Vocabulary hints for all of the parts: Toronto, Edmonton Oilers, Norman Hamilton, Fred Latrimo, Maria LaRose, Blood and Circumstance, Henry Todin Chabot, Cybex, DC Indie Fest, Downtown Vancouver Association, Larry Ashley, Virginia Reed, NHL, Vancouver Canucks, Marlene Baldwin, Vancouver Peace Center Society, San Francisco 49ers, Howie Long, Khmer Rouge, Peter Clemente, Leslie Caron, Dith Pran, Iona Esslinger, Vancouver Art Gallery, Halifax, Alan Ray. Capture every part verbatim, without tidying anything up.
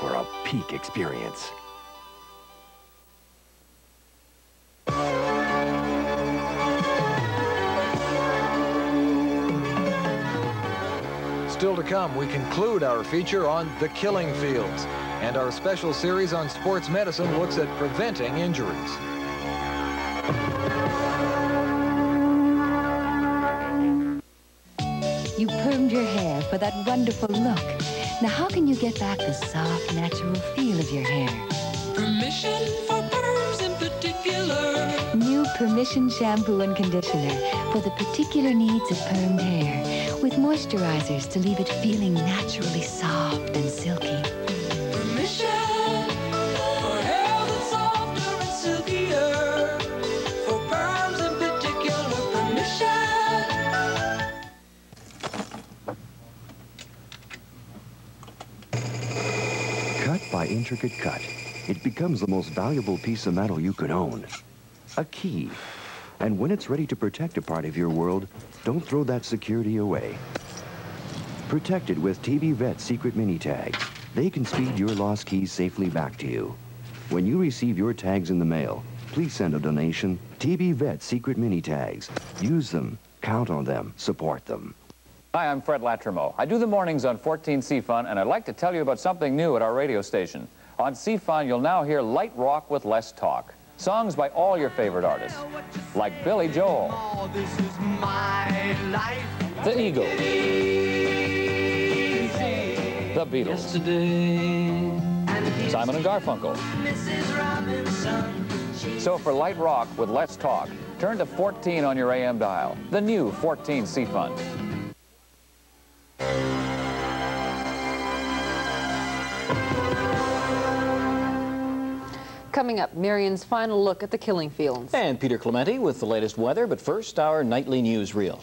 for a peak experience. Still to come, we conclude our feature on The Killing Fields, and our special series on sports medicine looks at preventing injuries. You permed your hair for that wonderful look. Now, how can you get back the soft, natural feel of your hair? Permission for perms in particular. New Permission shampoo and conditioner for the particular needs of permed hair, with moisturizers to leave it feeling naturally soft and silky. Permission for hair that's softer and silkier. For perms in particular, permission. By intricate cut, it becomes the most valuable piece of metal you could own. A key. And when it's ready to protect a part of your world, don't throw that security away. Protect it with T V Vet Secret Mini Tags. They can speed your lost keys safely back to you. When you receive your tags in the mail, please send a donation. T V Vet Secret Mini Tags. Use them, count on them, support them. Hi, I'm Fred Latrimo. I do the mornings on fourteen C Fun, and I'd like to tell you about something new at our radio station. On C Fun, you'll now hear light rock with less talk. Songs by all your favorite artists, like Billy Joel, oh, this is my life. The Eagles, the Beatles, yesterday, Simon and Garfunkel. Missus Robinson, so for light rock with less talk, turn to fourteen on your A M dial, the new fourteen C Fun. Coming up, Marion's final look at The Killing Fields. And Peter Clemente with the latest weather, but first, our nightly news reel.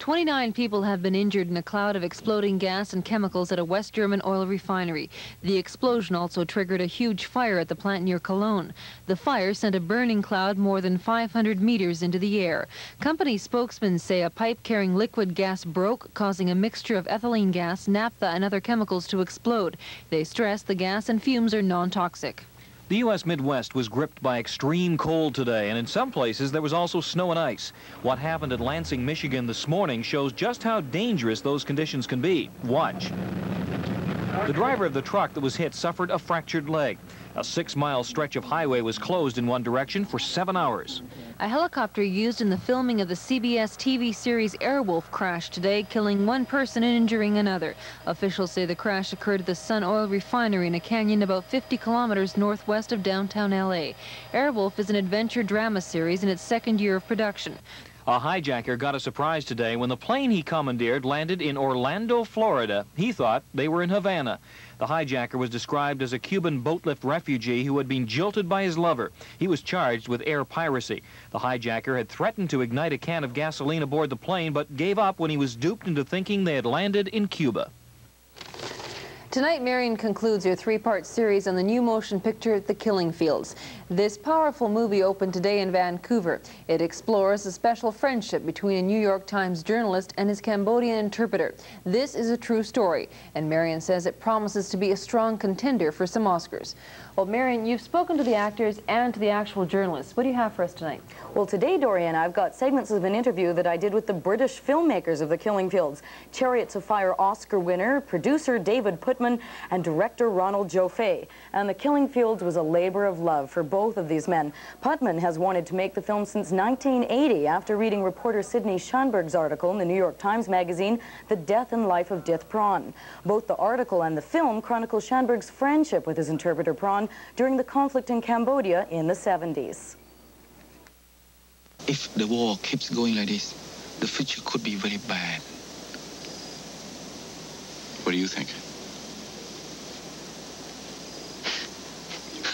twenty-nine people have been injured in a cloud of exploding gas and chemicals at a West German oil refinery. The explosion also triggered a huge fire at the plant near Cologne. The fire sent a burning cloud more than five hundred meters into the air. Company spokesmen say a pipe carrying liquid gas broke, causing a mixture of ethylene gas, naphtha, and other chemicals to explode. They stress the gas and fumes are non-toxic. The U S Midwest was gripped by extreme cold today, and in some places there was also snow and ice. What happened at Lansing, Michigan this morning shows just how dangerous those conditions can be. Watch. The driver of the truck that was hit suffered a fractured leg. A six-mile stretch of highway was closed in one direction for seven hours. A helicopter used in the filming of the C B S T V series Airwolf crashed today, killing one person and injuring another. Officials say the crash occurred at the Sun Oil Refinery in a canyon about fifty kilometers northwest of downtown L A. Airwolf is an adventure drama series in its second year of production. A hijacker got a surprise today when the plane he commandeered landed in Orlando, Florida. He thought they were in Havana. The hijacker was described as a Cuban boatlift refugee who had been jilted by his lover. He was charged with air piracy. The hijacker had threatened to ignite a can of gasoline aboard the plane, but gave up when he was duped into thinking they had landed in Cuba. Tonight, Marion concludes your three-part series on the new motion picture, The Killing Fields. This powerful movie opened today in Vancouver. It explores the special friendship between a New York Times journalist and his Cambodian interpreter. This is a true story, and Marion says it promises to be a strong contender for some Oscars. Well, Marion, you've spoken to the actors and to the actual journalists. What do you have for us tonight? Well, today, Dorian, I've got segments of an interview that I did with the British filmmakers of The Killing Fields, Chariots of Fire Oscar winner, producer David Puttnam, and director Ronald Joffe. And The Killing Fields was a labor of love for both of these men. Puttnam has wanted to make the film since nineteen eighty after reading reporter Sidney Schanberg's article in the New York Times magazine, The Death and Life of Dith Pran. Both the article and the film chronicle Schanberg's friendship with his interpreter Pran during the conflict in Cambodia in the seventies. If the war keeps going like this, the future could be very bad. What do you think?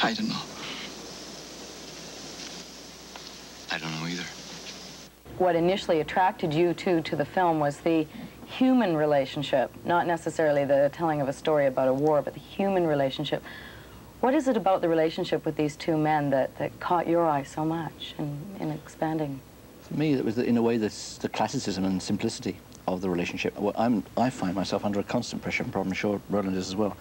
I don't know. I don't know either. What initially attracted you two to the film was the human relationship, not necessarily the telling of a story about a war, but the human relationship. What is it about the relationship with these two men that, that caught your eye so much in, in expanding? For me, it was, in a way, this, the classicism and simplicity. of the relationship. Well, I'm, I find myself under a constant pressure, and I'm sure Roland is as well,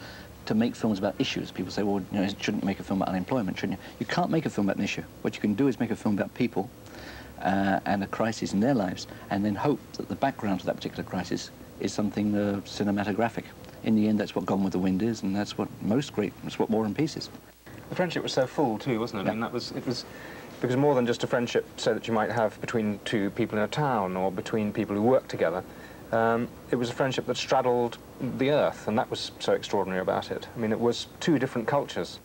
to make films about issues. People say, well, you know, shouldn't you make a film about unemployment, shouldn't you? You can't make a film about an issue. What you can do is make a film about people uh, and a crisis in their lives, and then hope that the background to that particular crisis is something uh, cinematographic. In the end, that's what Gone with the Wind is, and that's what most great, that's what War and Peace is. The friendship was so full too, wasn't it? Yeah. I mean, that was, it was, because more than just a friendship so that you might have between two people in a town or between people who work together. Um, it was a friendship that straddled the earth, and that was so extraordinary about it. I mean, it was two different cultures.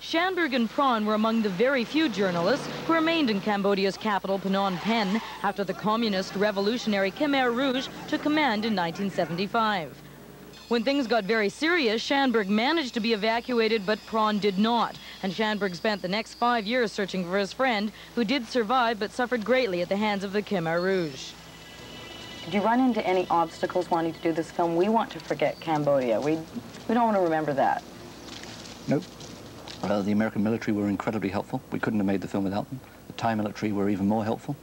Schanberg and Pran were among the very few journalists who remained in Cambodia's capital, Phnom Penh, after the communist revolutionary Khmer Rouge took command in nineteen seventy-five. When things got very serious, Schanberg managed to be evacuated, but Pran did not. And Schanberg spent the next five years searching for his friend, who did survive but suffered greatly at the hands of the Khmer Rouge. Did you run into any obstacles wanting to do this film? We want to forget Cambodia. We, we don't want to remember that. Nope. Uh, the American military were incredibly helpful. We couldn't have made the film without them. The Thai military were even more helpful.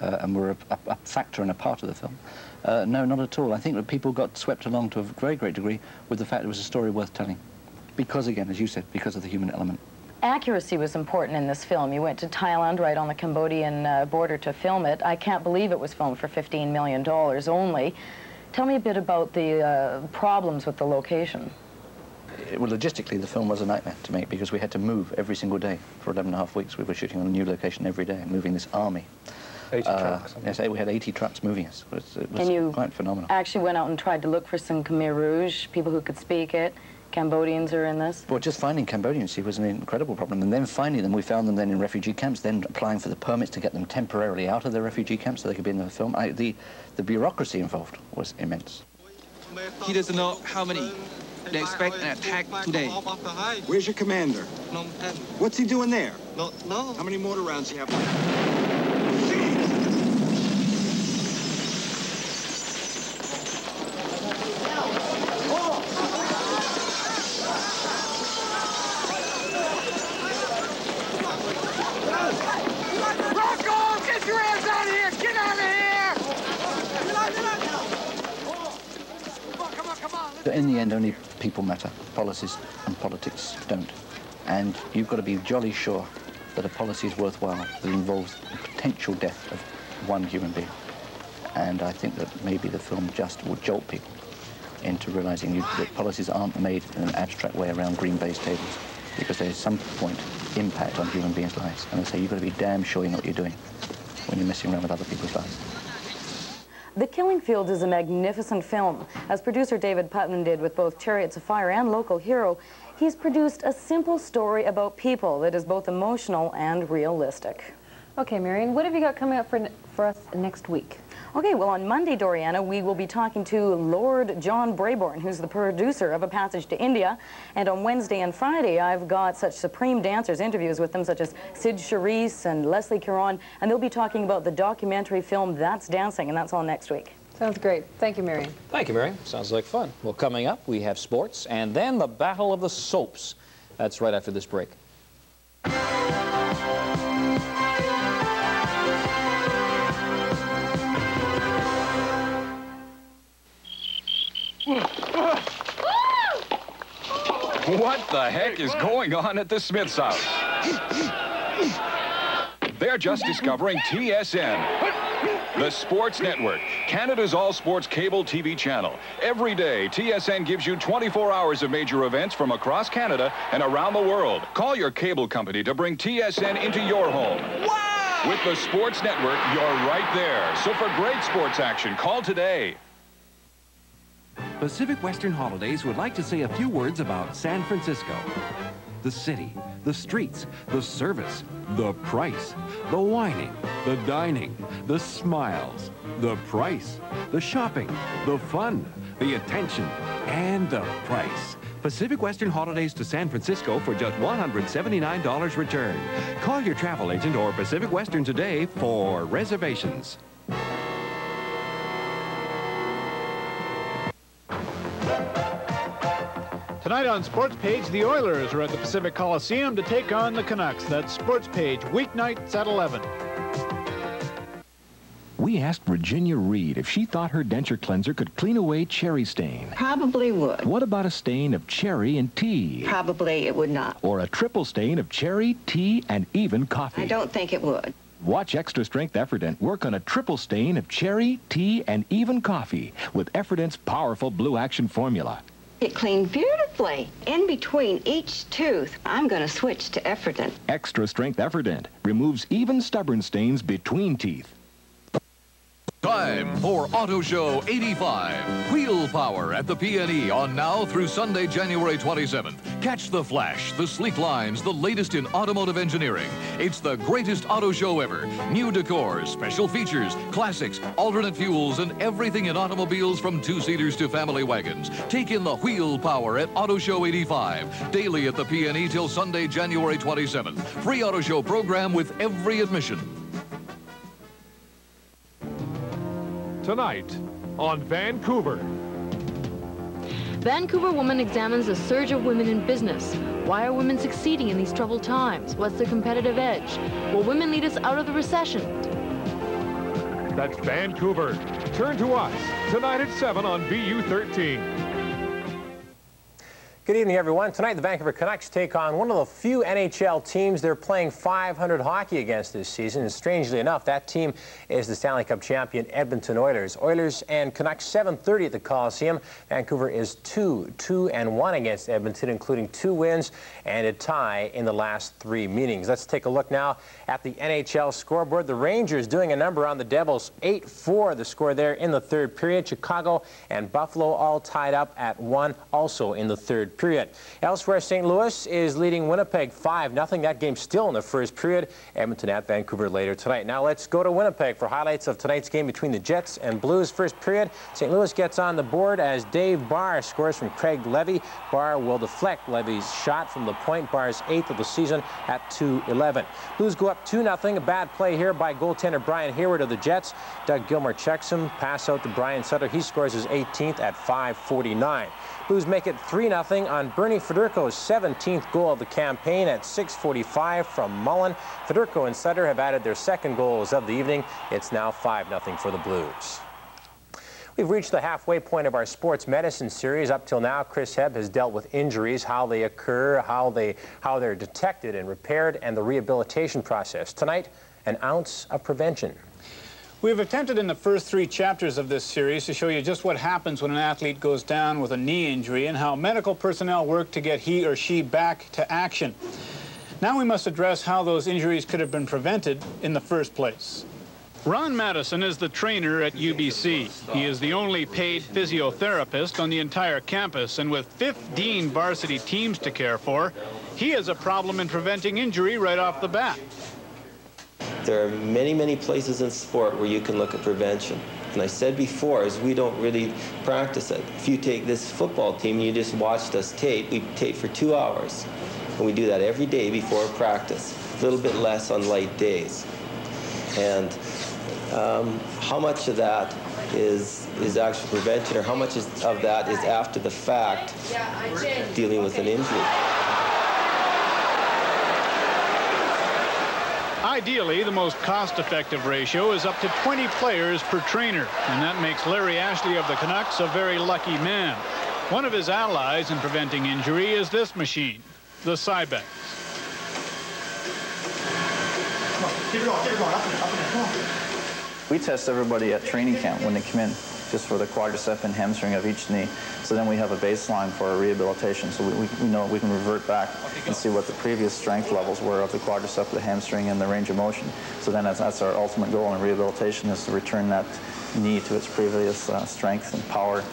Uh, and were a, a, a factor and a part of the film. Uh, no, not at all. I think that people got swept along to a very great degree with the fact it was a story worth telling. Because, again, as you said, because of the human element. Accuracy was important in this film. You went to Thailand, right on the Cambodian uh, border, to film it. I can't believe it was filmed for fifteen million dollars only. Tell me a bit about the uh, problems with the location. It, well, logistically, the film was a nightmare to make because we had to move every single day. For eleven and a half weeks, we were shooting on a new location every day, moving this army. eighty uh, trucks. Yes, we had eighty trucks moving us. It was, it was and you quite phenomenal. Actually went out and tried to look for some Khmer Rouge, people who could speak it. Cambodians are in this? Well, just finding Cambodians, see, was an incredible problem. And then finding them, we found them then in refugee camps, then applying for the permits to get them temporarily out of the refugee camps so they could be in the film. I, the, the bureaucracy involved was immense. He doesn't know how many. They expect an attack today. Where's your commander? What's he doing there? No, no. How many mortar rounds do you have? In the end, only people matter. Policies and politics don't. And you've got to be jolly sure that a policy is worthwhile that involves the potential death of one human being. And I think that maybe the film just will jolt people into realizing you, that policies aren't made in an abstract way around green baize tables, because there's some point impact on human beings' lives. And I say you've got to be damn sure you know what you're doing when you're messing around with other people's lives. The Killing Fields is a magnificent film. As producer David Puttnam did with both Chariots of Fire and Local Hero, he's produced a simple story about people that is both emotional and realistic. Okay, Marion, what have you got coming up for, for us next week? Okay, well, on Monday, Doriana, we will be talking to Lord John Brabourne, who's the producer of A Passage to India. And on Wednesday and Friday, I've got such supreme dancers, interviews with them, such as Sid Charisse and Leslie Caron, and they'll be talking about the documentary film That's Dancing, and that's all next week. Sounds great. Thank you, Marion. Thank you, Marion. Sounds like fun. Well, coming up, we have sports, and then the Battle of the Soaps. That's right after this break. What the heck is going on at the Smiths' house? They're just discovering T S N, the sports network, Canada's all-sports cable T V channel. Every day, T S N gives you twenty-four hours of major events from across Canada and around the world. Call your cable company to bring T S N into your home. Wow! With the sports network, you're right there. So for great sports action, call today. Pacific Western Holidays would like to say a few words about San Francisco. The city, the streets, the service, the price, the whining, the dining, the smiles, the price, the shopping, the fun, the attention, and the price. Pacific Western Holidays to San Francisco for just one hundred seventy-nine dollars return. Call your travel agent or Pacific Western today for reservations. Tonight on Sports Page, the Oilers are at the Pacific Coliseum to take on the Canucks. That's Sports Page, weeknights at eleven. we asked Virginia Reed if she thought her denture cleanser could clean away cherry stain. Probably would. What about a stain of cherry and tea? Probably it would not. Or a triple stain of cherry, tea, and even coffee? I don't think it would. Watch Extra Strength Efferdent work on a triple stain of cherry, tea, and even coffee with Efferdent's powerful Blue Action formula. It cleaned beautifully. In between each tooth, I'm going to switch to Efferdent. Extra Strength Efferdent removes even stubborn stains between teeth. Time for Auto Show eighty-five. Wheel Power at the P N E on now through Sunday, January twenty-seventh. Catch the flash, the sleek lines, the latest in automotive engineering. It's the greatest auto show ever. New decor, special features, classics, alternate fuels, and everything in automobiles from two-seaters to family wagons. Take in the Wheel Power at Auto Show eighty-five. Daily at the P N E till Sunday, January twenty-seventh. Free auto show program with every admission. Tonight on Vancouver. Vancouver Woman examines the surge of women in business. Why are women succeeding in these troubled times? What's their competitive edge? Will women lead us out of the recession? That's Vancouver. Turn to us tonight at seven on V U thirteen. Good evening, everyone. Tonight, the Vancouver Canucks take on one of the few N H L teams they're playing five hundred hockey against this season. And strangely enough, that team is the Stanley Cup champion Edmonton Oilers. Oilers and Canucks seven thirty at the Coliseum. Vancouver is two two and one against Edmonton, including two wins and a tie in the last three meetings. Let's take a look now at the N H L scoreboard. The Rangers doing a number on the Devils, eight four. The score there in the third period. Chicago and Buffalo all tied up at one, also in the third period. period. Elsewhere, Saint Louis is leading Winnipeg five nothing. That game still in the first period. Edmonton at Vancouver later tonight. Now let's go to Winnipeg for highlights of tonight's game between the Jets and Blues. First period, Saint Louis gets on the board as Dave Barr scores from Craig Levy. Barr will deflect Levy's shot from the point. Barr's eighth of the season at two eleven. Blues go up two nothing. A bad play here by goaltender Brian Hayward of the Jets. Doug Gilmour checks him. Pass out to Brian Sutter. He scores his eighteenth at five forty-nine. Blues make it three nothing. On Bernie Federico's seventeenth goal of the campaign at six forty-five from Mullen. Federico and Sutter have added their second goals of the evening. It's now five nothing for the Blues. We've reached the halfway point of our sports medicine series. Up till now, Chris Hebb has dealt with injuries, how they occur, how, they, how they're detected and repaired, and the rehabilitation process. Tonight, an ounce of prevention. We have attempted in the first three chapters of this series to show you just what happens when an athlete goes down with a knee injury and how medical personnel work to get he or she back to action. Now we must address how those injuries could have been prevented in the first place. Ron Madison is the trainer at U B C. He is the only paid physiotherapist on the entire campus, and with fifteen varsity teams to care for, he has a problem in preventing injury right off the bat. There are many, many places in sport where you can look at prevention. And I said before, is we don't really practice it. If you take this football team and you just watched us tape, we tape for two hours. And we do that every day before practice, a little bit less on light days. And um, how much of that is, is actual prevention, or how much is, of that is after the fact dealing with an injury? Ideally, the most cost-effective ratio is up to twenty players per trainer, and that makes Larry Ashley of the Canucks a very lucky man. One of his allies in preventing injury is this machine, the Cybex. We test everybody at training camp when they come in, just for the quadricep and hamstring of each knee. So then we have a baseline for our rehabilitation, so we, we know we can revert back and see what the previous strength levels were of the quadricep, the hamstring, and the range of motion. So then that's, that's our ultimate goal in rehabilitation, is to return that knee to its previous uh, strength and power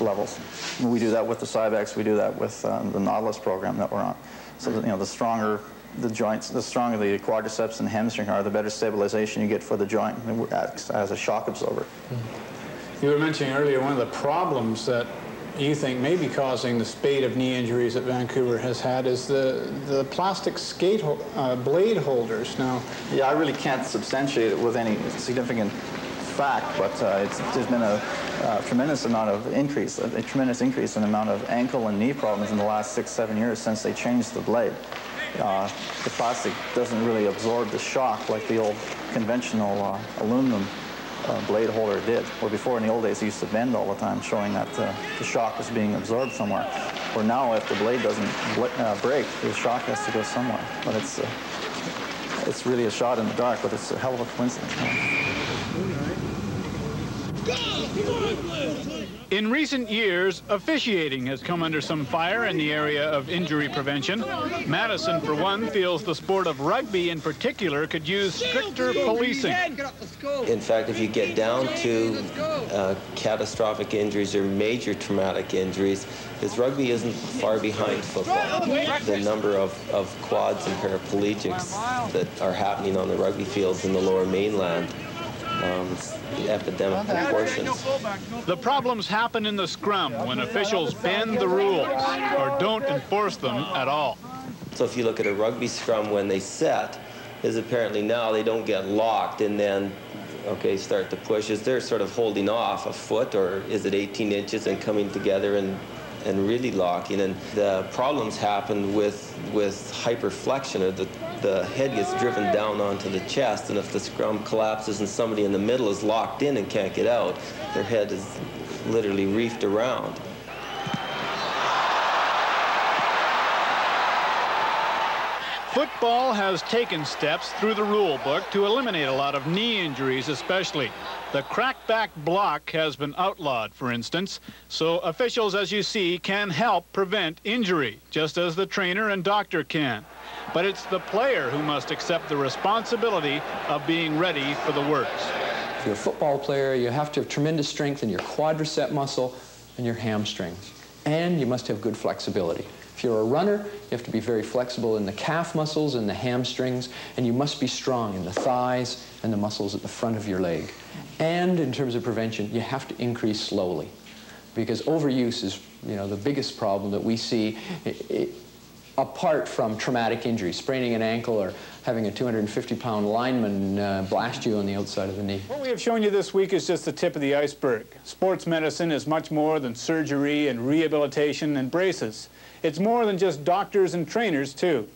levels. We do that with the Cybex, we do that with um, the Nautilus program that we're on. So that, you know, the stronger the joints, the stronger the quadriceps and hamstring are, the better stabilization you get for the joint as, as a shock absorber. Mm-hmm. You were mentioning earlier one of the problems that you think may be causing the spate of knee injuries that Vancouver has had is the, the plastic skate ho uh, blade holders. Now, yeah, I really can't substantiate it with any significant fact, but uh, it's, there's been a uh, tremendous amount of increase, a, a tremendous increase in the amount of ankle and knee problems in the last six, seven years since they changed the blade. Uh, the plastic doesn't really absorb the shock like the old conventional uh, aluminum uh, blade holder did. Where before, in the old days, it used to bend all the time, showing that uh, the shock was being absorbed somewhere. Where now, if the blade doesn't bl uh, break, the shock has to go somewhere. But it's, uh, it's really a shot in the dark, but it's a hell of a coincidence. In recent years, officiating has come under some fire in the area of injury prevention. Madison, for one, feels the sport of rugby in particular could use stricter policing. In fact, if you get down to uh, catastrophic injuries or major traumatic injuries, this rugby isn't far behind football. The number of, of quads and paraplegics that are happening on the rugby fields in the Lower Mainland, Um, the epidemic proportions. The problems happen in the scrum when officials bend the rules or don't enforce them at all. So if you look at a rugby scrum, when they set, is apparently now they don't get locked and then, okay, start the pushes. They're sort of holding off a foot, or is it eighteen inches, and coming together and and really locking. And the problems happen with with hyperflexion, or the, the head gets driven down onto the chest, and if the scrum collapses and somebody in the middle is locked in and can't get out, their head is literally reefed around. Football has taken steps through the rule book to eliminate a lot of knee injuries, especially. The crackback block has been outlawed, for instance, so officials, as you see, can help prevent injury, just as the trainer and doctor can. But it's the player who must accept the responsibility of being ready for the worst. If you're a football player, you have to have tremendous strength in your quadricep muscle and your hamstrings, and you must have good flexibility. If you're a runner, you have to be very flexible in the calf muscles and the hamstrings, and you must be strong in the thighs and the muscles at the front of your leg. And in terms of prevention, you have to increase slowly, because overuse is, you know, the biggest problem that we see, it, it, apart from traumatic injury, spraining an ankle or having a two hundred fifty pound lineman uh, blast you on the outside of the knee. What we have shown you this week is just the tip of the iceberg. Sports medicine is much more than surgery and rehabilitation and braces. It's more than just doctors and trainers, too.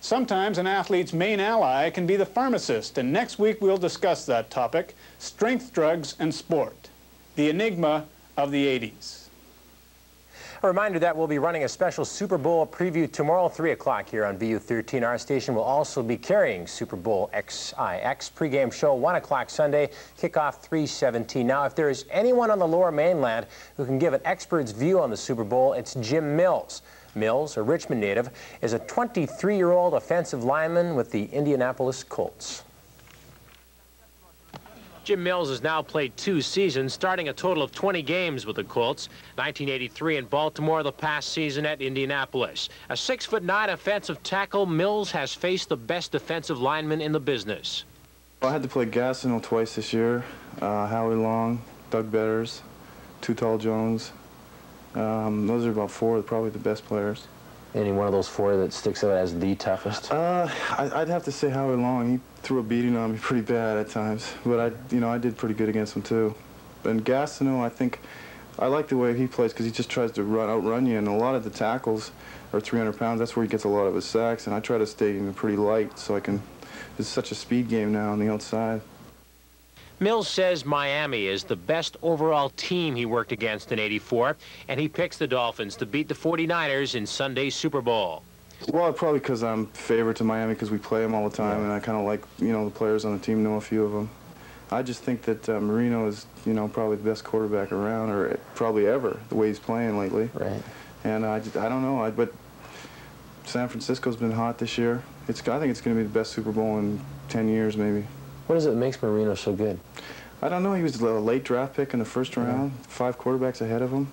Sometimes an athlete's main ally can be the pharmacist, and next week we'll discuss that topic, strength drugs and sport, the enigma of the eighties. A reminder that we'll be running a special Super Bowl preview tomorrow, three o'clock here on B U thirteen. Our station will also be carrying Super Bowl X I X pregame show, one o'clock Sunday, kickoff three seventeen. Now, if there is anyone on the Lower Mainland who can give an expert's view on the Super Bowl, it's Jim Mills. Mills, a Richmond native, is a twenty-three-year-old offensive lineman with the Indianapolis Colts. Jim Mills has now played two seasons, starting a total of twenty games with the Colts, nineteen eighty-three in Baltimore, the past season at Indianapolis. A six foot nine offensive tackle, Mills has faced the best defensive linemen in the business. I had to play Gastineau twice this year, uh, Howie Long, Doug Betters, Tutal Jones. Um, those are about four of probably the best players. Any one of those four that sticks out as the toughest? Uh, I'd have to say Howie Long. He threw a beating on me pretty bad at times, but I, you know, I did pretty good against him too. And Gastineau, I think, I like the way he plays because he just tries to run, outrun you, and a lot of the tackles are three hundred pounds. That's where he gets a lot of his sacks, and I try to stay even pretty light so I can. It's such a speed game now on the outside. Mills says Miami is the best overall team he worked against in eighty-four, and he picks the Dolphins to beat the forty-niners in Sunday's Super Bowl. Well, probably because I'm favorite to Miami because we play them all the time, yeah. And I kind of like, you know, the players on the team, know a few of them. I just think that uh, Marino is, you know, probably the best quarterback around, or probably ever, the way he's playing lately. Right. And I, just, I don't know, I, but San Francisco's been hot this year. It's, I think it's going to be the best Super Bowl in ten years, maybe. What is it that makes Marino so good? I don't know. He was a late draft pick in the first round, yeah. Five quarterbacks ahead of him.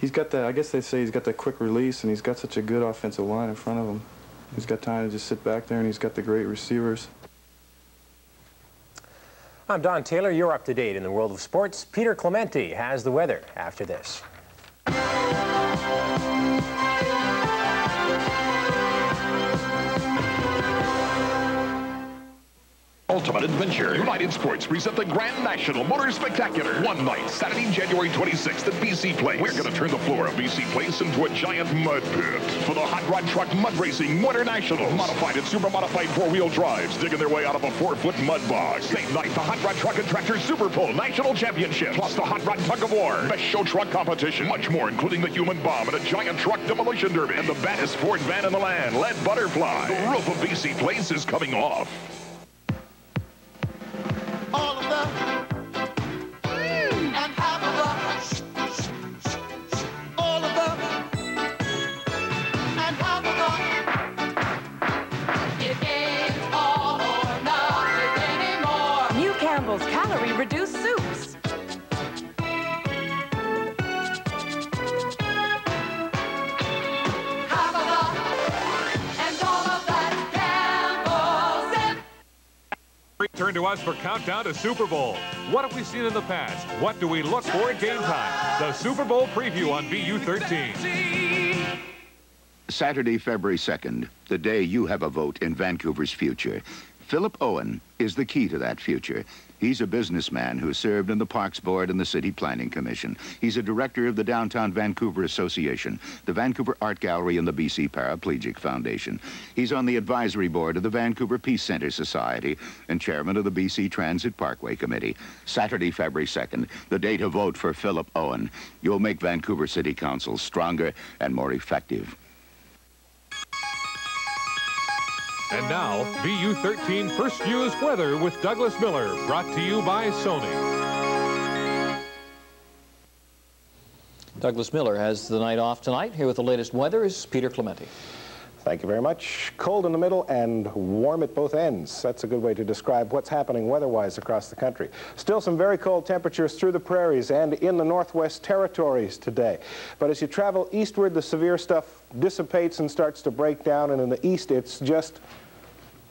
He's got that, I guess they say he's got that quick release, and he's got such a good offensive line in front of him. He's got time to just sit back there, and he's got the great receivers. I'm Don Taylor. You're up to date in the world of sports. Peter Clemente has the weather after this. ultimate adventure. United Sports presents the Grand National Motor Spectacular. One night, Saturday, January twenty-sixth at B C Place. We're going to turn the floor of B C Place into a giant mud pit for the Hot Rod Truck Mud Racing Winter Nationals. Modified and super modified four-wheel drives digging their way out of a four-foot mud bog. Same night, the Hot Rod Truck and Tractor Super Bowl National Championship. Plus the Hot Rod Tug of War. Best Show Truck Competition. Much more, including the Human Bomb and a Giant Truck Demolition Derby. And the baddest Ford van in the land, Lead Butterfly. The roof of B C Place is coming off. All of the... Mm. And half of the... All of the... And half of the... It ain't all or nothing anymore. New Campbell's Calorie-Reduced Soups. Turn to us for Countdown to Super Bowl. What have we seen in the past? What do we look for at game time? The Super Bowl preview on B U thirteen. Saturday, February second, the day you have a vote in Vancouver's future. Philip Owen is the key to that future. He's a businessman who served in the Parks Board and the City Planning Commission. He's a director of the Downtown Vancouver Association, the Vancouver Art Gallery, and the B C Paraplegic Foundation. He's on the advisory board of the Vancouver Peace Center Society and chairman of the B C Transit Parkway Committee. Saturday, February second, the day to vote for Philip Owen. You'll make Vancouver City Council stronger and more effective. And now, B U thirteen First Views Weather with Douglas Miller, brought to you by Sony. Douglas Miller has the night off tonight. Here with the latest weather is Peter Clemente. Thank you very much. Cold in the middle and warm at both ends. That's a good way to describe what's happening weather-wise across the country. Still some very cold temperatures through the prairies and in the Northwest Territories today. But as you travel eastward, the severe stuff dissipates and starts to break down, and in the east it's just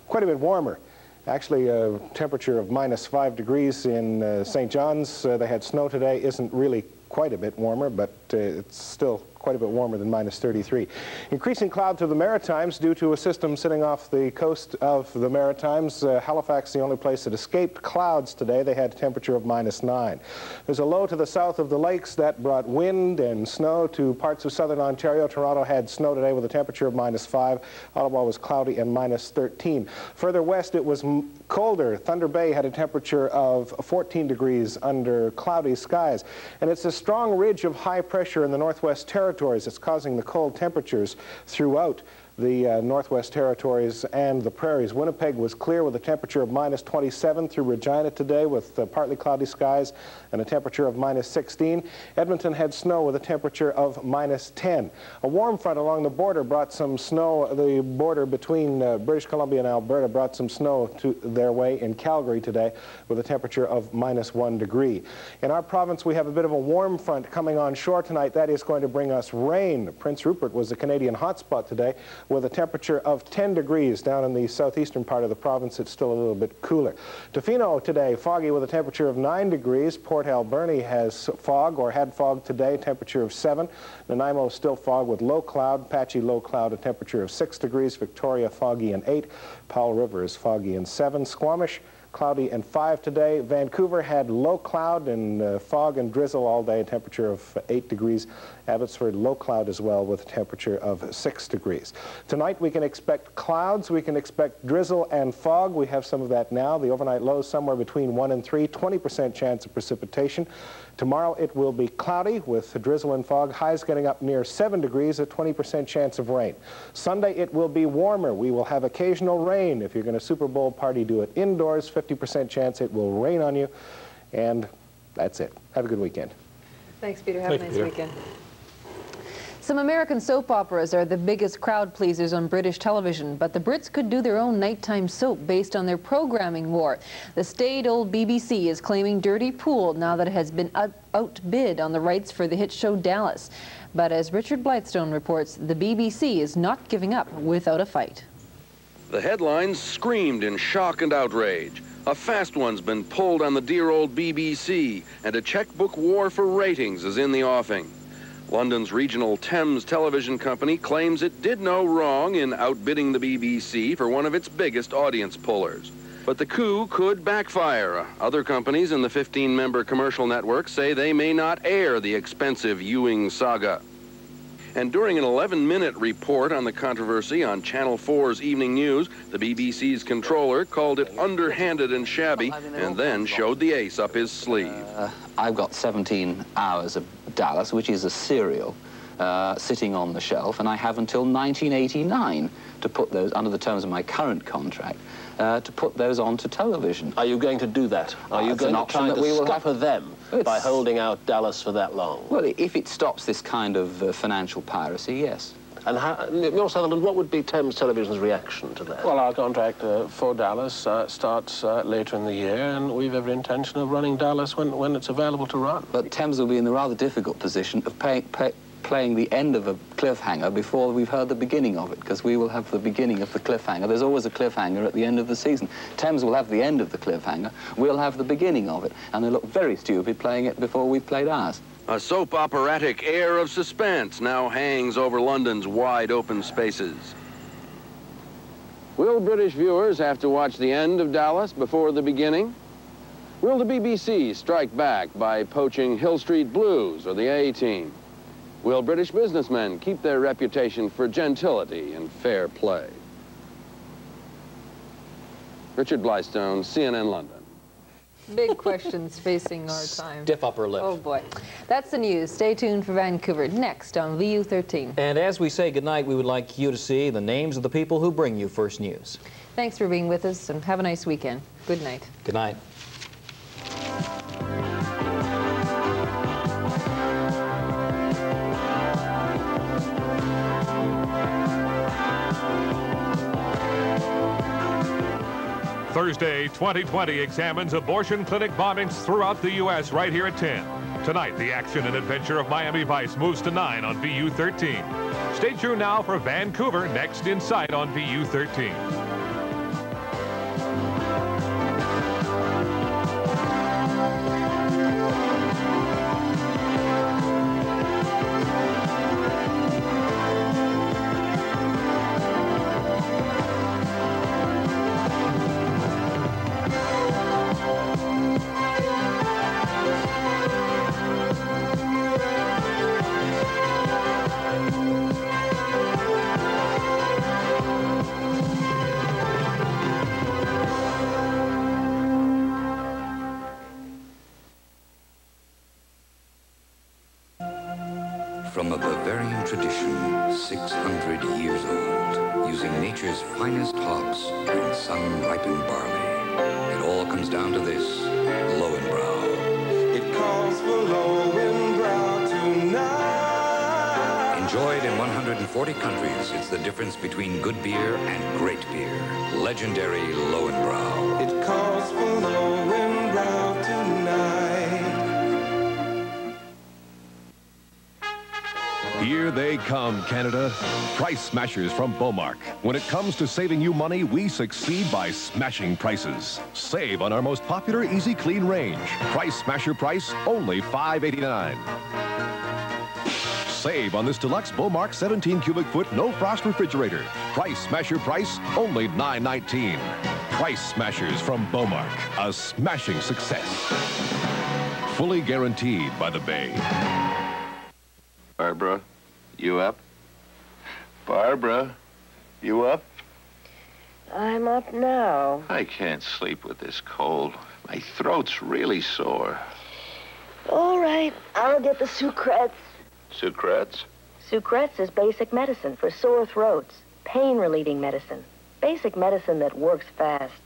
quite a bit warmer. Actually, a temperature of minus five degrees in uh, Saint John's. Uh, they had snow today. Isn't really quite a bit warmer, but uh, it's still quite a bit warmer than minus thirty-three. Increasing cloud to the Maritimes due to a system sitting off the coast of the Maritimes. Uh, Halifax, the only place that escaped clouds today. They had a temperature of minus nine. There's a low to the south of the lakes that brought wind and snow to parts of southern Ontario. Toronto had snow today with a temperature of minus five. Ottawa was cloudy and minus thirteen. Further west, it was m colder. Thunder Bay had a temperature of fourteen degrees under cloudy skies. And it's a strong ridge of high pressure in the Northwest Territories. It's causing the cold temperatures throughout the uh, Northwest Territories and the prairies. Winnipeg was clear with a temperature of minus twenty-seven through Regina today with uh, partly cloudy skies and a temperature of minus sixteen. Edmonton had snow with a temperature of minus ten. A warm front along the border brought some snow. The border between uh, British Columbia and Alberta brought some snow to their way in Calgary today with a temperature of minus one degree. In our province, we have a bit of a warm front coming on shore tonight. That is going to bring us rain. Prince Rupert was the Canadian hotspot today, with a temperature of ten degrees. Down in the southeastern part of the province, it's still a little bit cooler. Tofino today, foggy with a temperature of nine degrees. Port Alberni has fog, or had fog today, temperature of seven. Nanaimo still fog with low cloud. Patchy low cloud, a temperature of six degrees. Victoria foggy and eight. Powell River is foggy and seven. Squamish cloudy and five today. Vancouver had low cloud and uh, fog and drizzle all day, a temperature of eight degrees. Abbotsford low cloud as well with a temperature of six degrees. Tonight we can expect clouds, we can expect drizzle and fog. We have some of that now. The overnight low somewhere between one and three, twenty percent chance of precipitation. Tomorrow it will be cloudy with drizzle and fog. Highs getting up near seven degrees, a twenty percent chance of rain. Sunday it will be warmer. We will have occasional rain. If you're going to Super Bowl party, do it indoors. fifty percent chance it will rain on you. And that's it. Have a good weekend. Thanks, Peter. Have Thanks, a nice Peter. weekend. Some American soap operas are the biggest crowd pleasers on British television, but the Brits could do their own nighttime soap based on their programming war. The staid-old B B C is claiming Dirty Pool now that it has been out outbid on the rights for the hit show Dallas. But as Richard Blightstone reports, the B B C is not giving up without a fight. The headlines screamed in shock and outrage. A fast one's been pulled on the dear old B B C, and a checkbook war for ratings is in the offing. London's regional Thames Television Company claims it did no wrong in outbidding the B B C for one of its biggest audience pullers. But the coup could backfire. Other companies in the fifteen member commercial network say they may not air the expensive Ewing saga. And during an eleven minute report on the controversy on Channel four's Evening News, the B B C's controller called it underhanded and shabby, and then showed the ace up his sleeve. Uh, I've got seventeen hours of Dallas, which is a serial, uh, sitting on the shelf, and I have until nineteen eighty-nine to put those, under the terms of my current contract, uh, to put those onto television. Are you going to do that? Are you going to try to scupper them by holding out Dallas for that long? Well, if it stops this kind of uh, financial piracy, yes. And how, Mister Sutherland, what would be Thames Television's reaction to that? Well, our contract uh, for Dallas uh, starts uh, later in the year, and we've every intention of running Dallas when, when it's available to run. But Thames will be in the rather difficult position of pay, pay, playing the end of a cliffhanger before we've heard the beginning of it, because we will have the beginning of the cliffhanger. There's always a cliffhanger at the end of the season. Thames will have the end of the cliffhanger, we'll have the beginning of it, and they look very stupid playing it before we've played ours. A soap operatic air of suspense now hangs over London's wide open spaces. Will British viewers have to watch the end of Dallas before the beginning? Will the B B C strike back by poaching Hill Street Blues or the A-Team? Will British businessmen keep their reputation for gentility and fair play? Richard Blystone, C N N London. Big questions facing our time. Stiff upper lip. Oh, boy. That's the news. Stay tuned for Vancouver next on V U thirteen. And as we say goodnight, we would like you to see the names of the people who bring you first news. Thanks for being with us, and have a nice weekend. Good night. Good night. Thursday, twenty twenty examines abortion clinic bombings throughout the U S right here at ten. Tonight, the action and adventure of Miami Vice moves to nine on V U thirteen. Stay tuned now for Vancouver Next Inside on V U thirteen. From a Bavarian tradition, six hundred years old, using nature's finest hops and sun-ripened barley. It all comes down to this, Lowenbrau. It calls for Lowenbrau tonight. Enjoyed in one hundred forty countries, it's the difference between good beer and great beer. Legendary Lowenbrau. It calls for Lowenbrau tonight. Here they come, Canada. Price smashers from Beaumark. When it comes to saving you money, we succeed by smashing prices. Save on our most popular Easy Clean range. Price smasher price, only five eighty-nine. Save on this deluxe Beaumark seventeen cubic foot no frost refrigerator. Price smasher price, only nine nineteen. Price smashers from Beaumark. A smashing success. Fully guaranteed by the Bay. Barbara, you up? Barbara, you up? I'm up now. I can't sleep with this cold. My throat's really sore. All right, I'll get the Sucrets. Sucrets? Sucrets is basic medicine for sore throats. Pain-relieving medicine. Basic medicine that works fast.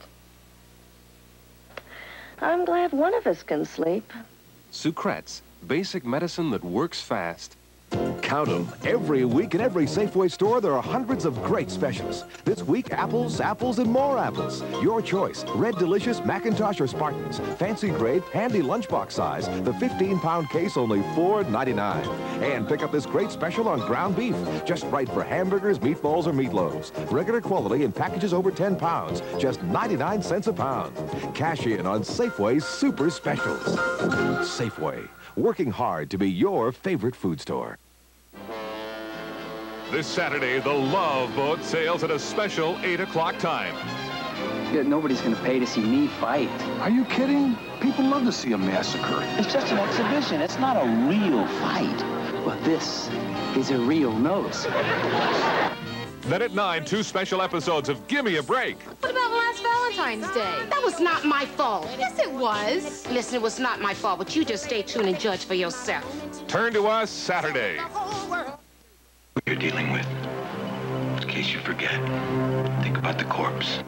I'm glad one of us can sleep. Sucrets, basic medicine that works fast. Count them. Every week at every Safeway store, there are hundreds of great specials. This week, apples, apples, and more apples. Your choice. Red Delicious, Macintosh, or Spartans. Fancy grape, handy lunchbox size. The fifteen pound case, only four ninety-nine. And pick up this great special on ground beef. Just right for hamburgers, meatballs, or meatloaves. Regular quality in packages over ten pounds. Just ninety-nine cents a pound. Cash in on Safeway's super specials. Safeway. Working hard to be your favorite food store. This Saturday, the Love Boat sails at a special eight o'clock time. Yeah, nobody's going to pay to see me fight. Are you kidding? People love to see a massacre. It's just an exhibition. It's not a real fight. But this is a real nose. Then at nine, two special episodes of Gimme a Break. What about last Valentine's Day? That was not my fault. Yes, it was. Listen, it was not my fault, but you just stay tuned and judge for yourself. Turn to us Saturday. You're dealing with, in case you forget, think about the corpse.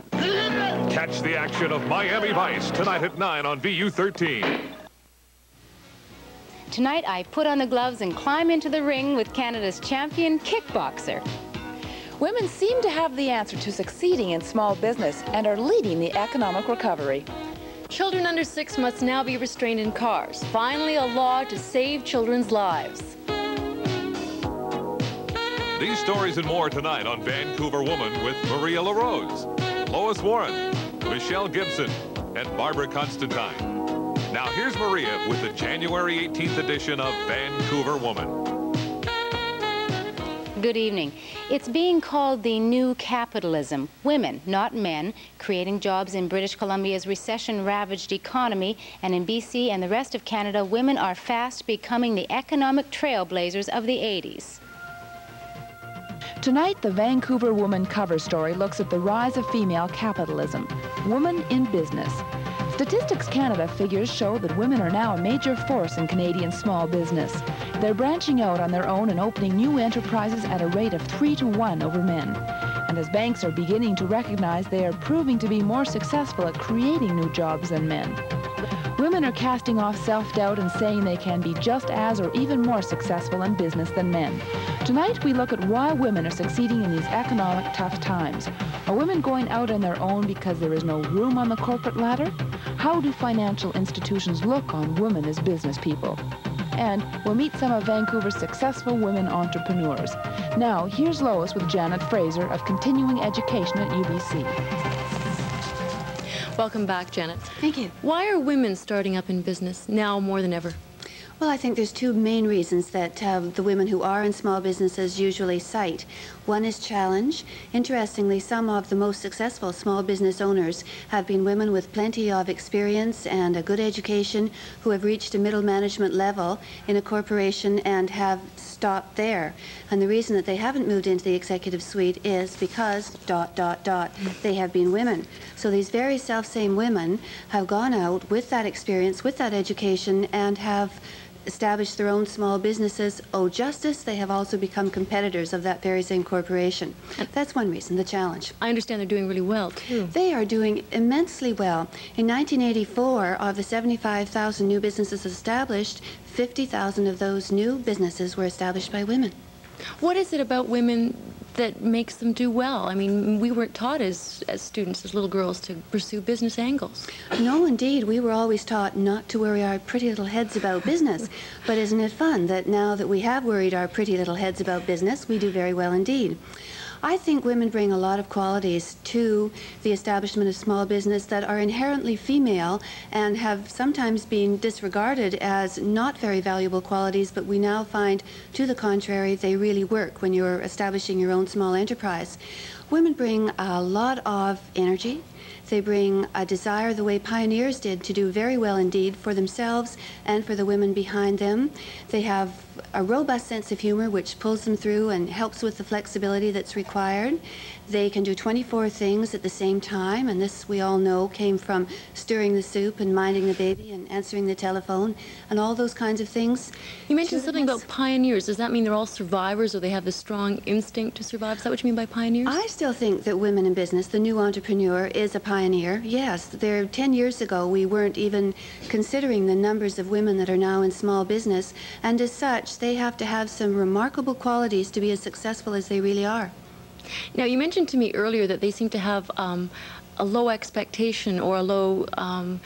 Catch the action of Miami Vice tonight at nine on V U thirteen. Tonight, I put on the gloves and climb into the ring with Canada's champion kickboxer. Women seem to have the answer to succeeding in small business and are leading the economic recovery. Children under six must now be restrained in cars. Finally, a law to save children's lives. These stories and more tonight on Vancouver Woman with Maria LaRose, Lois Warren, Michelle Gibson, and Barbara Constantine. Now here's Maria with the January eighteenth edition of Vancouver Woman. Good evening. It's being called the new capitalism. Women, not men, creating jobs in British Columbia's recession-ravaged economy, and in B C and the rest of Canada, women are fast becoming the economic trailblazers of the eighties. Tonight, the Vancouver Woman cover story looks at the rise of female capitalism, women in business. Statistics Canada figures show that women are now a major force in Canadian small business. They're branching out on their own and opening new enterprises at a rate of three to one over men. And as banks are beginning to recognize, they are proving to be more successful at creating new jobs than men. Women are casting off self-doubt and saying they can be just as or even more successful in business than men. Tonight, we look at why women are succeeding in these economic tough times. Are women going out on their own because there is no room on the corporate ladder? How do financial institutions look on women as business people? And we'll meet some of Vancouver's successful women entrepreneurs. Now, here's Lois with Janet Fraser of Continuing Education at U B C. Welcome back, Janet. Thank you. Why are women starting up in business now more than ever? Well, I think there's two main reasons that uh, the women who are in small businesses usually cite. One is challenge. Interestingly, some of the most successful small business owners have been women with plenty of experience and a good education who have reached a middle management level in a corporation and have stopped there. And the reason that they haven't moved into the executive suite is because dot, dot, dot, they have been women. So these very self-same women have gone out with that experience, with that education, and have established their own small businesses. Oh, justice, they have also become competitors of that very same corporation. That's one reason, the challenge. I understand they're doing really well, too. They are doing immensely well. In nineteen eighty-four, of the seventy-five thousand new businesses established, fifty thousand of those new businesses were established by women. What is it about women that makes them do well? I mean, we weren't taught as, as students, as little girls, to pursue business angles. No, indeed. We were always taught not to worry our pretty little heads about business. But isn't it fun that now that we have worried our pretty little heads about business, we do very well indeed. I think women bring a lot of qualities to the establishment of small business that are inherently female and have sometimes been disregarded as not very valuable qualities, but we now find, to the contrary, they really work when you're establishing your own small enterprise. Women bring a lot of energy. They bring a desire, the way pioneers did, to do very well indeed for themselves and for the women behind them. They have a robust sense of humor which pulls them through and helps with the flexibility that's required. They can do twenty-four things at the same time, and this, we all know, came from stirring the soup and minding the baby and answering the telephone and all those kinds of things. You mentioned Children's. something about pioneers. Does that mean they're all survivors, or they have the strong instinct to survive? Is that what you mean by pioneers? I still think that women in business, the new entrepreneur, is a pioneer, yes. There, ten years ago, we weren't even considering the numbers of women that are now in small business, and as such, they have to have some remarkable qualities to be as successful as they really are. Now, you mentioned to me earlier that they seem to have um, a low expectation or a low um,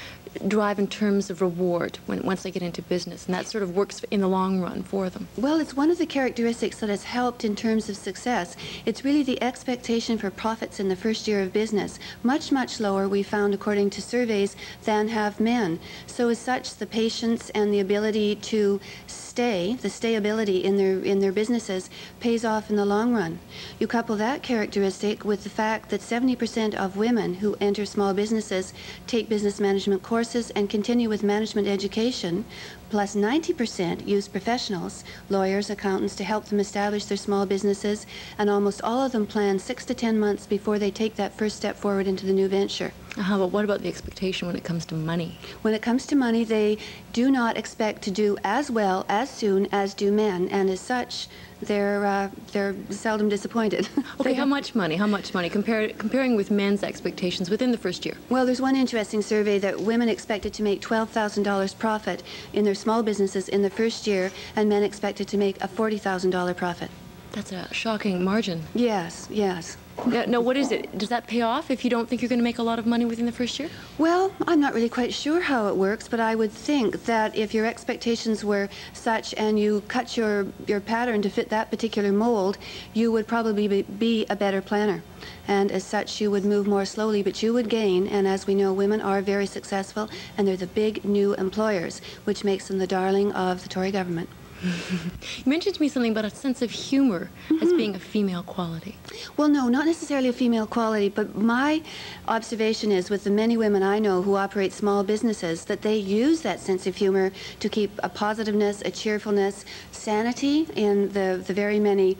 drive in terms of reward when once they get into business, and that sort of works in the long run for them. Well, it's one of the characteristics that has helped in terms of success. It's really the expectation for profits in the first year of business, much, much lower, we found, according to surveys, than have men. So as such, the patience and the ability to stay, the stayability in their, in their businesses, pays off in the long run. You couple that characteristic with the fact that seventy percent of women who enter small businesses take business management courses and continue with management education, plus ninety percent use professionals, lawyers, accountants, to help them establish their small businesses, and almost all of them plan six to ten months before they take that first step forward into the new venture. Uh-huh, but what about the expectation when it comes to money? When it comes to money, they do not expect to do as well as soon as do men, and as such, they're uh, they're seldom disappointed. Okay, how much money? How much money? Compare, comparing with men's expectations within the first year. Well, there's one interesting survey that women expected to make twelve thousand dollars profit in their small businesses in the first year, and men expected to make a forty thousand dollars profit. That's a shocking margin. Yes, yes. No, no, what is it? Does that pay off if you don't think you're going to make a lot of money within the first year? Well, I'm not really quite sure how it works, but I would think that if your expectations were such and you cut your, your pattern to fit that particular mold, you would probably be, be a better planner. And as such, you would move more slowly, but you would gain. And as we know, women are very successful, and they're the big new employers, which makes them the darling of the Tory government. You mentioned to me something about a sense of humor mm-hmm. as being a female quality. Well, no, not necessarily a female quality, but my observation is with the many women I know who operate small businesses that they use that sense of humor to keep a positiveness, a cheerfulness, sanity in the, the very many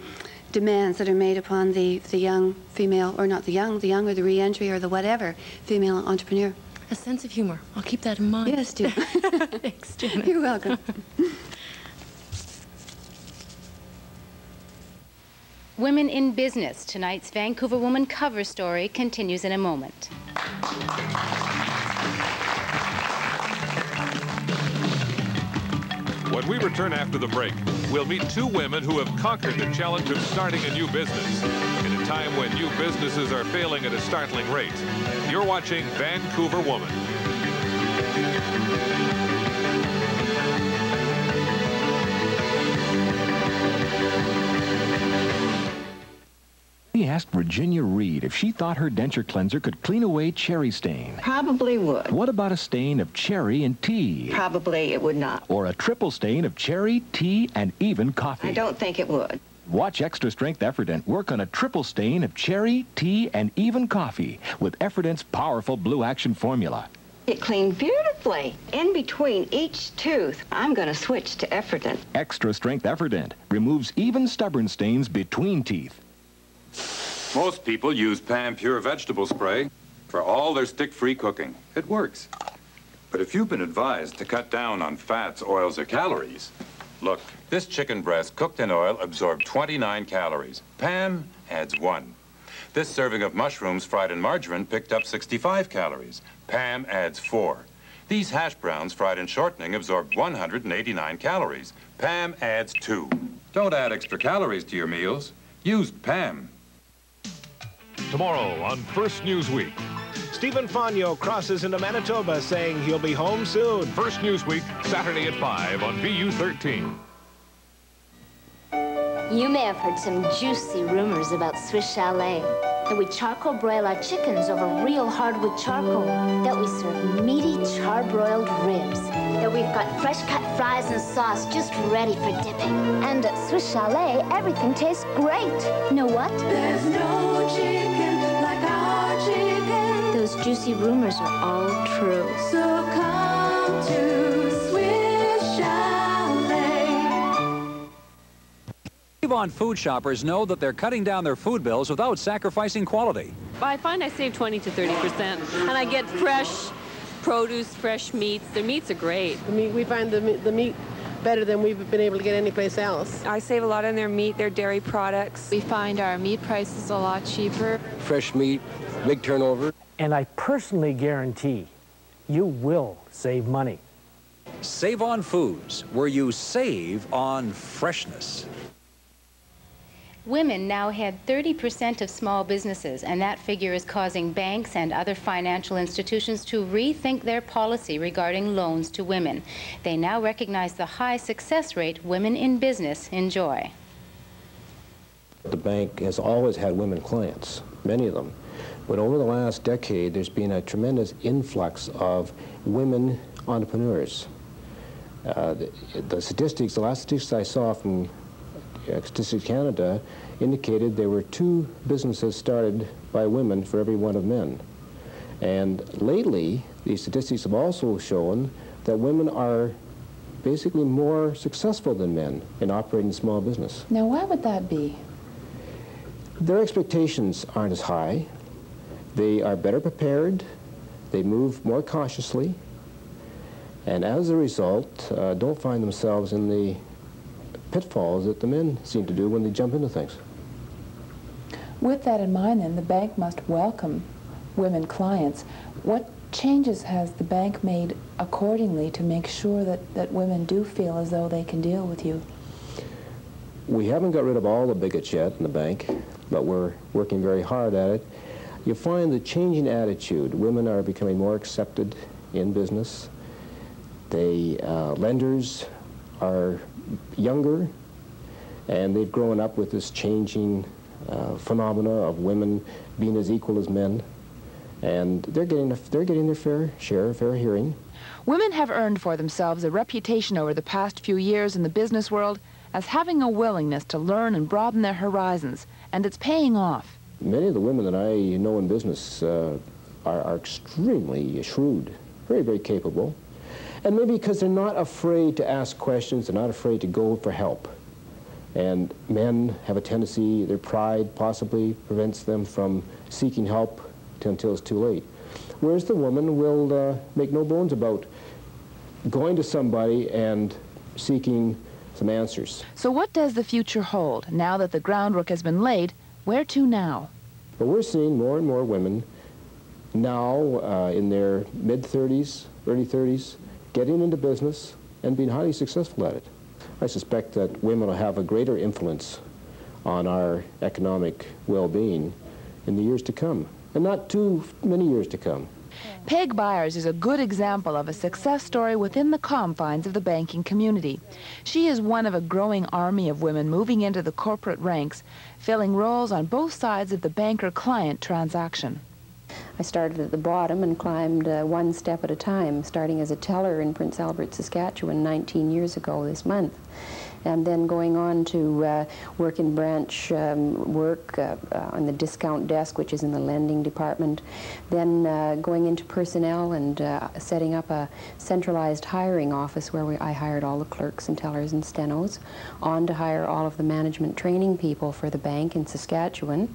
demands that are made upon the, the young female, or not the young, the young or the re-entry or the whatever female entrepreneur. A sense of humor. I'll keep that in mind. Yes, do. Thanks, Janet. You're welcome. Women in Business, tonight's Vancouver Woman cover story, continues in a moment. When we return after the break, we'll meet two women who have conquered the challenge of starting a new business in a time when new businesses are failing at a startling rate. You're watching Vancouver Woman. We asked Virginia Reed if she thought her denture cleanser could clean away cherry stain. Probably would. What about a stain of cherry and tea? Probably it would not. Or a triple stain of cherry, tea, and even coffee? I don't think it would. Watch Extra Strength Effordent work on a triple stain of cherry, tea, and even coffee with Effordent's powerful Blue Action formula. It cleaned beautifully. In between each tooth, I'm going to switch to Effordent. Extra Strength Effordent removes even stubborn stains between teeth. Most people use Pam Pure Vegetable Spray for all their stick-free cooking. It works. But if you've been advised to cut down on fats, oils, or calories, look, this chicken breast cooked in oil absorbed twenty-nine calories. Pam adds one. This serving of mushrooms fried in margarine picked up sixty-five calories. Pam adds four. These hash browns fried in shortening absorbed one hundred eighty-nine calories. Pam adds two. Don't add extra calories to your meals. Use Pam. Tomorrow on First Newsweek. Stephen Fonio crosses into Manitoba saying he'll be home soon. First Newsweek, Saturday at five on V U thirteen. You may have heard some juicy rumors about Swiss Chalet. That we charcoal broil our chickens over real hardwood charcoal. That we serve meaty charbroiled ribs. That we've got fresh cut fries and sauce just ready for dipping. And at Swiss Chalet, everything tastes great. You know what? There's no chicken like our chicken. Those juicy rumors are all true. So come to Swiss Chalet. Avon food shoppers know that they're cutting down their food bills without sacrificing quality. I find I save twenty to thirty percent, and I get fresh produce, fresh meats. Their meats are great. The meat, we find the, the meat better than we've been able to get anyplace else. I save a lot on their meat, their dairy products. We find our meat prices a lot cheaper. Fresh meat, big turnover. And I personally guarantee you will save money. Save on Foods, where you save on freshness. Women now head thirty percent of small businesses, and that figure is causing banks and other financial institutions to rethink their policy regarding loans to women. They now recognize the high success rate women in business enjoy. The bank has always had women clients, many of them, but over the last decade there's been a tremendous influx of women entrepreneurs. Uh, the, the statistics, the last statistics I saw from Statistics Canada indicated there were two businesses started by women for every one of men. And lately, the statistics have also shown that women are basically more successful than men in operating small business. Now, why would that be? Their expectations aren't as high. They are better prepared. They move more cautiously. And as a result, uh, don't find themselves in the pitfalls that the men seem to do when they jump into things. With that in mind, then, the bank must welcome women clients. What changes has the bank made accordingly to make sure that, that women do feel as though they can deal with you? We haven't got rid of all the bigots yet in the bank, but we're working very hard at it. You find the changing attitude. Women are becoming more accepted in business. They, uh, lenders are younger, and they've grown up with this changing uh, phenomena of women being as equal as men, and they're getting, they're getting their fair share, fair hearing. Women have earned for themselves a reputation over the past few years in the business world as having a willingness to learn and broaden their horizons, and it's paying off. Many of the women that I know in business uh, are, are extremely shrewd, very, very capable. And maybe because they're not afraid to ask questions, they're not afraid to go for help. And men have a tendency, their pride possibly prevents them from seeking help until it's too late. Whereas the woman will uh, make no bones about going to somebody and seeking some answers. So what does the future hold? Now that the groundwork has been laid, where to now? Well, we're seeing more and more women now uh, in their mid thirties, early thirties, getting into business and being highly successful at it. I suspect that women will have a greater influence on our economic well-being in the years to come, and not too many years to come. Peg Byers is a good example of a success story within the confines of the banking community. She is one of a growing army of women moving into the corporate ranks, filling roles on both sides of the banker-client transaction. I started at the bottom and climbed uh, one step at a time, starting as a teller in Prince Albert, Saskatchewan nineteen years ago this month, and then going on to uh, work in branch um, work uh, uh, on the discount desk, which is in the lending department, then uh, going into personnel and uh, setting up a centralized hiring office where we, I hired all the clerks and tellers and stenos, on to hire all of the management training people for the bank in Saskatchewan.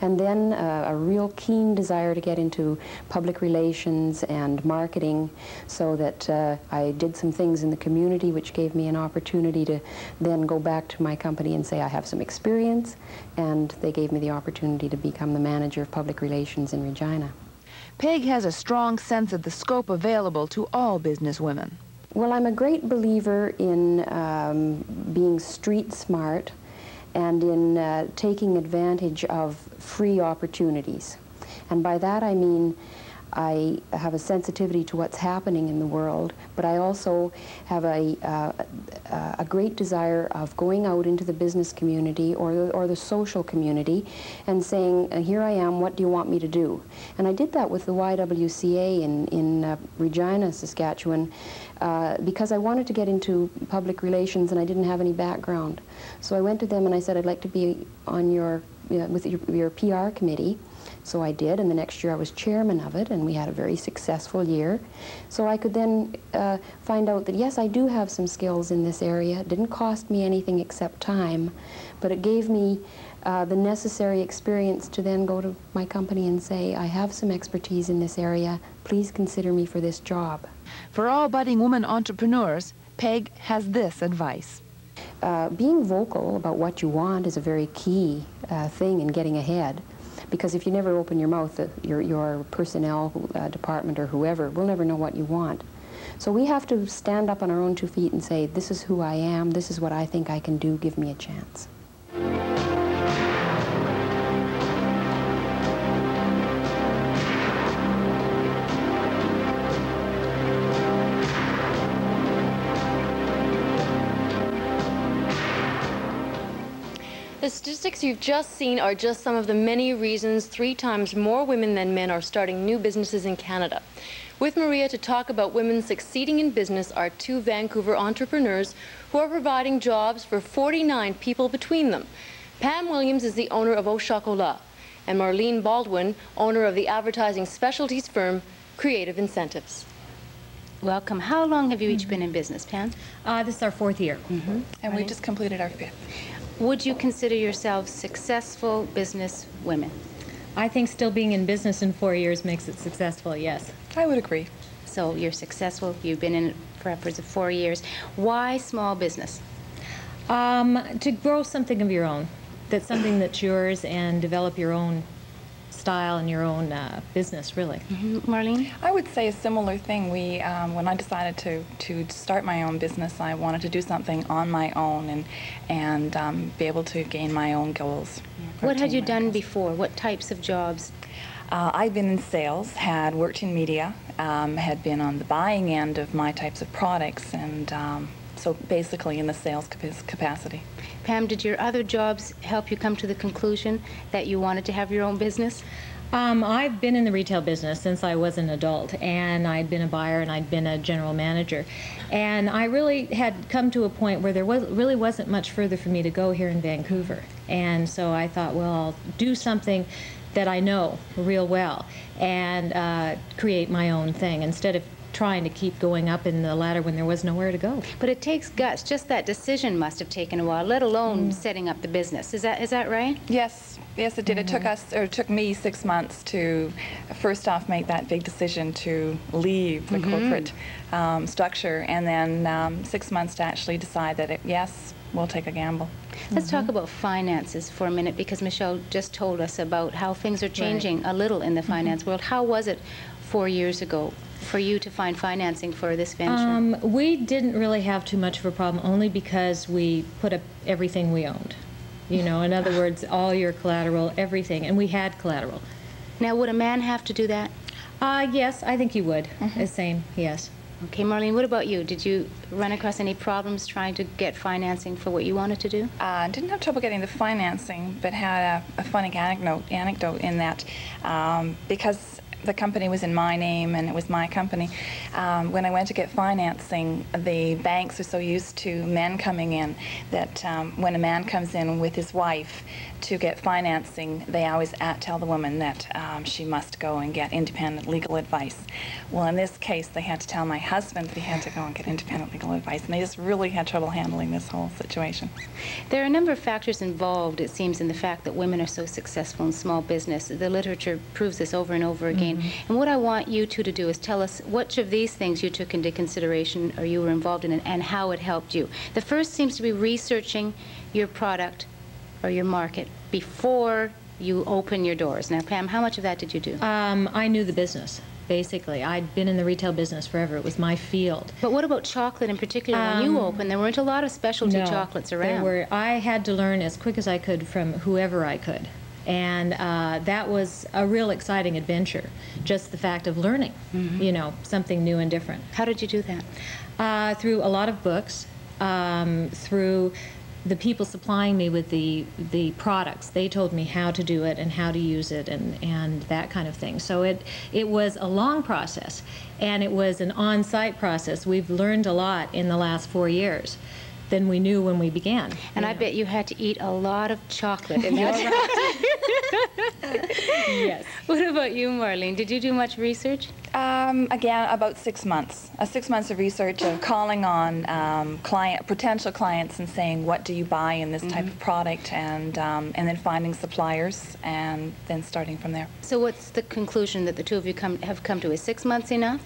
And then uh, a real keen desire to get into public relations and marketing, so that uh, I did some things in the community which gave me an opportunity to then go back to my company and say I have some experience, and they gave me the opportunity to become the manager of public relations in Regina. Peg has a strong sense of the scope available to all business women. Well, I'm a great believer in um, being street smart, and in uh, taking advantage of free opportunities. And by that I mean I have a sensitivity to what's happening in the world, but I also have a, uh, a great desire of going out into the business community or the, or the social community and saying, here I am, what do you want me to do? And I did that with the Y W C A in, in uh, Regina, Saskatchewan, uh, because I wanted to get into public relations and I didn't have any background. So I went to them and I said, I'd like to be on your, you know, with your, your P R committee. So I did, and the next year I was chairman of it, and we had a very successful year. So I could then uh, find out that, yes, I do have some skills in this area. It didn't cost me anything except time, but it gave me uh, the necessary experience to then go to my company and say, I have some expertise in this area. Please consider me for this job. For all budding women entrepreneurs, Peg has this advice. Uh, being vocal about what you want is a very key uh, thing in getting ahead. Because if you never open your mouth, uh, your, your personnel uh, department or whoever will never know what you want. So we have to stand up on our own two feet and say, this is who I am, this is what I think I can do, give me a chance. The statistics you've just seen are just some of the many reasons three times more women than men are starting new businesses in Canada. With Maria to talk about women succeeding in business are two Vancouver entrepreneurs who are providing jobs for forty-nine people between them. Pam Williams is the owner of Au Chocolat, and Marlene Baldwin, owner of the advertising specialties firm Creative Incentives. Welcome. How long have you each been in business, Pam? Uh, this is our fourth year. Mm-hmm. And right. we just completed our fifth. Would you consider yourselves successful business women? I think still being in business in four years makes it successful, yes. I would agree. So you're successful. You've been in it for upwards of four years. Why small business? Um, to grow something of your own. That's something that's yours and develop your own style and your own uh, business, really. Mm-hmm. Marlene? I would say a similar thing. We, um, when I decided to, to start my own business, I wanted to do something on my own and, and um, be able to gain my own goals. Yeah. What had you done goals. before? What types of jobs? Uh, I've been in sales, had worked in media, um, had been on the buying end of my types of products, and um, so basically in the sales capacity. Pam, did your other jobs help you come to the conclusion that you wanted to have your own business? Um, I've been in the retail business since I was an adult, and I'd been a buyer and I'd been a general manager. And I really had come to a point where there was, really wasn't much further for me to go here in Vancouver. And so I thought, well, I'll do something that I know real well and uh, create my own thing instead of trying to keep going up in the ladder when there was nowhere to go. But it takes guts. Just that decision must have taken a while, let alone mm. setting up the business. Is that is that right? Yes, yes, it did. Mm-hmm. It took us, or it took me, six months to first off make that big decision to leave the mm-hmm. corporate um, structure, and then um, six months to actually decide that it, yes, we'll take a gamble. Let's mm-hmm. talk about finances for a minute, because Michelle just told us about how things are changing right. a little in the finance mm-hmm. world. How was it four years ago for you to find financing for this venture? Um, we didn't really have too much of a problem, only because we put up everything we owned. You know, in other words, all your collateral, everything, and we had collateral. Now, would a man have to do that? Uh, yes, I think he would. Mm-hmm. The same, yes. Okay, Marlene, what about you? Did you run across any problems trying to get financing for what you wanted to do? I uh, didn't have trouble getting the financing, but had a, a funny anecdote, anecdote in that um, because the company was in my name and it was my company. Um, when I went to get financing, the banks are so used to men coming in that um, when a man comes in with his wife to get financing, they always at tell the woman that um, she must go and get independent legal advice. Well, in this case, they had to tell my husband that he had to go and get independent legal advice, and they just really had trouble handling this whole situation. There are a number of factors involved, it seems, in the fact that women are so successful in small business. The literature proves this over and over again. Mm-hmm. And what I want you two to do is tell us which of these things you took into consideration or you were involved in it, and how it helped you. The first seems to be researching your product or your market before you open your doors. Now, Pam, how much of that did you do? Um, I knew the business, basically. I'd been in the retail business forever. It was my field. But what about chocolate in particular? Um, when you opened, there weren't a lot of specialty no, chocolates around. There were. I had to learn as quick as I could from whoever I could. And uh, that was a real exciting adventure, just the fact of learning, mm-hmm. you know, something new and different. How did you do that? Uh, through a lot of books, um, through the people supplying me with the the products. They told me how to do it and how to use it and, and that kind of thing. So it, it was a long process, and it was an on-site process. We've learned a lot in the last four years than we knew when we began. And yeah. I bet you had to eat a lot of chocolate in that time. Yes. What about you, Marlene? Did you do much research? Um, again, about six months. Uh, six months of research of calling on um, client, potential clients and saying, what do you buy in this mm-hmm. type of product? And, um, and then finding suppliers and then starting from there. So what's the conclusion that the two of you come, have come to? Is six months enough?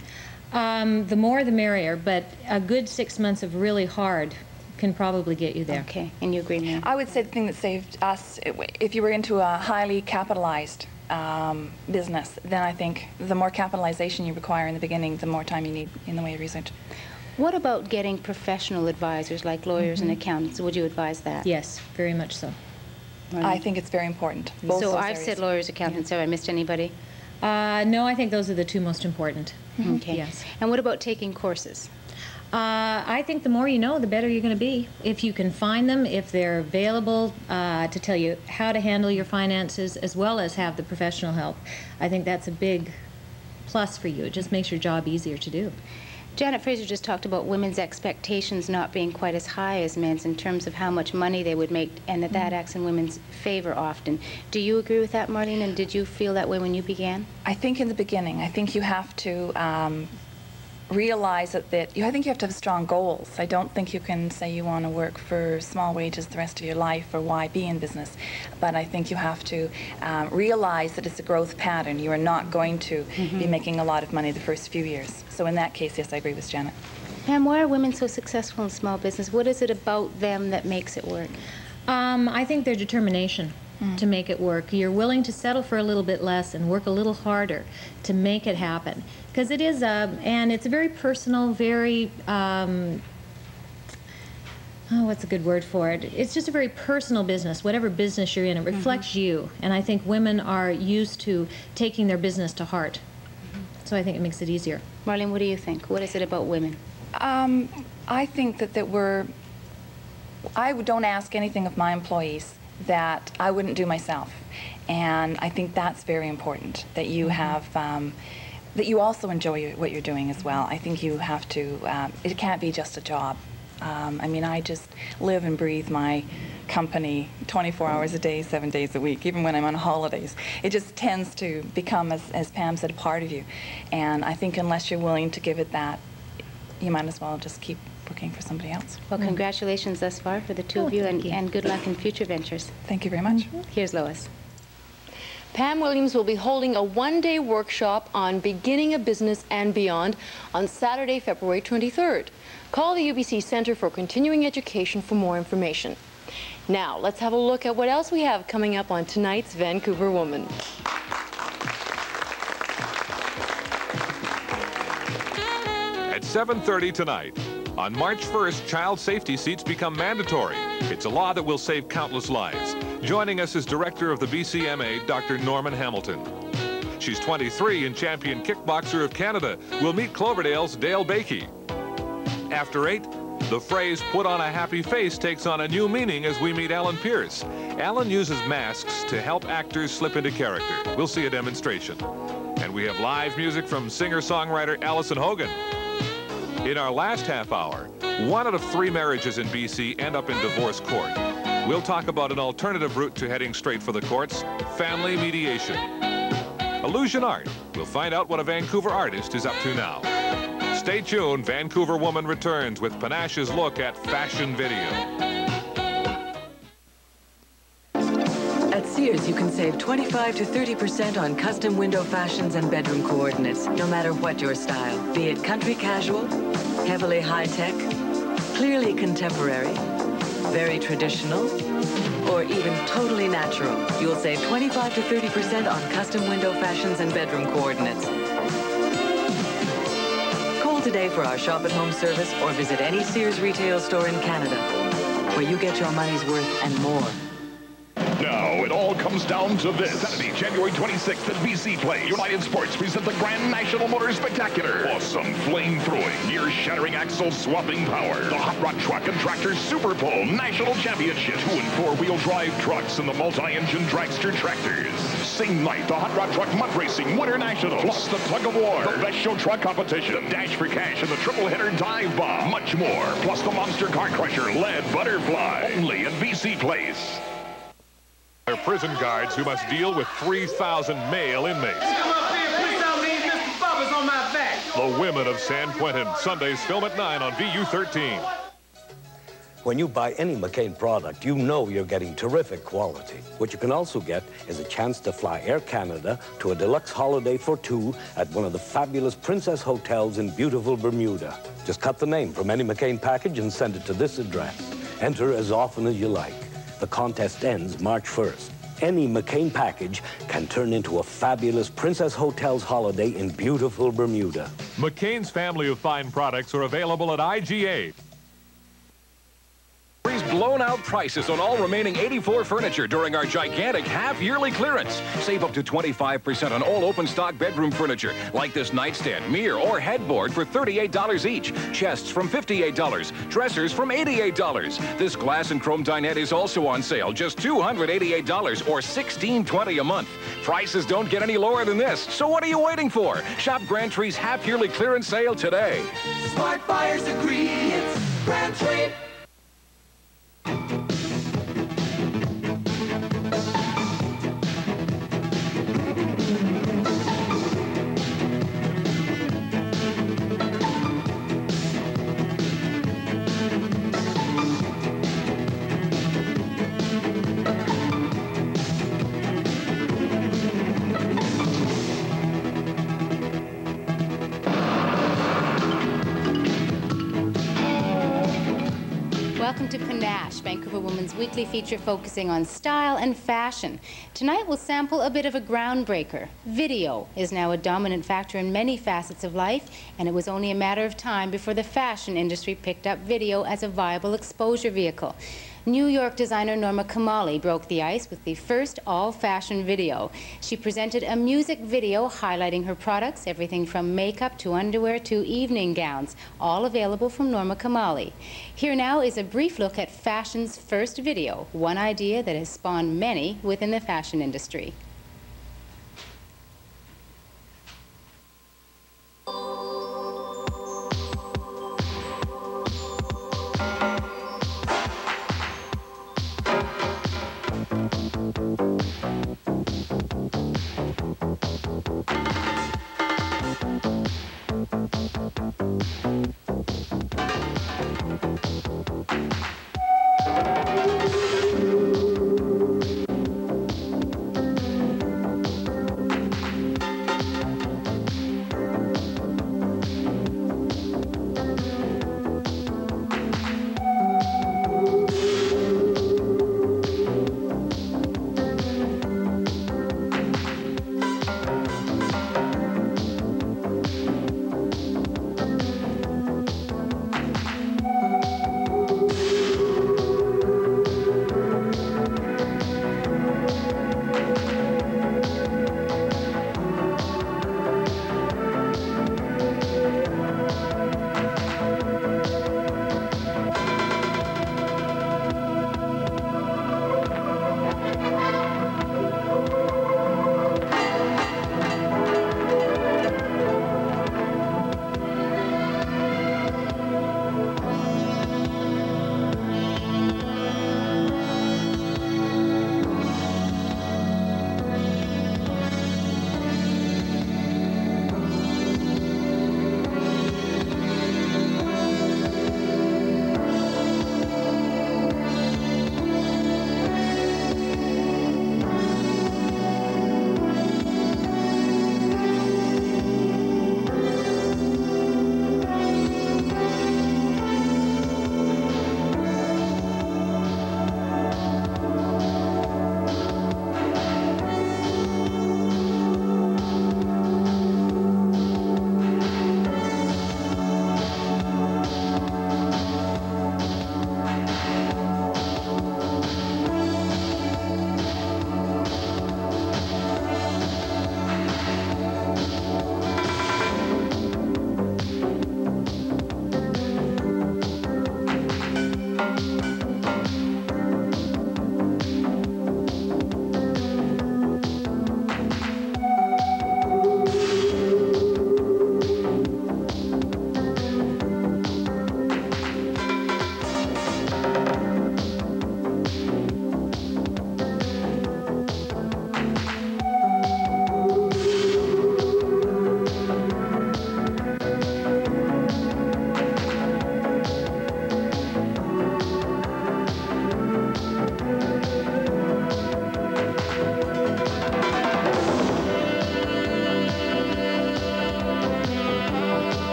Um, the more the merrier, but a good six months of really hard can probably get you there. Okay, and you agree, ma'am? I would say the thing that saved us, if you were into a highly capitalized um, business, then I think the more capitalization you require in the beginning, the more time you need in the way of research. What about getting professional advisors like lawyers mm-hmm. and accountants? Would you advise that? Yes, very much so. Right. I think it's very important. Both so I've areas. said lawyers, accountants, have I missed anybody? Uh, no, I think those are the two most important. Mm-hmm. Okay. Yes. And what about taking courses? Uh, I think the more you know, the better you're going to be. If you can find them, if they're available uh, to tell you how to handle your finances, as well as have the professional help, I think that's a big plus for you. It just makes your job easier to do. Janet Fraser just talked about women's expectations not being quite as high as men's in terms of how much money they would make, and that that acts in women's favor often. Do you agree with that, Marlene, and did you feel that way when you began? I think in the beginning, I think you have to um, realize that, that you, I think you have to have strong goals. I don't think you can say you want to work for small wages the rest of your life or why be in business, but I think you have to um, realize that it's a growth pattern. You are not going to mm-hmm. be making a lot of money the first few years. So in that case, yes, I agree with Janet. Pam, why are women so successful in small business? What is it about them that makes it work? Um, I think their determination. Mm. To make it work. You're willing to settle for a little bit less and work a little harder to make it happen. Because it is, a, and it's a very personal, very, um, oh, what's a good word for it? It's just a very personal business. Whatever business you're in, it reflects mm-hmm. you. And I think women are used to taking their business to heart. Mm-hmm. So I think it makes it easier. Marlene, what do you think? What is it about women? Um, I think that, that we're, I don't ask anything of my employees that I wouldn't do myself, and I think that's very important, that you have um, that you also enjoy your, what you're doing as well. I think you have to um, it can't be just a job. um, I mean, I just live and breathe my company twenty-four hours a day, seven days a week, even when I'm on holidays. It just tends to become, as, as Pam said, a part of you, and I think unless you're willing to give it that, you might as well just keep working for somebody else. Well, congratulations thus far for the two oh, of you, and, you, and good luck in future ventures. Thank you very much. Mm-hmm. Here's Lois. Pam Williams will be holding a one-day workshop on beginning a business and beyond on Saturday, February twenty-third. Call the U B C Centre for Continuing Education for more information. Now, let's have a look at what else we have coming up on tonight's Vancouver Woman. At seven thirty tonight, on March first, child safety seats become mandatory. It's a law that will save countless lives. Joining us is director of the B C M A, Doctor Norman Hamilton. She's twenty-three and champion kickboxer of Canada. We'll meet Cloverdale's Dale Bakey. After eight, the phrase "put on a happy face" takes on a new meaning as we meet Alan Pierce. Alan uses masks to help actors slip into character. We'll see a demonstration. And we have live music from singer-songwriter Allison Hogan. In our last half hour, one out of three marriages in B C end up in divorce court. We'll talk about an alternative route to heading straight for the courts, family mediation. Illusion Art. We'll find out what a Vancouver artist is up to now. Stay tuned. Vancouver Woman returns with Panache's look at fashion video. At Sears, you can save twenty-five to thirty percent on custom window fashions and bedroom coordinates, no matter what your style, be it country casual, heavily high-tech, clearly contemporary, very traditional, or even totally natural. You'll save twenty-five to thirty percent on custom window fashions and bedroom coordinates. Call today for our shop at home service or visit any Sears retail store in Canada, where you get your money's worth and more. Now, it all comes down to this. Saturday, January twenty-sixth at B C Place. United Sports presents the Grand National Motor Spectacular. Awesome flame-throwing, gear-shattering, axle-swapping power. The Hot Rod Truck and Tractor Super Bowl National Championship. Two- and four-wheel drive trucks and the multi-engine dragster tractors. Same night, the Hot Rod Truck Mud Racing Winter Nationals. Plus the Tug of War, the Best Show Truck Competition, the Dash for Cash, and the Triple Header Dive Bomb. Much more. Plus the Monster Car Crusher, Lead Butterfly. Only at B C Place. They're prison guards who must deal with three thousand male inmates. Come up here, please tell me Mister Bubba's on my back. The Women of San Quentin, Sundays, film at nine on V U thirteen. When you buy any McCain product, you know you're getting terrific quality. What you can also get is a chance to fly Air Canada to a deluxe holiday for two at one of the fabulous Princess Hotels in beautiful Bermuda. Just cut the name from any McCain package and send it to this address. Enter as often as you like. The contest ends March first. Any McCain package can turn into a fabulous Princess Hotels holiday in beautiful Bermuda. McCain's family of fine products are available at I G A. blown out prices on all remaining eighty-four furniture during our gigantic half-yearly clearance. Save up to twenty-five percent on all open stock bedroom furniture, like this nightstand, mirror, or headboard for thirty-eight dollars each. Chests from fifty-eight dollars, dressers from eighty-eight dollars. This glass and chrome dinette is also on sale, just two hundred eighty-eight dollars or sixteen twenty a month. Prices don't get any lower than this, so what are you waiting for? Shop Grand Tree's half-yearly clearance sale today. Smart buyers agree, it's Grand Tree. Vancouver Woman's Weekly feature focusing on style and fashion. Tonight we'll sample a bit of a groundbreaker. Video is now a dominant factor in many facets of life, and it was only a matter of time before the fashion industry picked up video as a viable exposure vehicle. New York designer Norma Kamali broke the ice with the first all-fashion video. She presented a music video highlighting her products, everything from makeup to underwear to evening gowns, all available from Norma Kamali. Here now is a brief look at fashion's first video, one idea that has spawned many within the fashion industry.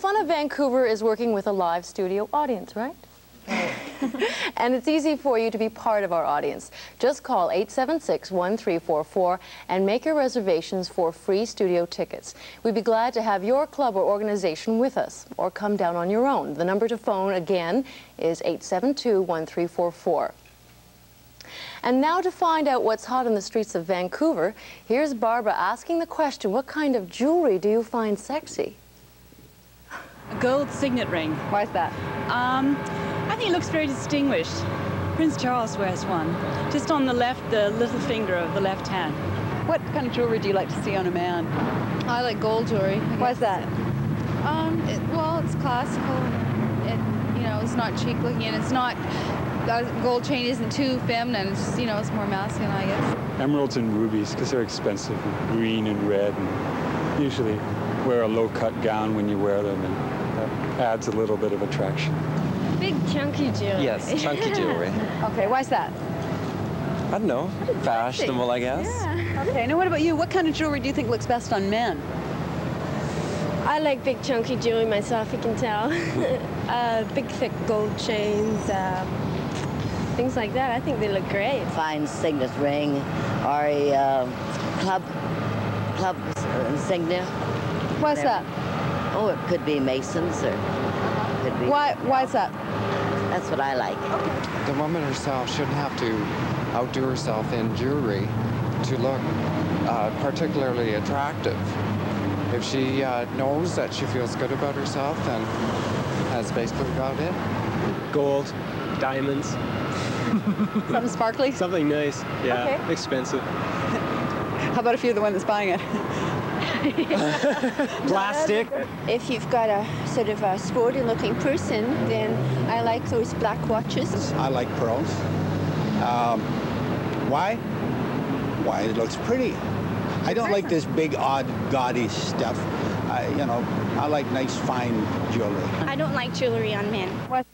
fun of Vancouver is working with a live studio audience, right? And it's easy for you to be part of our audience. Just call eight seven six, one three four four and make your reservations for free studio tickets. We'd be glad to have your club or organization with us, or come down on your own. The number to phone again is eight seven two, one three four four. And now to find out what's hot in the streets of Vancouver, here's Barbara asking the question, what kind of jewelry do you find sexy? A gold signet ring. Why is that? Um, I think it looks very distinguished. Prince Charles wears one, just on the left, the little finger of the left hand. What kind of jewelry do you like to see on a man? I like gold jewelry. Why is that? Um, it, well, it's classical. It, you know, it's not cheap looking, and it's not. Gold chain isn't too feminine. It's just, you know, it's more masculine, I guess. Emeralds and rubies, because they're expensive, green and red, and usually wear a low-cut gown when you wear them, and that adds a little bit of attraction. Big chunky jewelry. Yes, chunky jewelry. Okay, why's that? I don't know. Fashionable, I guess. Yeah. Okay, now what about you? What kind of jewelry do you think looks best on men? I like big chunky jewelry myself, you can tell. uh, big, thick gold chains. Uh, Things like that, I think they look great. Fine signet ring, or a uh, club, club insignia. What's that? Oh, it could be Masons, or it could be. Why? Why is that? That's what I like. Okay. The woman herself shouldn't have to outdo herself in jewelry to look uh, particularly attractive. If she uh, knows that she feels good about herself, then that's basically about it. Gold, diamonds. Something sparkly? Something nice, yeah. Okay. Expensive. How about if you're the one that's buying it? Plastic. If you've got a sort of a sporty looking person, then I like those black watches. I like pearls. Um, why? Why, it looks pretty. I don't like this big, odd, gaudy stuff. I, you know, I like nice, fine jewelry. I don't like jewelry on men. What?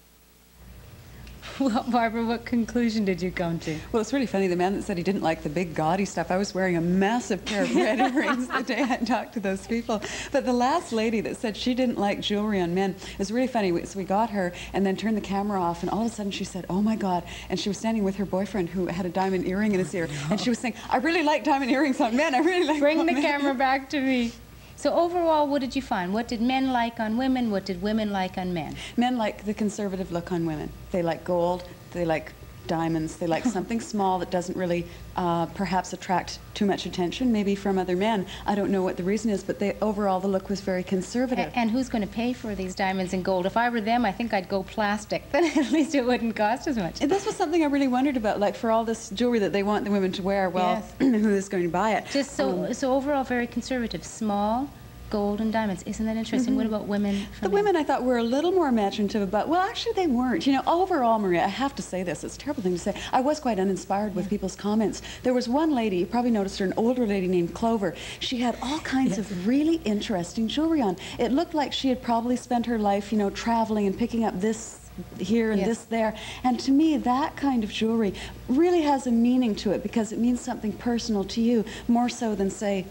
Well, Barbara, what conclusion did you come to? Well, it's really funny. The man that said he didn't like the big, gaudy stuff, I was wearing a massive pair of red earrings the day I talked to those people. But the last lady that said she didn't like jewelry on men, it was really funny. So we got her and then turned the camera off, and all of a sudden she said, oh, my God. And she was standing with her boyfriend who had a diamond earring in his ear, and she was saying, I really like diamond earrings on men. I really like Bring the men. camera back to me. So overall, what did you find? What did men like on women? What did women like on men? Men like the conservative look on women. They like gold. They like diamonds. They like something small that doesn't really uh, perhaps attract too much attention, maybe from other men. I don't know what the reason is, but they, overall the look was very conservative. A and who's going to pay for these diamonds and gold? If I were them, I think I'd go plastic. Then at least it wouldn't cost as much. And this was something I really wondered about, like for all this jewelry that they want the women to wear, well, yes. Who is going to buy it? Just so, um, so overall very conservative, small, gold and diamonds. Isn't that interesting? Mm-hmm. What about women? The women, I thought, were a little more imaginative about, well, actually, they weren't. You know, overall, Maria, I have to say this. It's a terrible thing to say. I was quite uninspired with people's comments. There was one lady, you probably noticed her, an older lady named Clover. She had all kinds of really interesting jewelry on. It looked like she had probably spent her life, you know, traveling and picking up this here and yes. this there, and to me that kind of jewelry really has a meaning to it because it means something personal to you, more so than, say,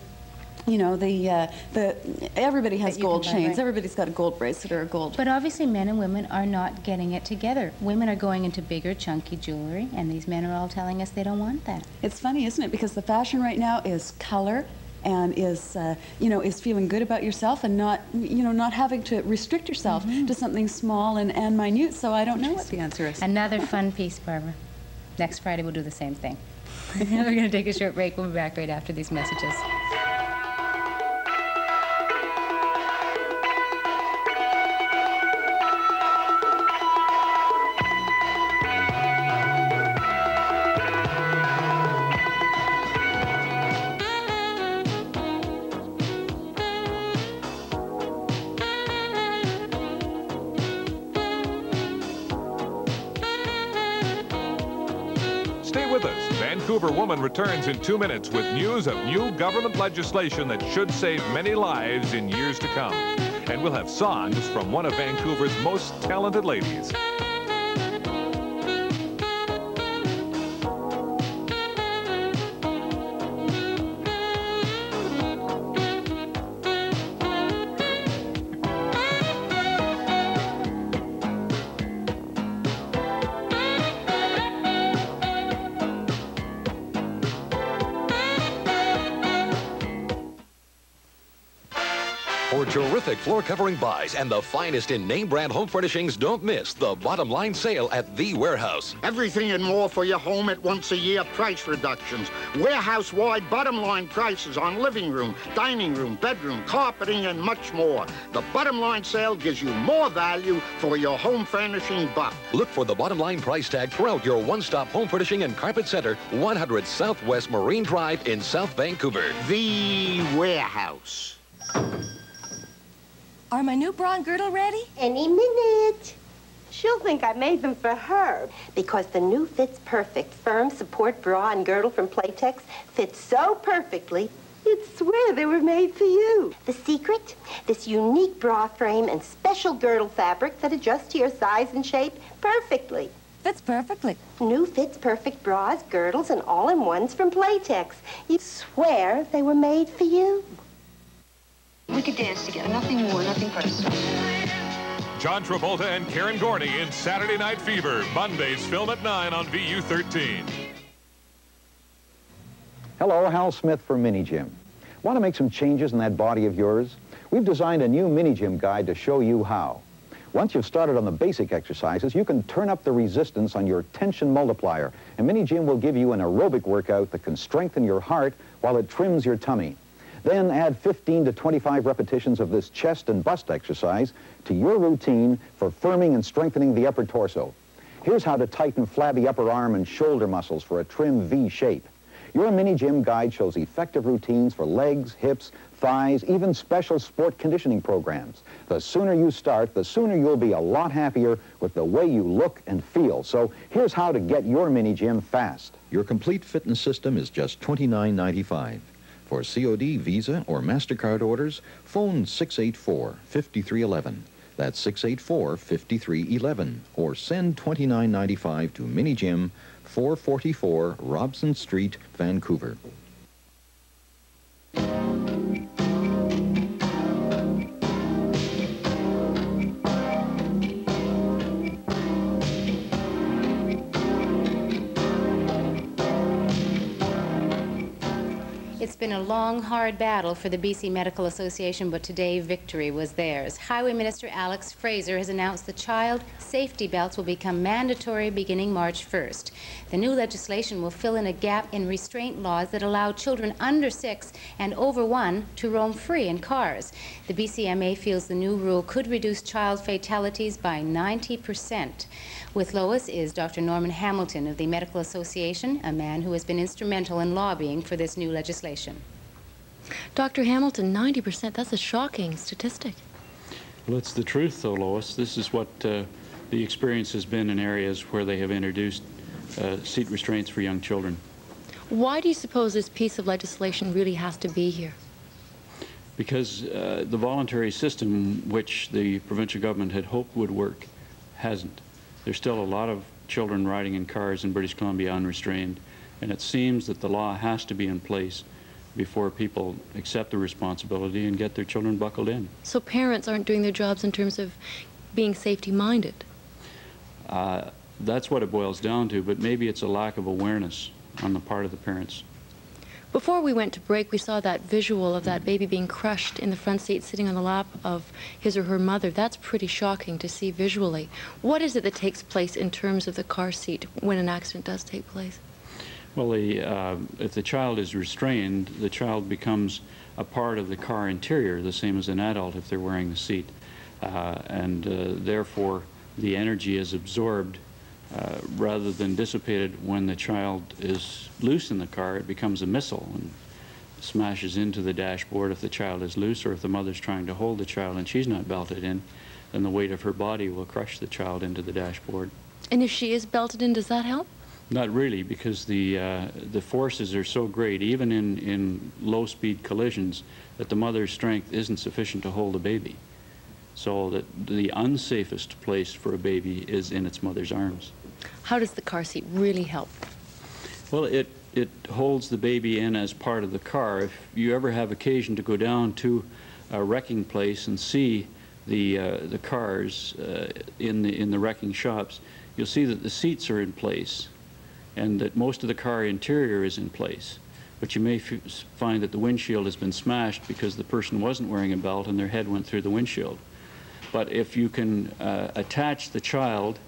you know, the, uh, the, everybody has gold buy, chains, right? Everybody's got a gold bracelet or a gold. But obviously men and women are not getting it together. Women are going into bigger, chunky jewelry, and these men are all telling us they don't want that. It's funny, isn't it? Because the fashion right now is color, and is, uh, you know, is feeling good about yourself and not, you know, not having to restrict yourself mm-hmm. to something small and, and minute, so I don't know what the answer is. Another fun piece, Barbara. Next Friday we'll do the same thing. We're going to take a short break. We'll be back right after these messages. Woman returns in two minutes with news of new government legislation that should save many lives in years to come. And we'll have songs from one of Vancouver's most talented ladies. For terrific floor covering buys and the finest in name brand home furnishings, don't miss the bottom line sale at The Warehouse. Everything and more for your home at once a year. Price reductions. Warehouse-wide bottom line prices on living room, dining room, bedroom, carpeting, and much more. The bottom line sale gives you more value for your home furnishing buck. Look for the bottom line price tag throughout your one-stop home furnishing and carpet center, one hundred Southwest Marine Drive in South Vancouver. The Warehouse. Are my new bra and girdle ready? Any minute. She'll think I made them for her because the new Fits Perfect firm support bra and girdle from Playtex fits so perfectly, you'd swear they were made for you. The secret? This unique bra frame and special girdle fabric that adjusts to your size and shape perfectly. Fits perfectly. New Fits Perfect bras, girdles, and all-in-ones from Playtex. You'd swear they were made for you. We could dance together, nothing more, nothing personal. John Travolta and Karen Gorney in Saturday Night Fever. Mondays, film at nine on V U thirteen. Hello, Hal Smith for Mini Gym. Want to make some changes in that body of yours? We've designed a new Mini Gym guide to show you how. Once you've started on the basic exercises, you can turn up the resistance on your tension multiplier, and Mini Gym will give you an aerobic workout that can strengthen your heart while it trims your tummy. Then add fifteen to twenty-five repetitions of this chest and bust exercise to your routine for firming and strengthening the upper torso. Here's how to tighten flabby upper arm and shoulder muscles for a trim V shape. Your Mini Gym guide shows effective routines for legs, hips, thighs, even special sport conditioning programs. The sooner you start, the sooner you'll be a lot happier with the way you look and feel. So here's how to get your Mini Gym fast. Your complete fitness system is just twenty-nine ninety-five. For C O D, Visa, or MasterCard orders, phone six eight four, five three one one. That's six eight four, five three one one. Or send twenty-nine ninety-five to Mini Gym, four forty-four Robson Street, Vancouver. It's been a long, hard battle for the B C Medical Association, but today victory was theirs. Highway Minister Alex Fraser has announced the child safety belts will become mandatory beginning March first. The new legislation will fill in a gap in restraint laws that allow children under six and over one to roam free in cars. The B C M A feels the new rule could reduce child fatalities by ninety percent. With Lois is Doctor Norman Hamilton of the Medical Association, a man who has been instrumental in lobbying for this new legislation. Doctor Hamilton, ninety percent, that's a shocking statistic. Well, it's the truth, though, Lois. This is what uh, the experience has been in areas where they have introduced uh, seat restraints for young children. Why do you suppose this piece of legislation really has to be here? Because uh, the voluntary system, which the provincial government had hoped would work, hasn't. There's still a lot of children riding in cars in British Columbia unrestrained, and it seems that the law has to be in place before people accept the responsibility and get their children buckled in. So parents aren't doing their jobs in terms of being safety-minded? Uh, that's what it boils down to, but maybe it's a lack of awareness on the part of the parents. Before we went to break, we saw that visual of that baby being crushed in the front seat, sitting on the lap of his or her mother. That's pretty shocking to see visually. What is it that takes place in terms of the car seat when an accident does take place? Well, the, uh, if the child is restrained, the child becomes a part of the car interior, the same as an adult if they're wearing the seat. Uh, and uh, therefore, the energy is absorbed uh, rather than dissipated when the child is loose in the car. It becomes a missile and smashes into the dashboard if the child is loose, or if the mother's trying to hold the child and she's not belted in, then the weight of her body will crush the child into the dashboard. And if she is belted in, does that help? Not really, because the uh, the forces are so great, even in, in low-speed collisions, that the mother's strength isn't sufficient to hold a baby. So that the unsafest place for a baby is in its mother's arms. How does the car seat really help? Well, it, it holds the baby in as part of the car. If you ever have occasion to go down to a wrecking place and see the, uh, the cars uh, in, the, in the wrecking shops, you'll see that the seats are in place, and that most of the car interior is in place. but you may f find that the windshield has been smashed because the person wasn't wearing a belt and their head went through the windshield. But if you can uh, attach the child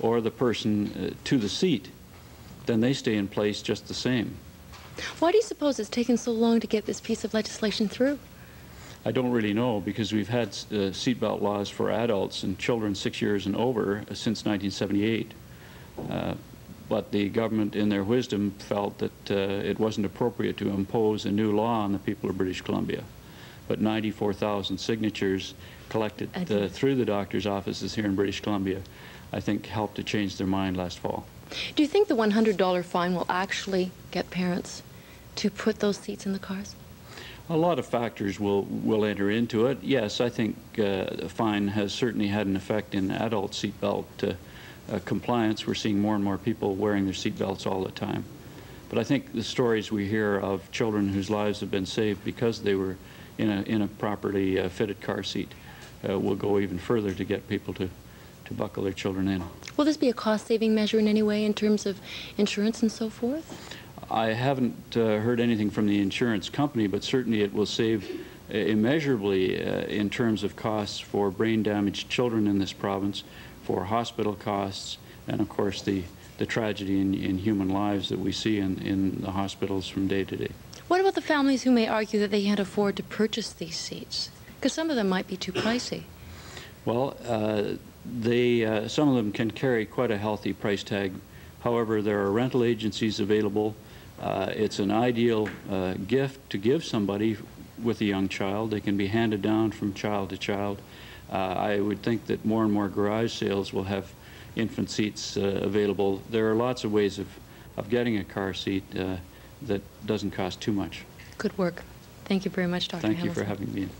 or the person uh, to the seat, then they stay in place just the same. Why do you suppose it's taken so long to get this piece of legislation through? I don't really know, because we've had uh, seatbelt laws for adults and children six years and over uh, since nineteen seventy-eight. Uh, but the government, in their wisdom, felt that uh, it wasn't appropriate to impose a new law on the people of British Columbia. But ninety-four thousand signatures collected uh, through the doctor's offices here in British Columbia, I think, helped to change their mind last fall. Do you think the one hundred dollar fine will actually get parents to put those seats in the cars? A lot of factors will, will enter into it. Yes, I think uh, the fine has certainly had an effect in adult seatbelt uh, uh, compliance. We're seeing more and more people wearing their seatbelts all the time. But I think the stories we hear of children whose lives have been saved because they were in a, in a properly uh, fitted car seat uh, will go even further to get people to, to buckle their children in. Will this be a cost-saving measure in any way in terms of insurance and so forth? I haven't uh, heard anything from the insurance company, but certainly it will save uh, immeasurably uh, in terms of costs for brain-damaged children in this province, for hospital costs, and of course the, the tragedy in, in human lives that we see in, in the hospitals from day to day. What about the families who may argue that they can't afford to purchase these seats? Because some of them might be too pricey. Well, uh, they, uh, some of them can carry quite a healthy price tag. However, there are rental agencies available. Uh, it's an ideal uh, gift to give somebody with a young child. They can be handed down from child to child. Uh, I would think that more and more garage sales will have infant seats uh, available. There are lots of ways of, of getting a car seat uh, that doesn't cost too much. Good work. Thank you very much, Doctor Hamilton. Thank you for having me in.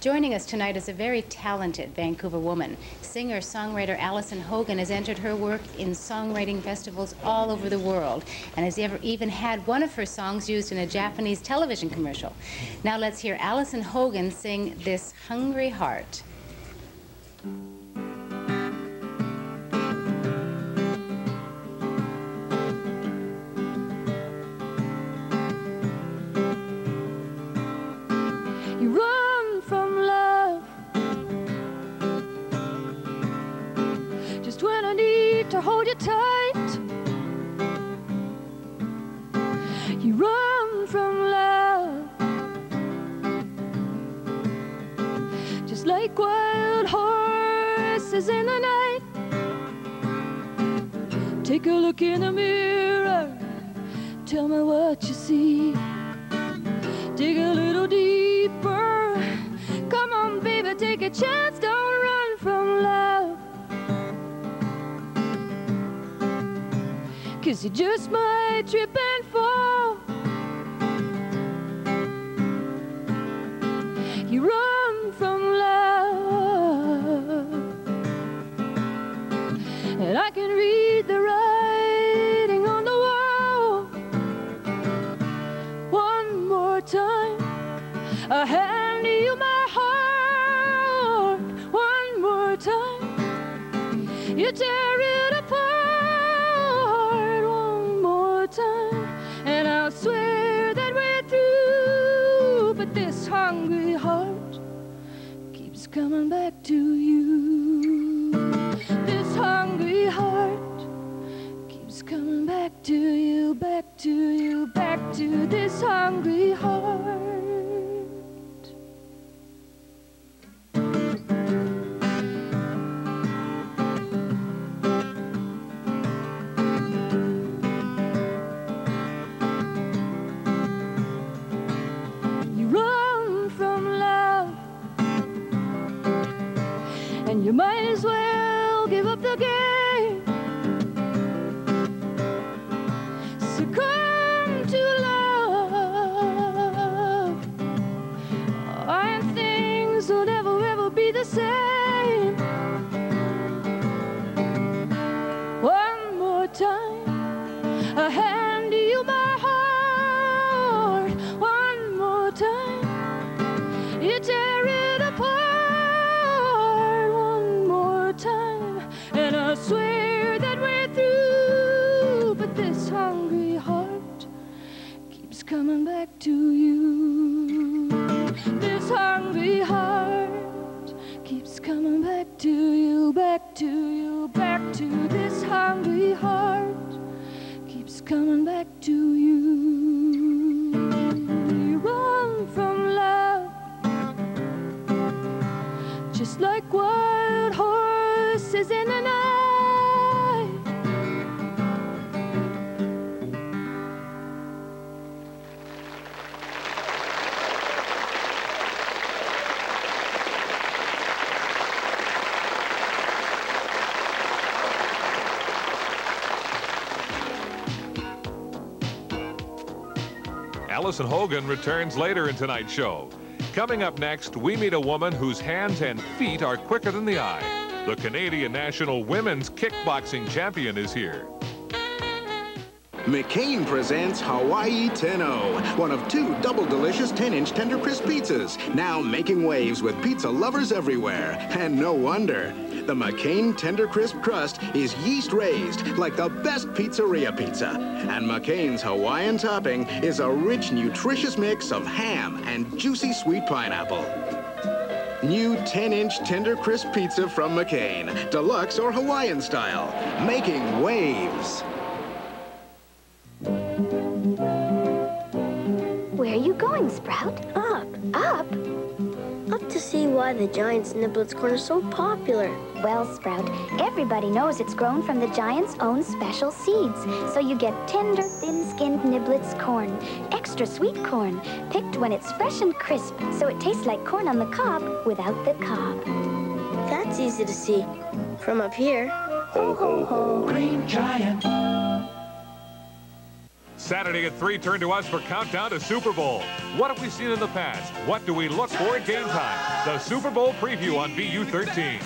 Joining us tonight is a very talented Vancouver woman. Singer-songwriter Alison Hogan has entered her work in songwriting festivals all over the world and has ever even had one of her songs used in a Japanese television commercial. Now let's hear Alison Hogan sing This Hungry Heart. Just my trip and fall. You run from love, and I can read the writing on the wall. One more time, I hand you my heart. One more time, you tear it. Coming back to you. This hungry heart keeps coming back to you, back to you, back to this hungry heart. You run from love, and you might as well give up the game. Succumb to love, and things will never ever be the same. One more time, I hand you my heart. One more time, you tear it. I swear that we're through, but this hungry heart coming back to you. This hungry heart keeps coming back to you, back to you, back to this hungry heart keeps coming back to you. We run from love just like wild horses in the night. Allison Hogan returns later in tonight's show. Coming up next, we meet a woman whose hands and feet are quicker than the eye. The Canadian National Women's Kickboxing Champion is here. McCain presents Hawaii ten oh, one of two double delicious ten inch tender crisp pizzas, now making waves with pizza lovers everywhere. And no wonder. The McCain Tender Crisp Crust is yeast-raised like the best pizzeria pizza. And McCain's Hawaiian topping is a rich, nutritious mix of ham and juicy sweet pineapple. New ten inch Tender Crisp Pizza from McCain, deluxe or Hawaiian style, making waves. Where are you going, Sprout? Up. Up? Up to see why the Giants' Niblets Corner is so popular. Well, Sprout, everybody knows it's grown from the Giants' own special seeds. So you get tender, thin-skinned Niblets corn, extra sweet corn, picked when it's fresh and crisp, so it tastes like corn on the cob without the cob. That's easy to see from up here. Ho, ho, ho. Green Giant. Saturday at three, turn to us for Countdown to Super Bowl. What have we seen in the past? What do we look for at game time? The Super Bowl preview on B U thirteen.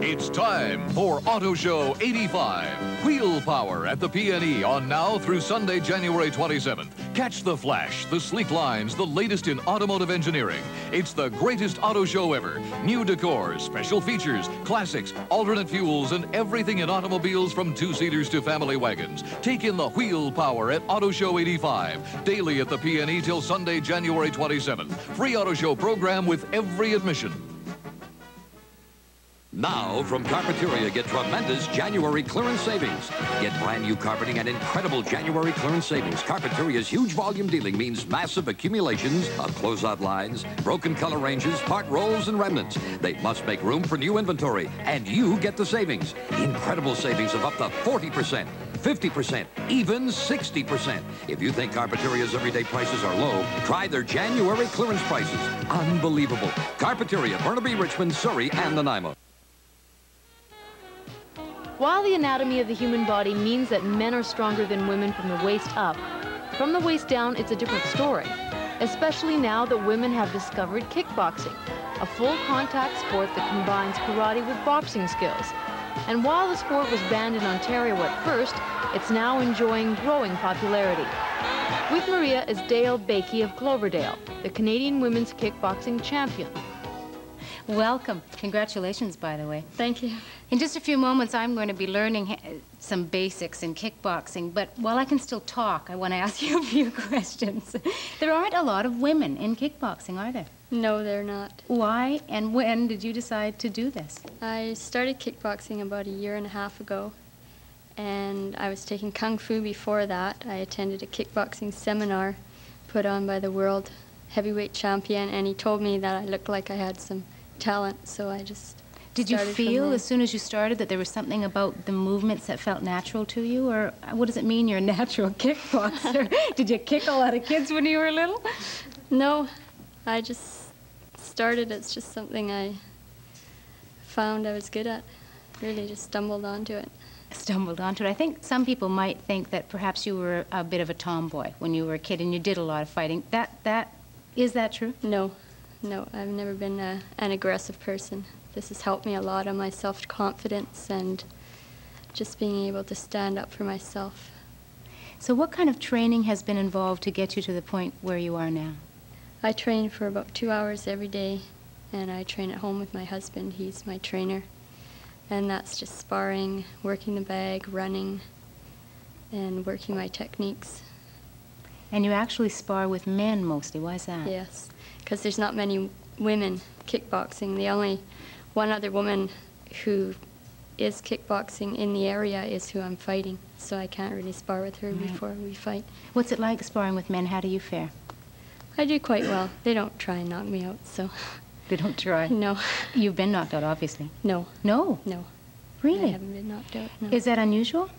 It's time for Auto Show eighty-five. Wheel Power at the P N E on now through Sunday, January twenty-seventh. Catch the flash, the sleek lines, the latest in automotive engineering. It's the greatest auto show ever. New decor, special features, classics, alternate fuels, and everything in automobiles from two-seaters to family wagons. Take in the Wheel Power at Auto Show eighty-five. Daily at the P N E till Sunday, January twenty-seventh. Free auto show program with every admission. Now, from Carpeteria, get tremendous January clearance savings. Get brand new carpeting and incredible January clearance savings. Carpeteria's huge volume dealing means massive accumulations of closeout lines, broken color ranges, part rolls, and remnants. They must make room for new inventory, and you get the savings. Incredible savings of up to forty percent. fifty percent, even sixty percent. If you think Carpeteria's everyday prices are low, try their January clearance prices. Unbelievable. Carpeteria, Burnaby, Richmond, Surrey, and Nanaimo. While the anatomy of the human body means that men are stronger than women from the waist up, from the waist down, it's a different story, especially now that women have discovered kickboxing, a full-contact sport that combines karate with boxing skills. And while the sport was banned in Ontario at first, it's now enjoying growing popularity. With Maria is Dale Bakey of Cloverdale, the Canadian women's kickboxing champion. Welcome. Congratulations, by the way. Thank you. In just a few moments, I'm going to be learning some basics in kickboxing, but while I can still talk, I want to ask you a few questions. There aren't a lot of women in kickboxing, are there? No, they're not. Why and when did you decide to do this? I started kickboxing about a year and a half ago, and I was taking Kung Fu before that. I attended a kickboxing seminar put on by the world heavyweight champion, and he told me that I looked like I had some talent, so I just Did you feel as soon as you started that there was something about the movements that felt natural to you, or what does it mean you're a natural kickboxer? Did you kick a lot of kids when you were little? No, I just started. It's just something I found I was good at. Really just stumbled onto it. Stumbled onto it. I think some people might think that perhaps you were a bit of a tomboy when you were a kid and you did a lot of fighting. That, that, is that true? No, no, I've never been a, an aggressive person. This has helped me a lot on my self-confidence and just being able to stand up for myself. So what kind of training has been involved to get you to the point where you are now? I train for about two hours every day, and I train at home with my husband. He's my trainer, and that's just sparring, working the bag, running, and working my techniques. And you actually spar with men mostly. Why is that? Yes, because there's not many women kickboxing. The only one other woman who is kickboxing in the area is who I'm fighting, so I can't really spar with her right. before we fight. What's it like sparring with men? How do you fare? I do quite well. They don't try and knock me out, so... They don't try? No. You've been knocked out, obviously. No. No? No. Really? I haven't been knocked out, no. Is that unusual?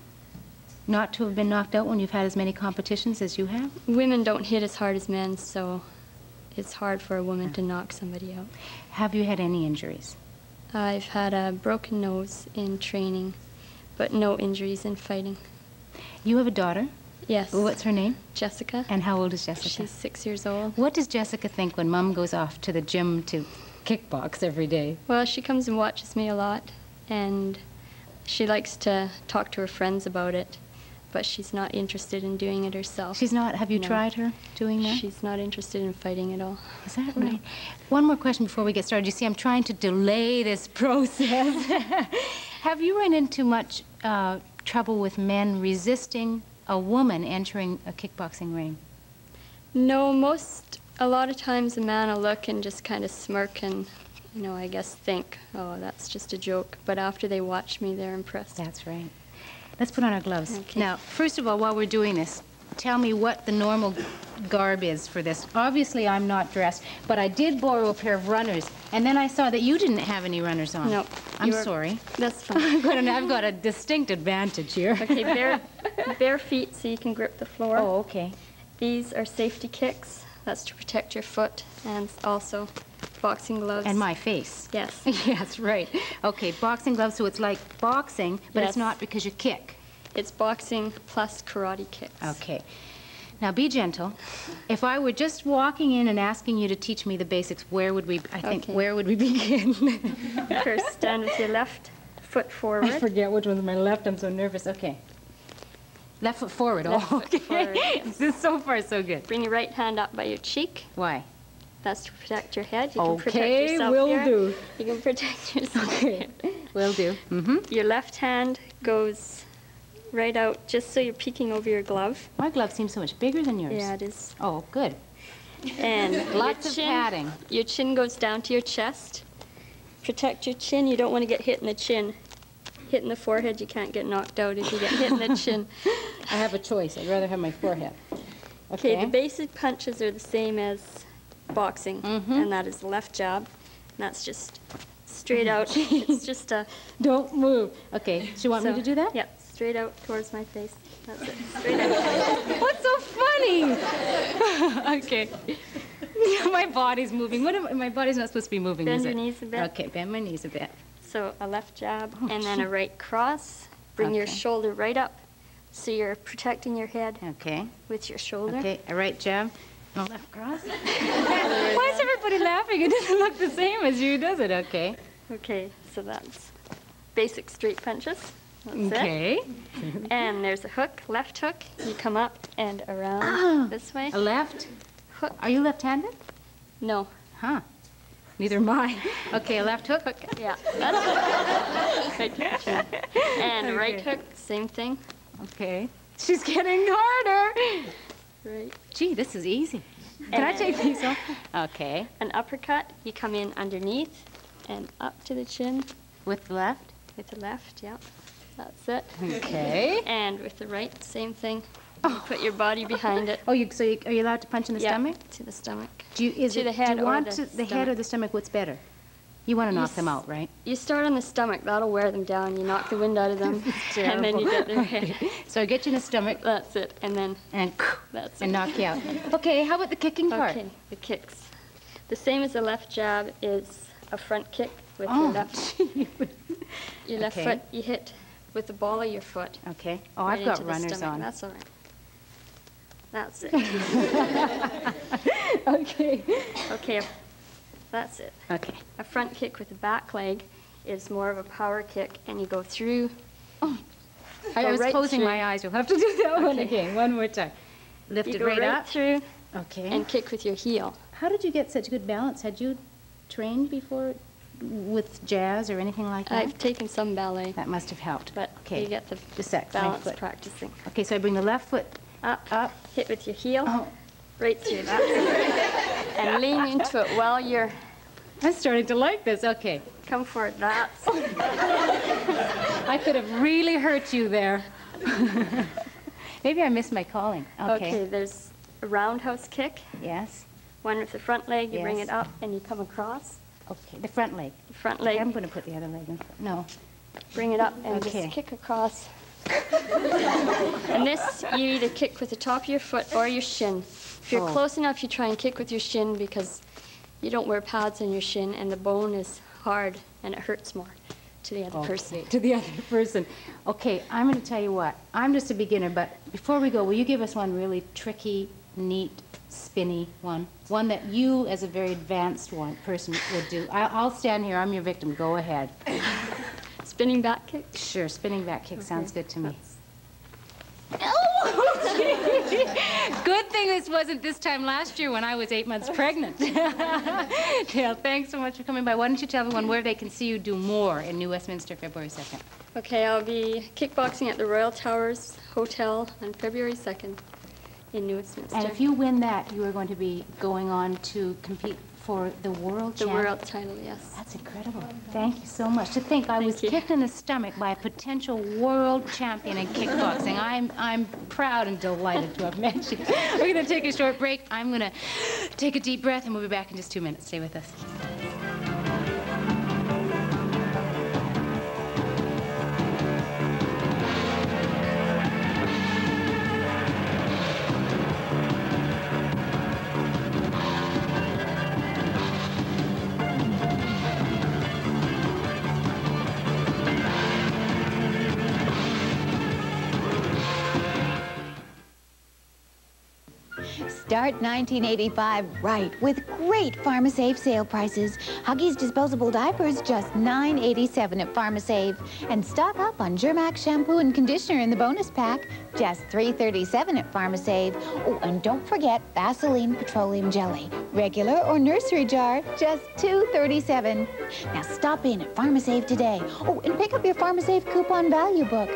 Not to have been knocked out when you've had as many competitions as you have? Women don't hit as hard as men, so it's hard for a woman yeah. to knock somebody out. Have you had any injuries? I've had a broken nose in training, but no injuries in fighting. You have a daughter? Yes. What's her name? Jessica. And how old is Jessica? She's six years old. What does Jessica think when Mom goes off to the gym to kickbox every day? Well, she comes and watches me a lot, and she likes to talk to her friends about it, but she's not interested in doing it herself. She's not? Have you no. tried her doing that? She's not interested in fighting at all. Is that right? No. One more question before we get started. You see, I'm trying to delay this process. Have you run into much uh, trouble with men resisting a woman entering a kickboxing ring? No, most, a lot of times a man will look and just kind of smirk and, you know, I guess think, oh, that's just a joke. But after they watch me, they're impressed. That's right. Let's put on our gloves. Okay. Now, first of all, while we're doing this, tell me what the normal garb is for this. Obviously, I'm not dressed, but I did borrow a pair of runners, and then I saw that you didn't have any runners on. No. I'm you're... sorry. That's fine. I've got, an, I've got a distinct advantage here. Okay, bare, bare feet so you can grip the floor. Oh, okay. These are safety kicks. That's to protect your foot and also boxing gloves. And my face. Yes. Yes, right. Okay, boxing gloves, so it's like boxing, but yes. it's not because you kick. It's boxing plus karate kicks. Okay. Now, be gentle. If I were just walking in and asking you to teach me the basics, where would we, I think, okay. where would we begin? First, stand with your left foot forward. I forget which one's my left. I'm so nervous. Okay. Left foot forward. Left oh, foot okay. forward, yes. This is so far so good. Bring your right hand up by your cheek. Why? That's to protect your head. You okay, can protect yourself will here. do. You can protect yourself. Okay, will do. Mm-hmm. Your left hand goes right out, just so you're peeking over your glove. My glove seems so much bigger than yours. Yeah, it is. Oh, good. And lots of chin, padding. Your chin goes down to your chest. Protect your chin. You don't want to get hit in the chin. Hit in the forehead, you can't get knocked out if you get hit in the chin. I have a choice. I'd rather have my forehead. Okay, okay, the basic punches are the same as boxing, mm-hmm. and that is the left jab. And that's just straight out. It's just a... Don't move. Okay, so you want so, me to do that? Yep, straight out towards my face. That's it, straight out. What's so funny? Okay. My body's moving. What am, my body's not supposed to be moving, bend is it? Bend your knees a bit. Okay, bend my knees a bit. So a left jab, oh, and then a right cross. Bring okay. your shoulder right up, so you're protecting your head okay. with your shoulder. Okay, a right jab. No left cross. Why is everybody laughing? It doesn't look the same as you, does it? Okay. Okay, so that's basic straight punches. That's okay. It. And there's a hook, left hook. You come up and around ah, this way. A left hook. Are you left-handed? No. Huh. Neither am I. Okay, a left hook. hook. Yeah. That's right. And okay. right hook, same thing. Okay. She's getting harder. Right. Gee, this is easy. Can I take these off? Okay. An uppercut, you come in underneath and up to the chin. With the left? With the left, yeah. That's it. Okay. And with the right, same thing. You oh. put your body behind it. Oh, you, so you, are you allowed to punch in the yeah, stomach? to the stomach. Do you, is to it, the head do you want or the, to the head or the stomach? What's better? You want to knock you them out, right? You start on the stomach. That'll wear them down. You knock the wind out of them, and then you get their head. So I get you in the stomach. That's it. And then and that's and it. knock you out. Okay. How about the kicking part? Okay. The kicks. The same as the left jab is a front kick with oh, your left. Gee. Your left okay. foot. You hit with the ball of your foot. Okay. Oh, right I've got runners on. That's all right. That's it. Okay. Okay. That's it. Okay. A front kick with a back leg is more of a power kick, and you go through. Oh. I was right closing through. my eyes. You'll have to do that okay. one again. One more time. Lift you it go right, right up. through. Okay. And kick with your heel. How did you get such good balance? Had you trained before with jazz or anything like that? I've taken some ballet. That must have helped. But okay. you get the, the sex, balance practicing. Okay, so I bring the left foot Up, up, hit with your heel, oh. right through that. And lean into it while you're... I'm starting to like this, okay. Come forward, that. I could have really hurt you there. Maybe I missed my calling. Okay. Okay, there's a roundhouse kick. Yes. One with the front leg, you yes. bring it up and you come across. Okay, the front leg. The front leg. Okay, I'm going to put the other leg in front. No. Bring it up and okay. just kick across. And this, you either kick with the top of your foot or your shin. If you're oh. close enough, you try and kick with your shin because you don't wear pads on your shin and the bone is hard and it hurts more to the other okay. person. To the other person. Okay, I'm going to tell you what. I'm just a beginner, but before we go, will you give us one really tricky, neat, spinny one, one that you, as a very advanced one person, would do. I, I'll stand here. I'm your victim. Go ahead. Spinning back kick? Sure, spinning back kick okay. sounds good to me. Oh, good thing this wasn't this time last year when I was eight months pregnant. Dale, thanks so much for coming by. Why don't you tell everyone where they can see you do more in New Westminster, February second? Okay, I'll be kickboxing at the Royal Towers Hotel on February second. In New Westminster. And if you win that, you are going to be going on to compete for the world title. The world title, yes. That's incredible. Thank you so much. To think I Thank was you. kicked in the stomach by a potential world champion in kickboxing. I'm, I'm proud and delighted to have met you. We're going to take a short break. I'm going to take a deep breath, and we'll be back in just two minutes. Stay with us. Start nineteen eighty-five right with great PharmaSave sale prices. Huggies disposable diapers just nine eighty-seven at PharmaSave. And stock up on Germac shampoo and conditioner in the bonus pack, just three thirty-seven at PharmaSave. Oh, and don't forget Vaseline petroleum jelly, regular or nursery jar, just two thirty-seven. Now stop in at PharmaSave today. Oh, and pick up your PharmaSave coupon value book.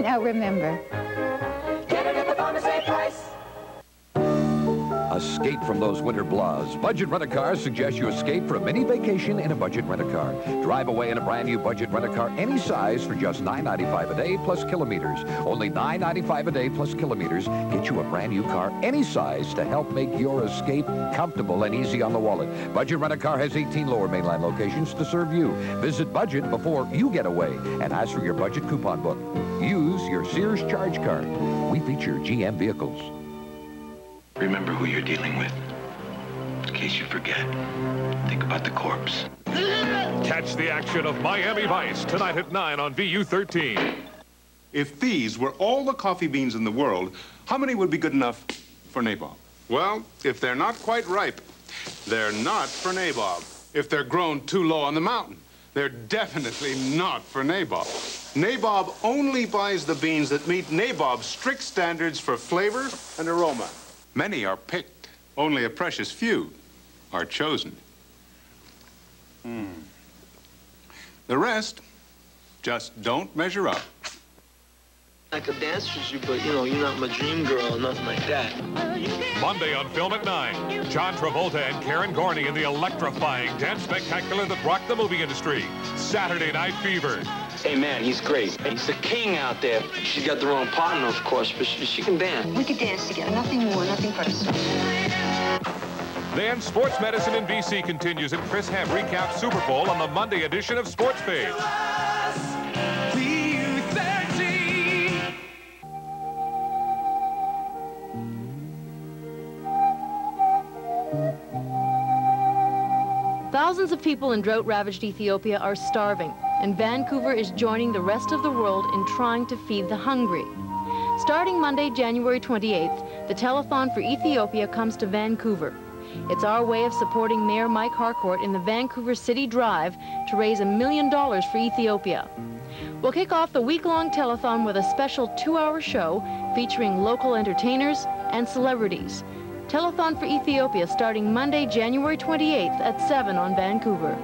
Now remember, get it at the PharmaSave price. Escape from those winter blahs. Budget Rent-A-Car suggests you escape for a mini vacation in a budget Rent-A-Car. Drive away in a brand new budget Rent-A-Car any size for just nine ninety-five a day plus kilometers. Only nine ninety-five a day plus kilometers get you a brand new car any size to help make your escape comfortable and easy on the wallet. Budget Rent-A-Car has eighteen lower mainline locations to serve you. Visit Budget before you get away and ask for your budget coupon book. Use your Sears Charge Card. We feature G M vehicles. Remember who you're dealing with. In case you forget, think about the corpse. Catch the action of Miami Vice tonight at nine on V U thirteen. If these were all the coffee beans in the world, how many would be good enough for nabob? Well, if they're not quite ripe, they're not for nabob. If they're grown too low on the mountain, they're definitely not for nabob. Nabob only buys the beans that meet nabob's strict standards for flavor and aroma. Many are picked. Only a precious few are chosen. Mm. The rest just don't measure up. I could dance with you, but, you know, you're not my dream girl or nothing like that. Monday on Film at nine, John Travolta and Karen Gorney in the electrifying dance spectacular that rocked the movie industry. Saturday Night Fever. Hey, man, he's great. He's the king out there. She's got the wrong partner, of course, but she, she can dance. We could dance together. Nothing more, nothing personal. Then Sports Medicine in B C continues, and Chris Ham recaps Super Bowl on the Monday edition of Sports Page. Thousands of people in drought-ravaged Ethiopia are starving, and Vancouver is joining the rest of the world in trying to feed the hungry. Starting Monday, January twenty-eighth, the Telethon for Ethiopia comes to Vancouver. It's our way of supporting Mayor Mike Harcourt in the Vancouver City Drive to raise a million dollars for Ethiopia. We'll kick off the week-long telethon with a special two-hour show featuring local entertainers and celebrities. Telethon for Ethiopia starting Monday, January twenty-eighth at seven on Vancouver.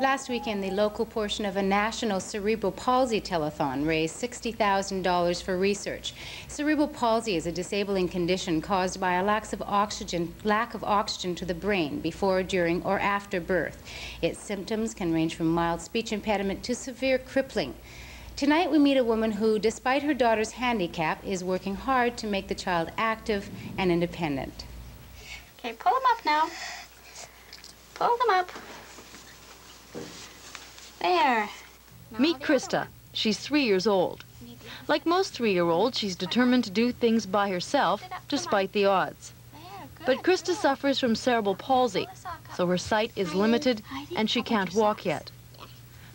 Last weekend, the local portion of a national cerebral palsy telethon raised sixty thousand dollars for research. Cerebral palsy is a disabling condition caused by a lack of oxygen, lack of oxygen to the brain before, during, or after birth. Its symptoms can range from mild speech impediment to severe crippling. Tonight we meet a woman who, despite her daughter's handicap, is working hard to make the child active and independent. Okay, pull them up now. Pull them up. There. Meet Krista. She's three years old. Like most three-year-olds, she's determined to do things by herself, despite the odds. But Krista suffers from cerebral palsy, so her sight is limited and she can't walk yet.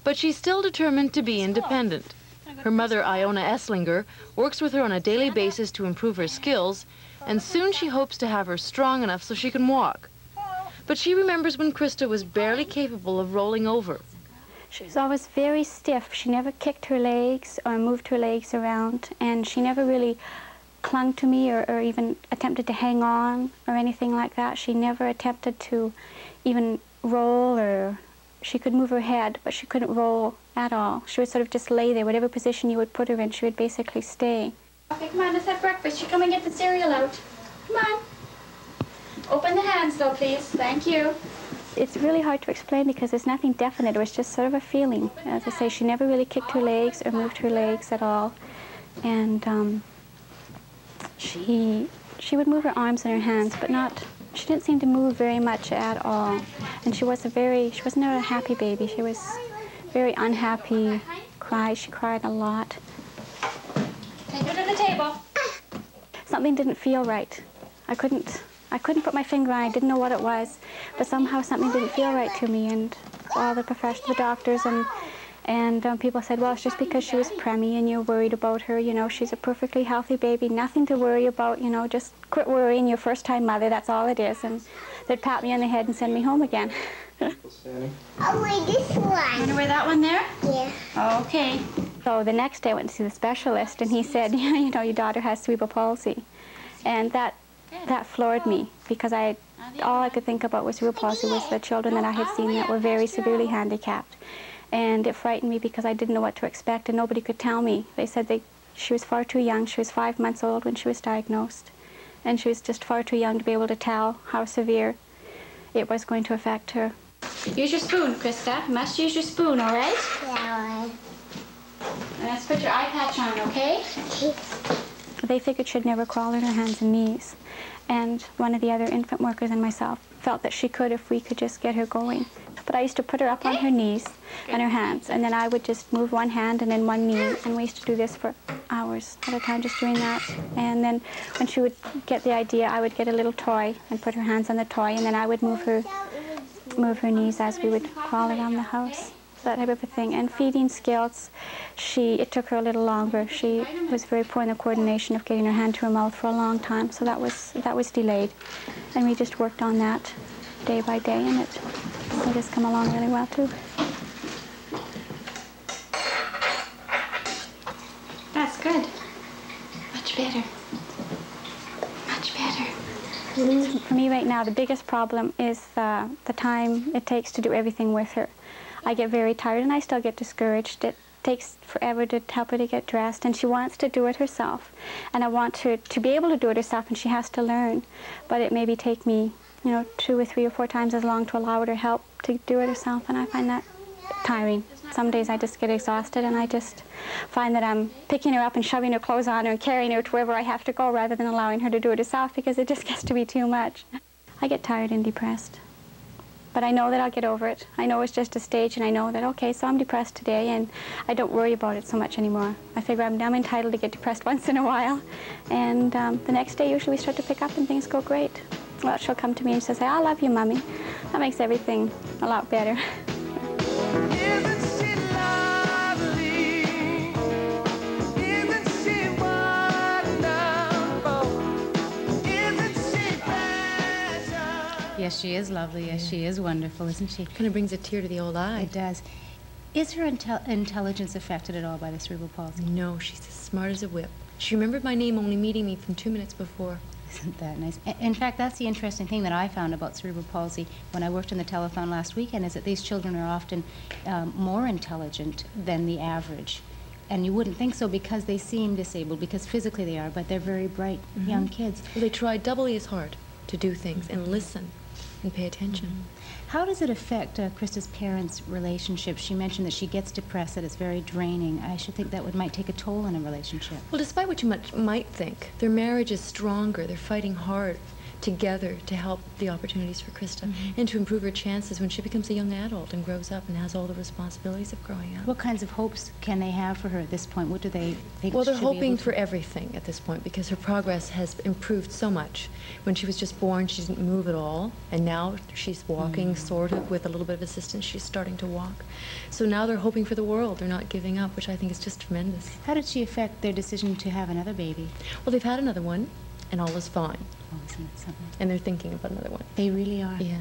But she's still determined to be independent. Her mother, Iona Esslinger, works with her on a daily basis to improve her skills, and soon she hopes to have her strong enough so she can walk. But she remembers when Krista was barely capable of rolling over. She was always very stiff. She never kicked her legs or moved her legs around, and she never really clung to me or, or even attempted to hang on or anything like that. She never attempted to even roll, or she could move her head, but she couldn't roll at all. She would sort of just lay there. Whatever position you would put her in, she would basically stay. Okay, come on, let's have breakfast. You come and get the cereal out. Come on. Open the hands, though, please. Thank you. It's really hard to explain because there's nothing definite. It was just sort of a feeling. As I say, she never really kicked her legs or moved her legs at all. And um, she, she would move her arms and her hands, but not, she didn't seem to move very much at all. And she was a very, she was not a happy baby. She was very unhappy, cried. She cried a lot. Take her to the table. Something didn't feel right. I couldn't. I couldn't put my finger on it. I didn't know what it was, but somehow something didn't feel right to me. And all the professional, the doctors and and um, people said, well, it's just because she was preemie and you're worried about her. You know, she's a perfectly healthy baby, nothing to worry about. You know, just quit worrying. Your first-time mother, that's all it is. And they'd pat me on the head and send me home again. Oh, wait, this one. You want to wear that one there? Yeah. Okay. So the next day, I went to see the specialist, and he said, yeah, you know, your daughter has cerebral palsy, and that. That floored me, because I, all I could think about was cerebral palsy, was the children that I had seen that were very severely handicapped. And it frightened me because I didn't know what to expect, and nobody could tell me. They said they, she was far too young. She was five months old when she was diagnosed, and she was just far too young to be able to tell how severe it was going to affect her. Use your spoon, Krista. You must use your spoon, all right? Yeah. And let's put your eye patch on, okay? They figured she'd never crawl on her hands and knees. And one of the other infant workers and myself felt that she could if we could just get her going. But I used to put her up on her knees and her hands, and then I would just move one hand and then one knee, and we used to do this for hours at a time, just doing that. And then when she would get the idea, I would get a little toy and put her hands on the toy, and then I would move her, move her knees as we would crawl around the house. That type of a thing. And feeding skills, she, it took her a little longer. She was very poor in the coordination of getting her hand to her mouth for a long time, so that was, that was delayed. And we just worked on that day by day, and it, it has come along really well, too. That's good. Much better. Much better. For me right now, the biggest problem is uh, the time it takes to do everything with her. I get very tired, and I still get discouraged. It takes forever to help her to get dressed, and she wants to do it herself. And I want her to be able to do it herself, and she has to learn. But it maybe take me, you know, two or three or four times as long to allow her help to do it herself, and I find that tiring. Some days I just get exhausted, and I just find that I'm picking her up and shoving her clothes on her and carrying her to wherever I have to go rather than allowing her to do it herself, because it just gets to be too much. I get tired and depressed. But I know that I'll get over it. I know it's just a stage, and I know that, okay, so I'm depressed today, and I don't worry about it so much anymore. I figure I'm, I'm entitled to get depressed once in a while, and um, the next day usually we start to pick up and things go great. Well, she'll come to me and she'll say, I love you, Mommy. That makes everything a lot better. Yes, she is lovely. Yes, yeah. She is wonderful, isn't she? Kind of brings a tear to the old eye. It does. Is her intel intelligence affected at all by the cerebral palsy? No, she's as smart as a whip. She remembered my name only meeting me from two minutes before. Isn't that nice? In fact, that's the interesting thing that I found about cerebral palsy when I worked on the telethon last weekend, is that these children are often um, more intelligent than the average. And you wouldn't think so because they seem disabled, because physically they are, but they're very bright mm-hmm. young kids. Well, they try doubly as hard to do things and listen and pay attention. Mm-hmm. How does it affect uh, Krista's parents' relationship? She mentioned that she gets depressed, that it's very draining. I should think that would might take a toll on a relationship. Well, despite what you much, might think, their marriage is stronger. They're fighting hard together to help the opportunities for Krista mm-hmm. and to improve her chances when she becomes a young adult and grows up and has all the responsibilities of growing up. What kinds of hopes can they have for her at this point? What do they think? Well, they're hoping for everything at this point because her progress has improved so much. When she was just born, she didn't move at all, and now she's walking mm-hmm. sort of with a little bit of assistance. She's starting to walk. So now they're hoping for the world. They're not giving up, which I think is just tremendous. How did she affect their decision to have another baby? Well, they've had another one, and all is fine. Oh, isn't it something? And they're thinking about another one. They really are. Yeah.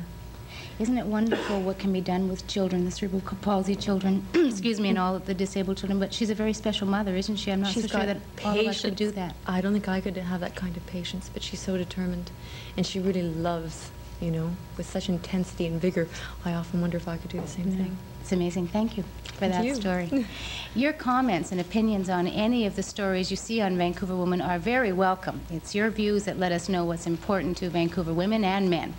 Isn't it wonderful what can be done with children, the cerebral palsy children, excuse me, and all of the disabled children? But she's a very special mother, isn't she? I'm not she's so sure that all of us could do that. I don't think I could have that kind of patience, but she's so determined, and she really loves, you know, with such intensity and vigor. I often wonder if I could do the same yeah. thing. It's amazing. Thank you for Thank that you. story. Your comments and opinions on any of the stories you see on Vancouver Women are very welcome. It's your views that let us know what's important to Vancouver women and men.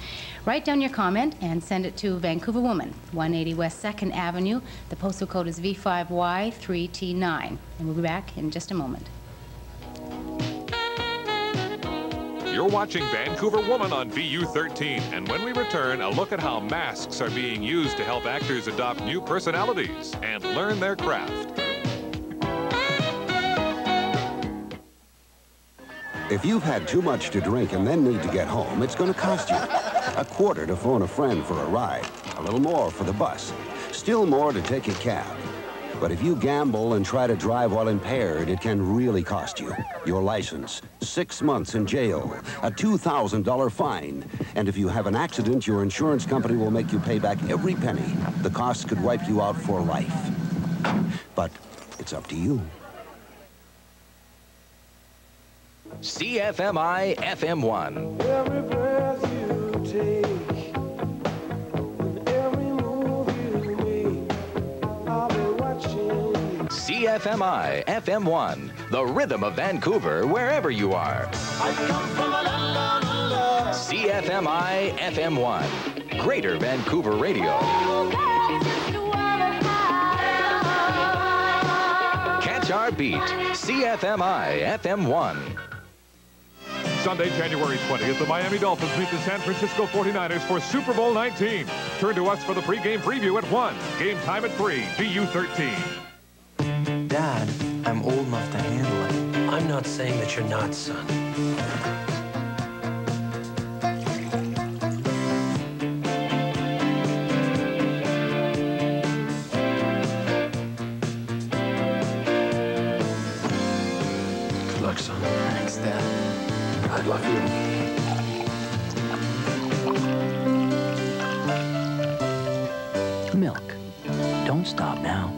Write down your comment and send it to Vancouver Woman, one eighty West second Avenue. The postal code is V five Y three T nine. And we'll be back in just a moment. You're watching Vancouver Woman on V U thirteen, and when we return, a look at how masks are being used to help actors adopt new personalities and learn their craft. If you've had too much to drink and then need to get home, it's going to cost you a quarter to phone a friend for a ride, a little more for the bus, still more to take a cab. But if you gamble and try to drive while impaired, it can really cost you. Your license, six months in jail, a two thousand dollar fine. And if you have an accident, your insurance company will make you pay back every penny. The costs could wipe you out for life. But it's up to you. C F M I F M one. Every breath you take. C F M I F M one, the rhythm of Vancouver, wherever you are. I come from a land under. C F M I F M one, Greater Vancouver Radio. Oh, girl, catch our beat, C F M I F M one. Sunday, January twentieth, the Miami Dolphins meet the San Francisco forty-niners for Super Bowl nineteen. Turn to us for the pregame preview at one. Game time at three, V U thirteen. Dad, I'm old enough to handle it. I'm not saying that you're not, son. Good luck, son. Thanks, Dad. I love you. Milk. Don't stop now.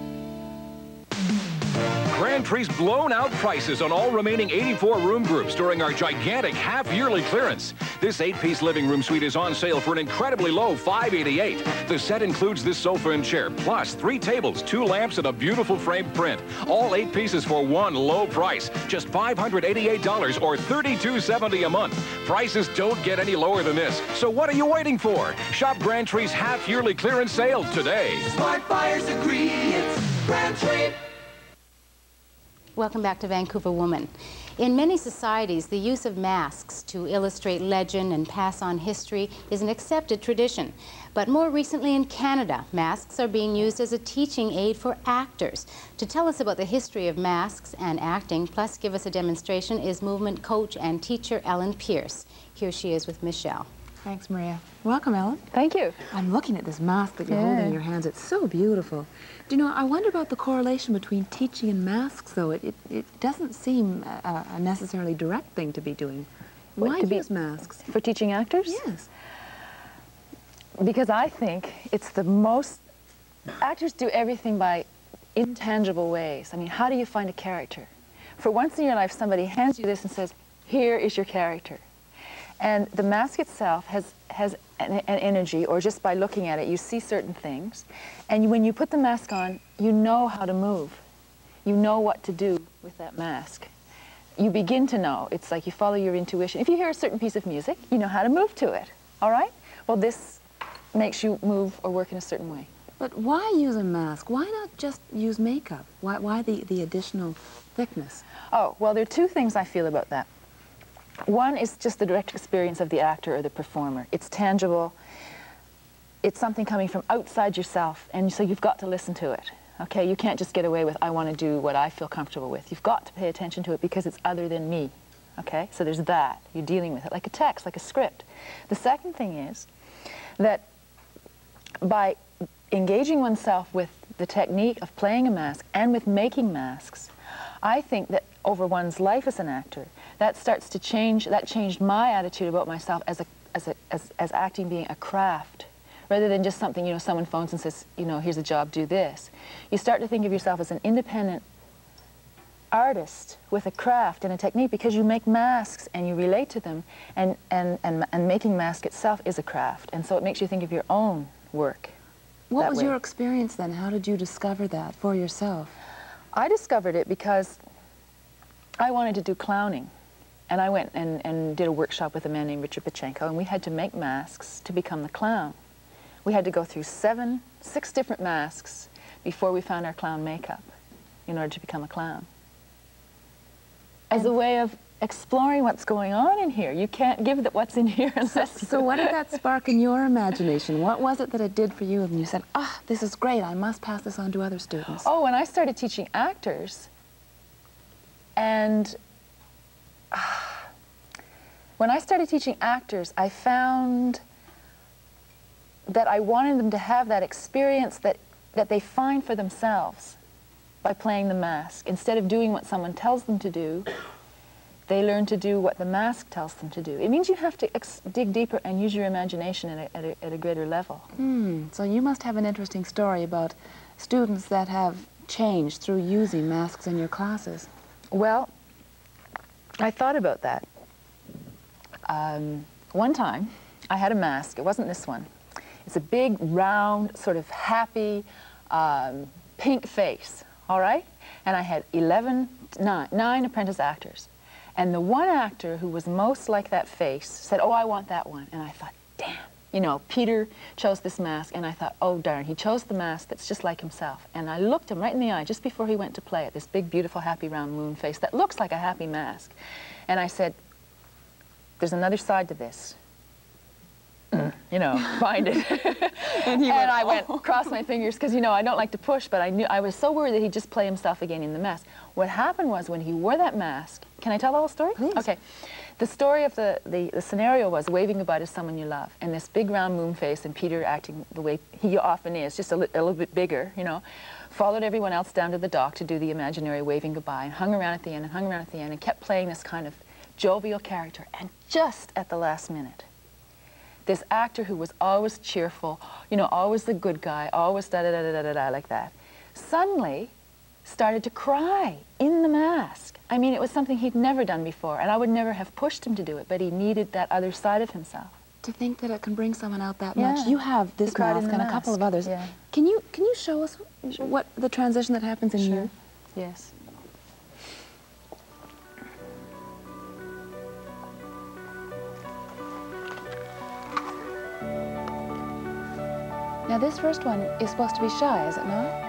Grand Prix's blown out prices on all remaining eighty-four room groups during our gigantic half-yearly clearance. This eight-piece living room suite is on sale for an incredibly low five hundred eighty-eight dollars. The set includes this sofa and chair, plus three tables, two lamps, and a beautiful framed print. All eight pieces for one low price, just five hundred eighty-eight dollars or thirty-two seventy a month. Prices don't get any lower than this, so what are you waiting for? Shop Grand Prix's half-yearly clearance sale today. Smart buyers agree, it's Grand Prix. Welcome back to Vancouver Woman. In many societies, the use of masks to illustrate legend and pass on history is an accepted tradition. But more recently in Canada, masks are being used as a teaching aid for actors. To tell us about the history of masks and acting, plus give us a demonstration, is movement coach and teacher Ellen Pierce. Here she is with Michelle. Thanks, Maria. Welcome, Ellen. Thank you. I'm looking at this mask that you're yeah. holding in your hands. It's so beautiful. Do you know, I wonder about the correlation between teaching and masks, though. It, it, it doesn't seem a, a necessarily direct thing to be doing. What, Why use masks? For teaching actors? Yes. Because I think it's the most... Actors do everything by intangible ways. I mean, how do you find a character? For once in your life, somebody hands you this and says, here is your character. And the mask itself has, has an, an energy, or just by looking at it, you see certain things. And when you put the mask on, you know how to move. You know what to do with that mask. You begin to know. It's like you follow your intuition. If you hear a certain piece of music, you know how to move to it, all right? Well, this makes you move or work in a certain way. But why use a mask? Why not just use makeup? Why, why the, the additional thickness? Oh, well, there are two things I feel about that. One is just the direct experience of the actor or the performer. It's tangible. It's something coming from outside yourself, and so you've got to listen to it. Okay, you can't just get away with, I want to do what I feel comfortable with. You've got to pay attention to it because it's other than me. Okay, so there's that. You're dealing with it like a text, like a script. The second thing is that by engaging oneself with the technique of playing a mask and with making masks, I think that over one's life as an actor, that starts to change, that changed my attitude about myself as, a, as, a, as, as acting being a craft. Rather than just something, you know, someone phones and says, you know, here's a job, do this. You start to think of yourself as an independent artist with a craft and a technique because you make masks and you relate to them, and, and, and, and making mask itself is a craft. And so it makes you think of your own work. What was your experience then? How did you discover that for yourself? I discovered it because I wanted to do clowning. And I went and, and did a workshop with a man named Richard Pachenko, and we had to make masks to become the clown. We had to go through seven, six different masks before we found our clown makeup in order to become a clown. As a way of exploring what's going on in here. You can't give the, what's in here unless you... So what did that spark in your imagination? What was it that it did for you? And you said, ah, this is great, I must pass this on to other students. Oh, when I started teaching actors, and ah, when I started teaching actors, I found that I wanted them to have that experience that, that they find for themselves by playing the mask. Instead of doing what someone tells them to do, they learn to do what the mask tells them to do. It means you have to ex dig deeper and use your imagination at a, at a, at a greater level. Mm, so you must have an interesting story about students that have changed through using masks in your classes. Well, I thought about that. Um, one time, I had a mask. It wasn't this one. It's a big, round, sort of happy, um, pink face, all right? And I had eleven, nine, nine apprentice actors. And the one actor who was most like that face said, oh, I want that one. And I thought, damn. You know, Peter chose this mask, and I thought, oh, darn, he chose the mask that's just like himself. And I looked him right in the eye just before he went to play it, this big, beautiful, happy, round moon face that looks like a happy mask. And I said, there's another side to this. You know, find it. And, he and went, I went, oh. Crossed my fingers, because, you know, I don't like to push, but I knew, I was so worried that he'd just play himself again in the mask. What happened was, when he wore that mask, can I tell the whole story? Please. Okay. The story of the, the, the scenario was waving goodbye to someone you love, and this big round moon face, and Peter acting the way he often is, just a, li a little bit bigger, you know, followed everyone else down to the dock to do the imaginary waving goodbye, and hung around at the end, and hung around at the end, and kept playing this kind of jovial character, and just at the last minute, this actor who was always cheerful, you know, always the good guy, always da-da-da-da-da-da like that, suddenly started to cry in the mask. I mean, it was something he'd never done before, and I would never have pushed him to do it, but he needed that other side of himself. To think that it can bring someone out that yeah. much. You have this mask and mask. a couple of others. Yeah. Can you can you show us sure. what the transition that happens in sure. you? Yes. Now, this first one is supposed to be shy, is it not?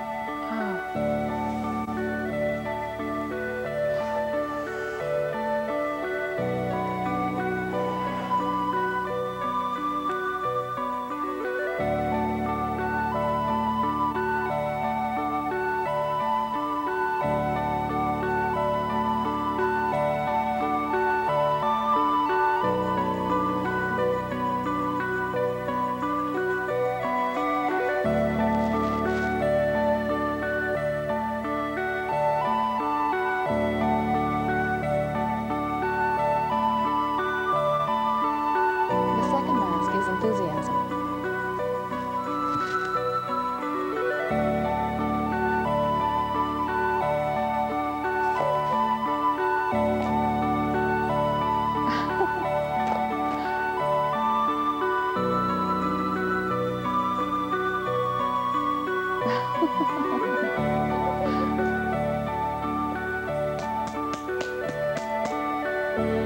And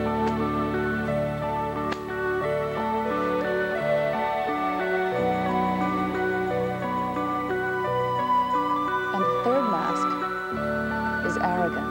the third mask is arrogance.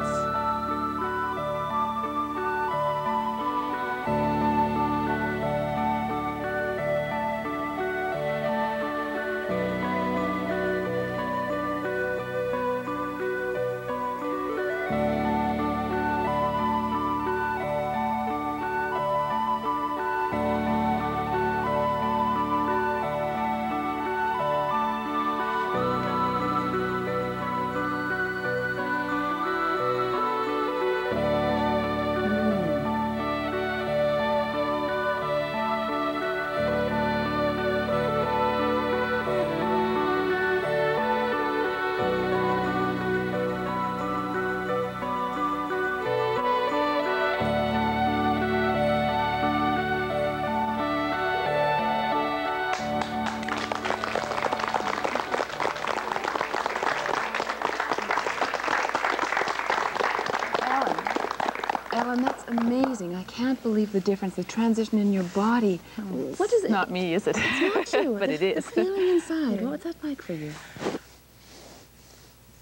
And that's amazing. I can't believe the difference, the transition in your body. Oh, what is it? Not me, is it? It's not you. But it is. The feeling inside, what was that like for you?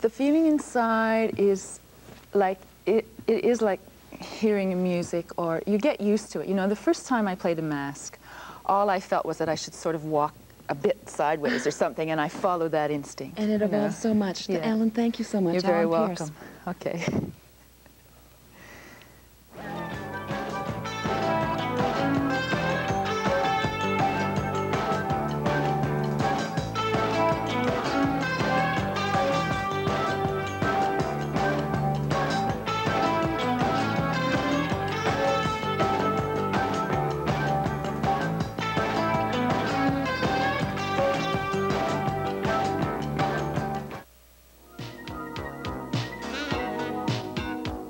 The feeling inside is like, it, it is like hearing music, or you get used to it. You know, the first time I played a mask, all I felt was that I should sort of walk a bit sideways or something, and I followed that instinct. And it evolved, you know, so much. Yeah. Ellen, thank you so much. You're very Alan welcome. Pierce. Okay.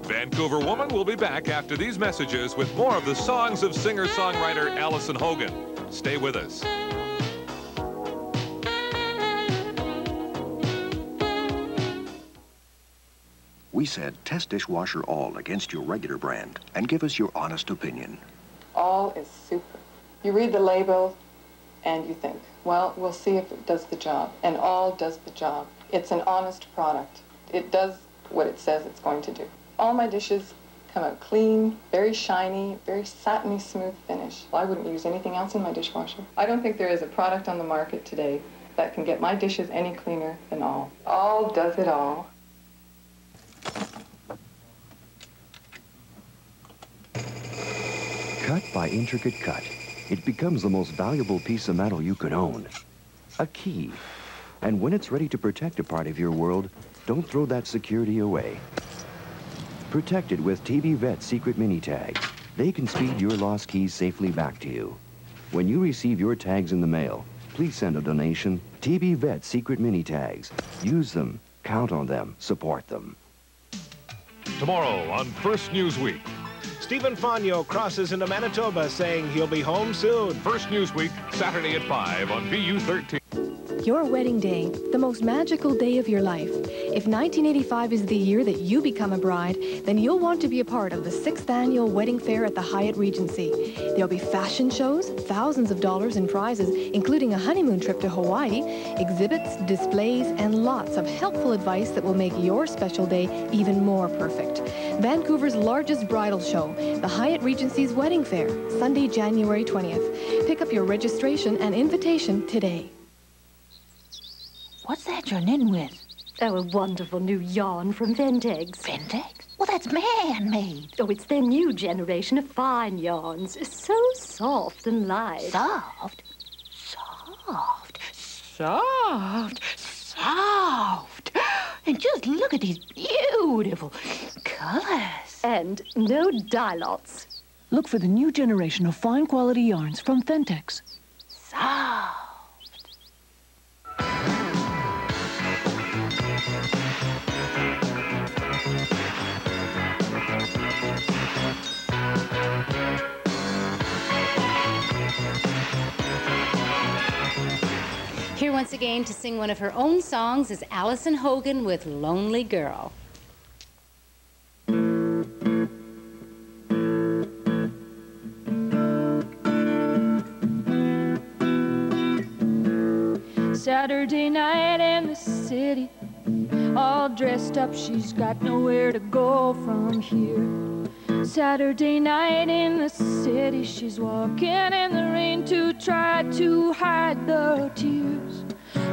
Vancouver Woman will be back after these messages with more of the songs of singer-songwriter Alison Hogan. Stay with us. We said test dishwasher all against your regular brand and give us your honest opinion. All is super. You read the label and you think, well, we'll see if it does the job. And all does the job. It's an honest product. It does what it says it's going to do. All my dishes come out clean, very shiny, very satiny smooth finish. I wouldn't use anything else in my dishwasher. I don't think there is a product on the market today that can get my dishes any cleaner than all. All does it all. Cut by intricate cut, it becomes the most valuable piece of metal you could own. A key. And when it's ready to protect a part of your world, don't throw that security away. Protected with T V Vet's secret mini tags, they can speed your lost keys safely back to you. When you receive your tags in the mail, please send a donation. T V Vet's secret mini tags. Use them, count on them, support them. Tomorrow on First Newsweek. Stephen Fonio crosses into Manitoba saying he'll be home soon. First Newsweek, Saturday at five on B U thirteen. Your wedding day, the most magical day of your life. If nineteen eighty-five is the year that you become a bride, then you'll want to be a part of the sixth annual wedding fair at the Hyatt Regency. There'll be fashion shows, thousands of dollars in prizes, including a honeymoon trip to Hawaii, exhibits, displays, and lots of helpful advice that will make your special day even more perfect. Vancouver's largest bridal show, the Hyatt Regency's Wedding Fair, Sunday, January twentieth. Pick up your registration and invitation today. What's that you're in with? Oh, a wonderful new yarn from Ventex. Ventex? Well, that's man-made. Oh, it's their new generation of fine yarns. So soft and light. Soft? Soft. Soft. Soft. And just look at these beautiful colors. And no dye lots. Look for the new generation of fine quality yarns from Ventex. Soft. Here once again to sing one of her own songs is Alison Hogan with Lonely Girl. Saturday night in the city, all dressed up, she's got nowhere to go from here. Saturday night in the city, she's walking in the rain to try to hide the tears.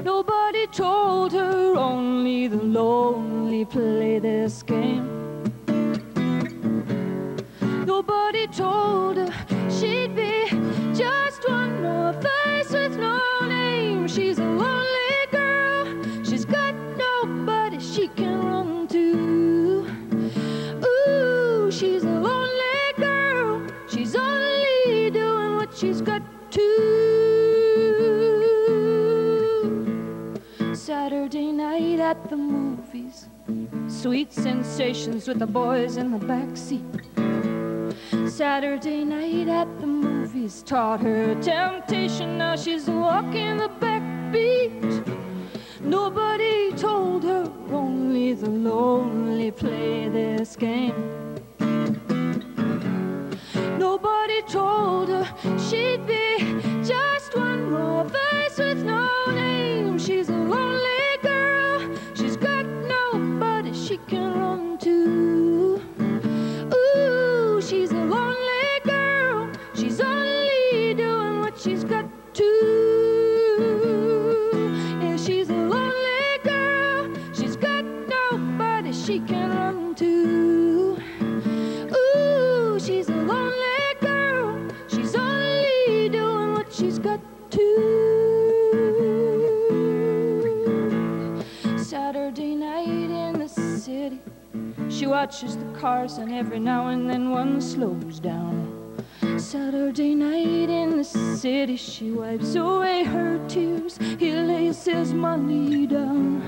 Nobody told her, only the lonely play this game. Nobody told her she'd be just one more face with no name. She's a lonely girl, she's got nobody she can run to. Ooh, she's a lonely girl, she's only doing what she's got to. Saturday night at the movies, sweet sensations with the boys in the backseat. Saturday night at the movies taught her temptation, now she's walking the backbeat. Nobody told her, only the lonely play this game. Nobody told her she'd be just one more face with no name. She's a lonely girl, she's got nobody she can run to. She's a lonely girl, she's only doing what she's got to. Yeah, she's a lonely girl, she's got nobody she can run to. Ooh, she's a lonely girl, she's only doing what she's got to. Saturday night in the city, she watches the cars and every now and then one slows down. Saturday night in the city, she wipes away her tears. He lays his money down.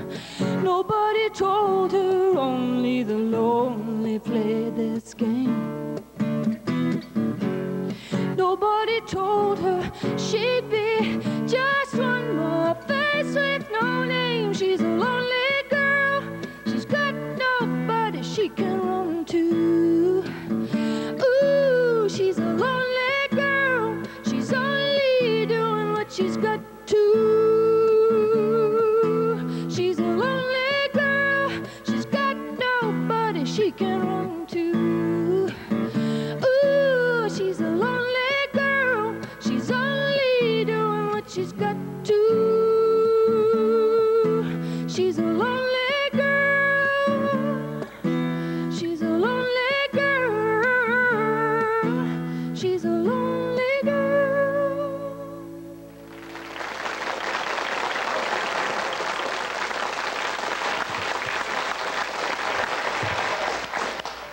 Nobody told her, only the lonely play this game. Nobody told her she'd be just one more face with no name. She's a lonely girl, she's got nobody she can run to. Ooh, she's a lonely girl, she's only doing what she's got to. She's a lonely girl, she's got nobody she can run to. Ooh, she's a lonely girl, she's only doing what she's got to. She's a lonely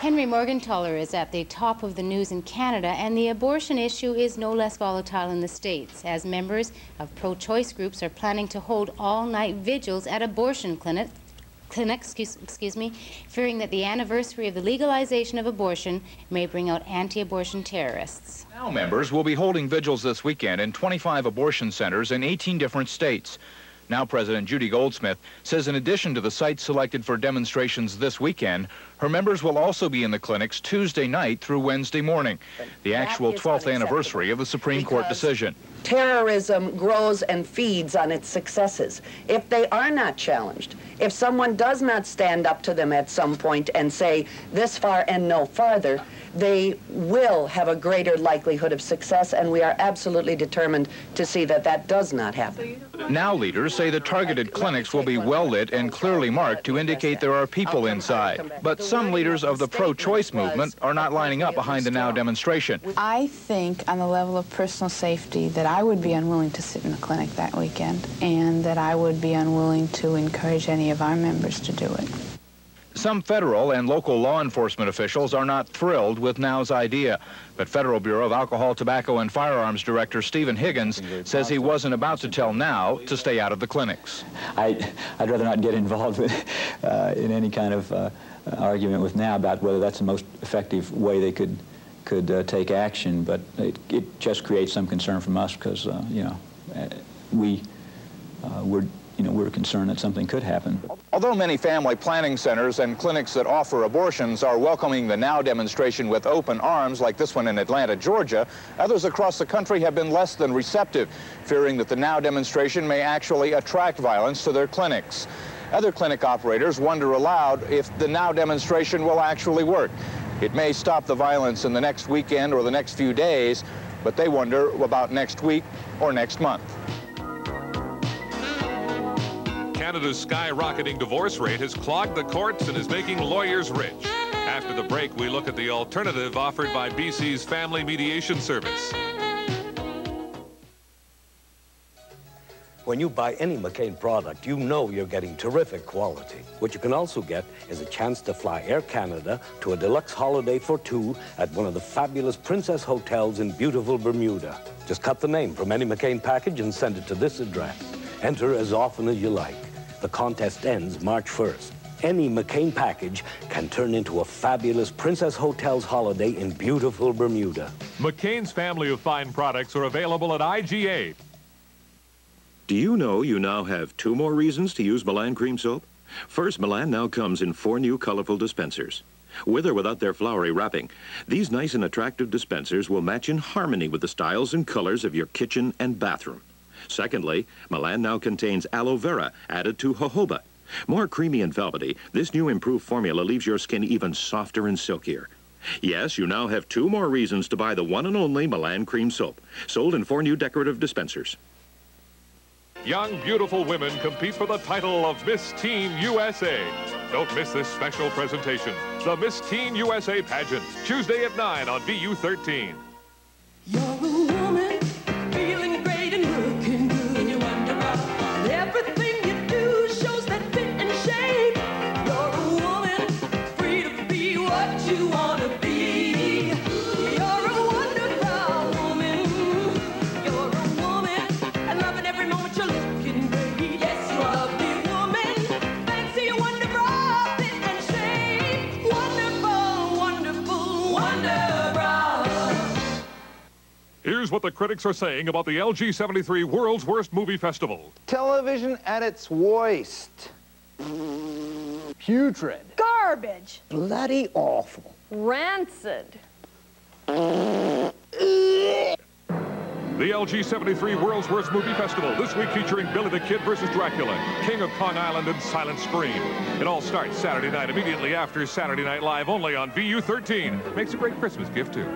Henry Morgenthaler is at the top of the news in Canada, and the abortion issue is no less volatile in the States, as members of pro-choice groups are planning to hold all-night vigils at abortion clinics, clinic, excuse, excuse me, fearing that the anniversary of the legalization of abortion may bring out anti-abortion terrorists. Now members will be holding vigils this weekend in twenty-five abortion centers in eighteen different states. Now President Judy Goldsmith says in addition to the sites selected for demonstrations this weekend, her members will also be in the clinics Tuesday night through Wednesday morning, the actual twelfth anniversary of the Supreme Court decision. Terrorism grows and feeds on its successes. If they are not challenged, if someone does not stand up to them at some point and say this far and no farther, they will have a greater likelihood of success, and we are absolutely determined to see that that does not happen. Now leaders say the targeted clinics will be well lit and clearly marked to indicate there are people inside. But some leaders of the pro-choice movement are not lining up behind the Now demonstration. I think on the level of personal safety that I would be unwilling to sit in the clinic that weekend, and that I would be unwilling to encourage any of our members to do it. Some federal and local law enforcement officials are not thrilled with Now's idea, but Federal Bureau of Alcohol, Tobacco, and Firearms Director Stephen Higgins says he wasn't about to tell Now to stay out of the clinics. I, I'd rather not get involved with, uh, in any kind of uh, argument with Now about whether that's the most effective way they could, could uh, take action, but it, it just creates some concern from us because, uh, you know, we, uh, we're you know, we were concerned that something could happen. Although many family planning centers and clinics that offer abortions are welcoming the NOW demonstration with open arms, like this one in Atlanta, Georgia, others across the country have been less than receptive, fearing that the NOW demonstration may actually attract violence to their clinics. Other clinic operators wonder aloud if the NOW demonstration will actually work. It may stop the violence in the next weekend or the next few days, but they wonder about next week or next month. Canada's skyrocketing divorce rate has clogged the courts and is making lawyers rich. After the break, we look at the alternative offered by B C's Family Mediation Service. When you buy any McCain product, you know you're getting terrific quality. What you can also get is a chance to fly Air Canada to a deluxe holiday for two at one of the fabulous Princess Hotels in beautiful Bermuda. Just cut the name from any McCain package and send it to this address. Enter as often as you like. The contest ends March first. Any McCain package can turn into a fabulous Princess Hotels holiday in beautiful Bermuda. McCain's family of fine products are available at I G A. Do you know you now have two more reasons to use Milan cream soap? First, Milan now comes in four new colorful dispensers. With or without their flowery wrapping, these nice and attractive dispensers will match in harmony with the styles and colors of your kitchen and bathroom. Secondly, Milan now contains aloe vera added to jojoba. More creamy and velvety, this new improved formula leaves your skin even softer and silkier. Yes, you now have two more reasons to buy the one and only Milan cream soap, sold in four new decorative dispensers. Young, beautiful women compete for the title of Miss Teen U S A. Don't miss this special presentation, the Miss Teen U S A pageant, Tuesday at nine on V U thirteen. You're a woman, feeling great and looking good, and you wonder why everything you do shows that fit and shape. You're a woman, free to be what you want to be. You're a wonderful woman, you're a woman, and loving every moment you're Here's what the critics are saying about the L G seventy-three World's Worst Movie Festival. Television at its worst. Putrid. Garbage. Bloody awful. Rancid. The L G seventy-three World's Worst Movie Festival, this week featuring Billy the Kid versus Dracula, King of Kong Island, and Silent Scream. It all starts Saturday night, immediately after Saturday Night Live, only on V U thirteen. Makes a great Christmas gift, too.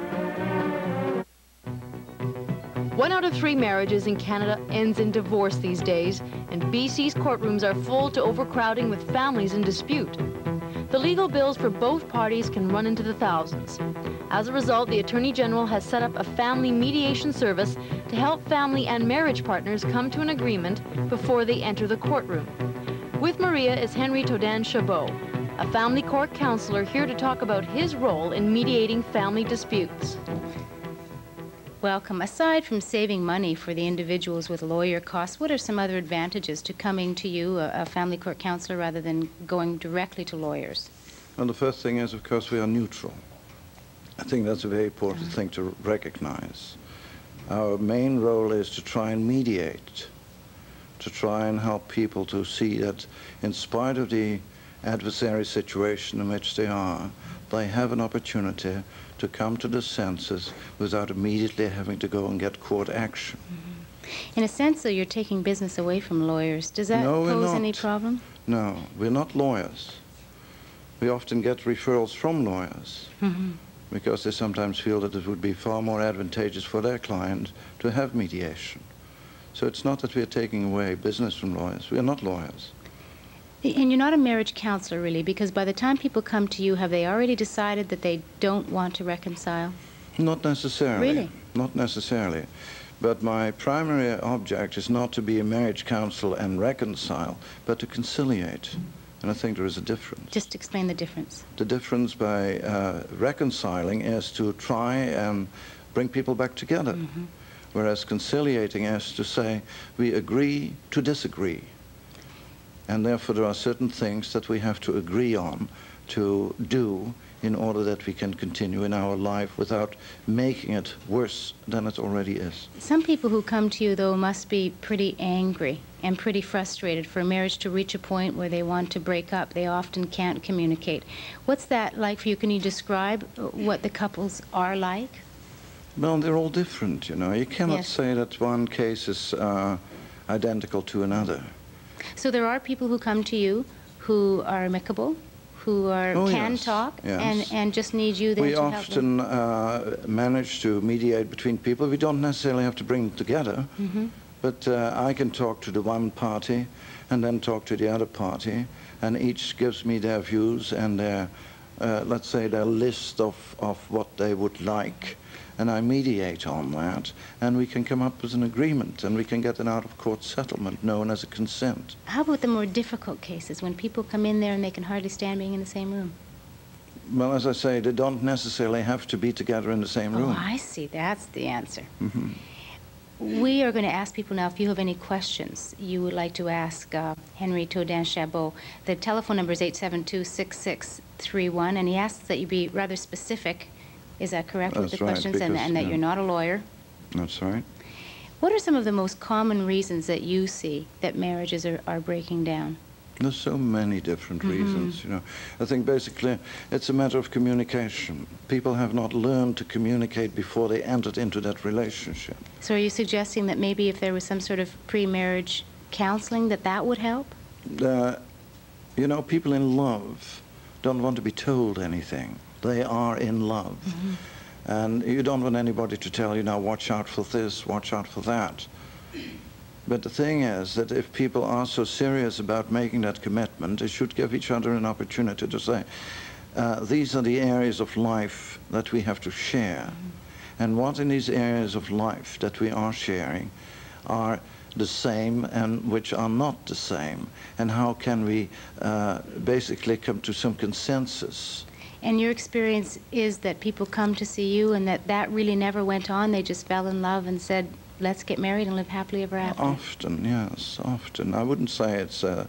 One out of three marriages in Canada ends in divorce these days, and B C's courtrooms are full to overcrowding with families in dispute. The legal bills for both parties can run into the thousands. As a result, the Attorney General has set up a family mediation service to help family and marriage partners come to an agreement before they enter the courtroom. With Maria is Henry Todin Chabot, a family court counselor here to talk about his role in mediating family disputes. Welcome. Aside from saving money for the individuals with lawyer costs, what are some other advantages to coming to you, a, a family court counselor, rather than going directly to lawyers? Well, the first thing is, of course, we are neutral. I think that's a very important mm-hmm. thing to recognize. Our main role is to try and mediate, to try and help people to see that in spite of the adversary situation in which they are, they have an opportunity to come to the senses without immediately having to go and get court action. Mm-hmm. In a sense, though, you're taking business away from lawyers. Does that no, pose any problem? No, we're not lawyers. We often get referrals from lawyers mm-hmm. because they sometimes feel that it would be far more advantageous for their client to have mediation. So it's not that we're taking away business from lawyers. We're not lawyers. And you're not a marriage counselor, really, because by the time people come to you, have they already decided that they don't want to reconcile? Not necessarily. Really? Not necessarily. But my primary object is not to be a marriage counselor and reconcile, but to conciliate. And I think there is a difference. Just explain the difference. The difference by uh, reconciling is to try and bring people back together, mm-hmm. whereas conciliating is to say, we agree to disagree. And therefore, there are certain things that we have to agree on to do in order that we can continue in our life without making it worse than it already is. Some people who come to you, though, must be pretty angry and pretty frustrated for marriage to reach a point where they want to break up. They often can't communicate. What's that like for you? Can you describe what the couples are like? Well, they're all different, you know. You cannot yes. say that one case is uh, identical to another. So there are people who come to you who are amicable, who are, oh, can yes. talk, yes. And, and just need you there we to help them. We often uh, manage to mediate between people. We don't necessarily have to bring them together, mm-hmm. but uh, I can talk to the one party and then talk to the other party, and each gives me their views and their, uh, let's say, their list of, of what they would like. And I mediate on that, and we can come up with an agreement, and we can get an out-of-court settlement known as a consent. How about the more difficult cases, when people come in there and they can hardly stand being in the same room? Well, as I say, they don't necessarily have to be together in the same room. Oh, I see. That's the answer. Mm-hmm. We are going to ask people now if you have any questions you would like to ask uh, Henry Todin Chabot. The telephone number is eight seven two, six six three one, and he asks that you be rather specific. Is that correct that's with the right, questions because, and, and that yeah. you're not a lawyer? That's right. What are some of the most common reasons that you see that marriages are, are breaking down? There's so many different mm-hmm. reasons, you know. I think basically it's a matter of communication. People have not learned to communicate before they entered into that relationship. So are you suggesting that maybe if there was some sort of pre-marriage counseling that that would help? Uh, you know, people in love don't want to be told anything. They are in love. Mm-hmm. And you don't want anybody to tell you, now, watch out for this, watch out for that. But the thing is that if people are so serious about making that commitment, they should give each other an opportunity to say, uh, these are the areas of life that we have to share. Mm-hmm. And what in these areas of life that we are sharing are the same and which are not the same? And how can we uh, basically come to some consensus? And your experience is that people come to see you and that that really never went on. They just fell in love and said, let's get married and live happily ever after. Often, yes, often. I wouldn't say it's a,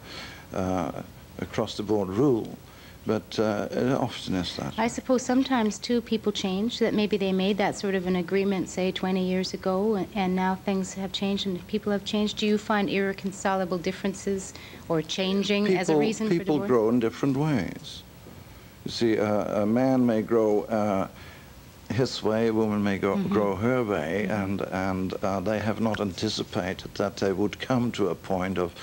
uh, across the board rule, but uh, it often is that. I suppose sometimes, too, people change, that maybe they made that sort of an agreement, say, twenty years ago, and, and now things have changed and people have changed. Do you find irreconcilable differences or changing people, as a reason for divorce? People grow in different ways. You see, uh, a man may grow uh, his way, a woman may go, mm-hmm. grow her way, and, and uh, they have not anticipated that they would come to a point of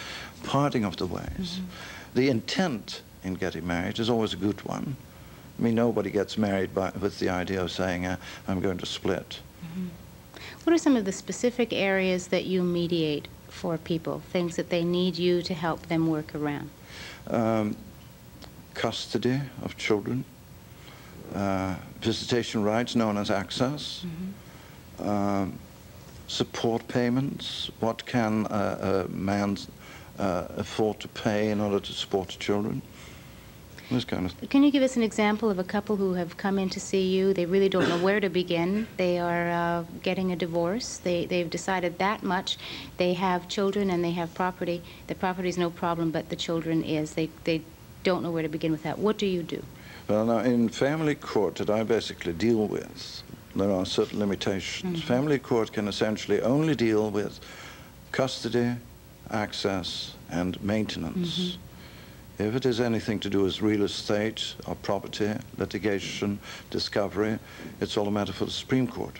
parting of the ways. Mm-hmm. The intent in getting married is always a good one. I mean, nobody gets married by, with the idea of saying, uh, I'm going to split. Mm-hmm. What are some of the specific areas that you mediate for people, things that they need you to help them work around? Um, custody of children, uh, visitation rights known as access, mm-hmm. uh, support payments, what can uh, a man uh, afford to pay in order to support children, this kind of thing. Can you give us an example of a couple who have come in to see you, they really don't know where to begin, they are uh, getting a divorce, they, they've decided that much, they have children and they have property, the property is no problem but the children is, they, they don't know where to begin with that. What do you do? Well, now, in family court that I basically deal with, there are certain limitations. Mm-hmm. Family court can essentially only deal with custody, access, and maintenance. Mm-hmm. If it is anything to do with real estate or property, litigation, discovery, it's all a matter for the Supreme Court.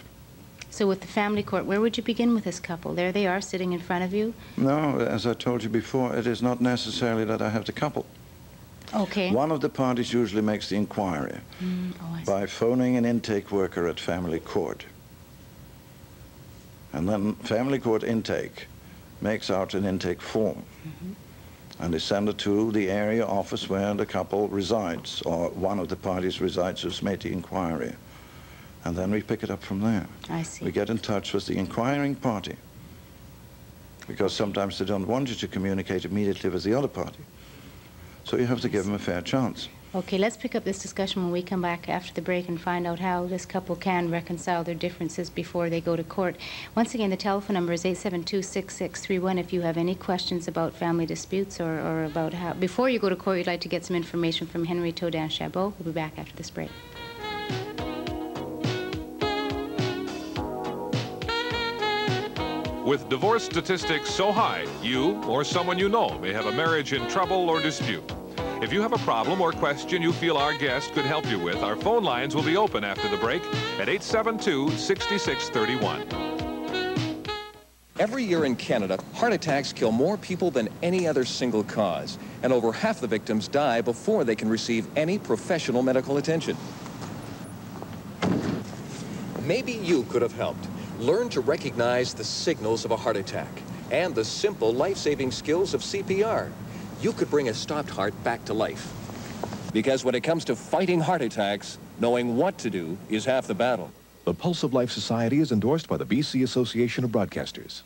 So with the family court, where would you begin with this couple? There they are sitting in front of you? No, as I told you before, it is not necessarily that I have the couple. Okay. One of the parties usually makes the inquiry mm, oh, by phoning an intake worker at family court. And then family court intake makes out an intake form. Mm-hmm. And they send it to the area office where the couple resides, or one of the parties resides who's made the inquiry. And then we pick it up from there. I see. We get in touch with the inquiring party, because sometimes they don't want you to communicate immediately with the other party. So you have to give them a fair chance. Okay, let's pick up this discussion when we come back after the break and find out how this couple can reconcile their differences before they go to court. Once again, the telephone number is eight seven two, six six three one if you have any questions about family disputes or, or about how, before you go to court, you'd like to get some information from Henry Todin Chabot. We'll be back after this break. With divorce statistics so high, you or someone you know may have a marriage in trouble or dispute. If you have a problem or question you feel our guest could help you with, our phone lines will be open after the break at eight seven two, six six three one. Every year in Canada, heart attacks kill more people than any other single cause, and over half the victims die before they can receive any professional medical attention. Maybe you could have helped. Learn to recognize the signals of a heart attack and the simple life-saving skills of C P R. You could bring a stopped heart back to life. Because when it comes to fighting heart attacks, knowing what to do is half the battle. The Pulse of Life Society is endorsed by the B C Association of Broadcasters.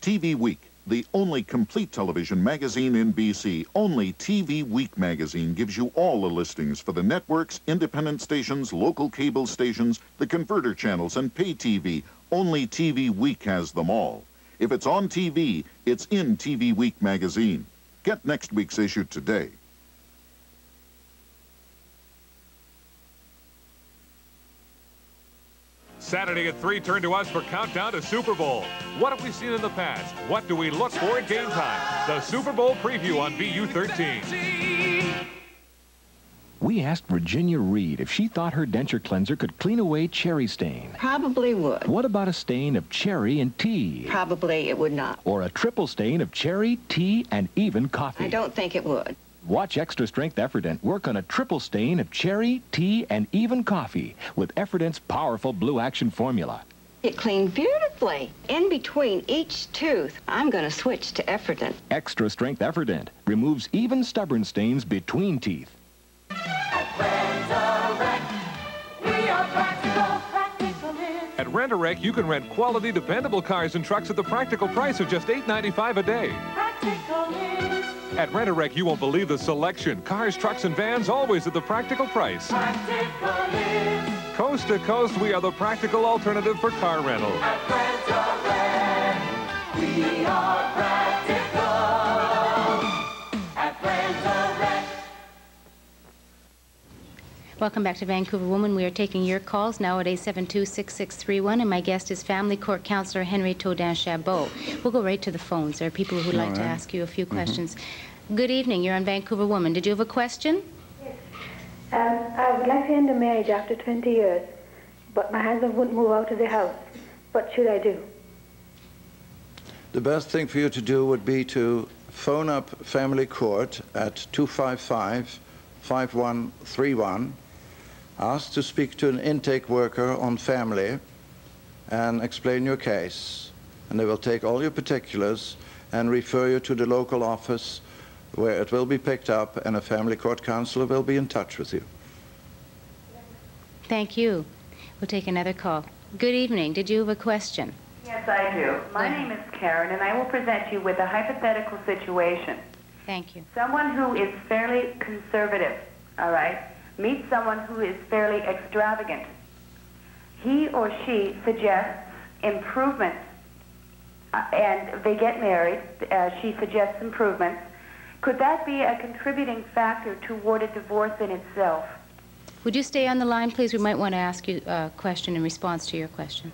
T V Week, the only complete television magazine in B C. Only T V Week magazine gives you all the listings for the networks, independent stations, local cable stations, the converter channels, and pay T V. Only T V Week has them all. If it's on T V, it's in T V Week magazine. Get next week's issue today. Saturday at three, turn to us for Countdown to Super Bowl. What have we seen in the past? What do we look for at game time? The Super Bowl preview on B U thirteen. We asked Virginia Reed if she thought her denture cleanser could clean away cherry stain. Probably would. What about a stain of cherry and tea? Probably it would not. Or a triple stain of cherry, tea, and even coffee? I don't think it would. Watch Extra Strength Efferdent work on a triple stain of cherry, tea, and even coffee with Efferdent's powerful Blue Action formula. It cleaned beautifully. In between each tooth, I'm going to switch to Efferdent. Extra Strength Efferdent removes even stubborn stains between teeth. At Rent-A-Wreck, you can rent quality, dependable cars and trucks at the practical price of just eight ninety-five a day. Practical. At Rent-A-Wreck, you won't believe the selection. Cars, trucks, and vans, always at the practical price. Practical. Coast to coast, we are the practical alternative for car rental. At Rent-A-Wreck, we are practical. At Rent-A-Wreck. Welcome back to Vancouver Woman. We are taking your calls now at eight seven two, six six three one, and my guest is Family Court Counsellor Henry Todin Chabot. We'll go right to the phones. There are people who would like right. to ask you a few mm-hmm. questions. Good evening. You're on Vancouver Woman. Did you have a question? Yes. Um, I would like to end a marriage after twenty years, but my husband wouldn't move out of the house. What should I do? The best thing for you to do would be to phone up Family Court at two five five, five one three one, ask to speak to an intake worker on family, and explain your case. And they will take all your particulars and refer you to the local office where it will be picked up, and a family court counselor will be in touch with you. Thank you. We'll take another call. Good evening. Did you have a question? Yes, I do. My yeah. name is Karen, and I will present you with a hypothetical situation. Thank you. Someone who is fairly conservative, all right, meets someone who is fairly extravagant. He or she suggests improvements. Uh, and they get married, uh, she suggests improvements. Could that be a contributing factor toward a divorce in itself? Would you stay on the line, please? We might want to ask you a question in response to your question.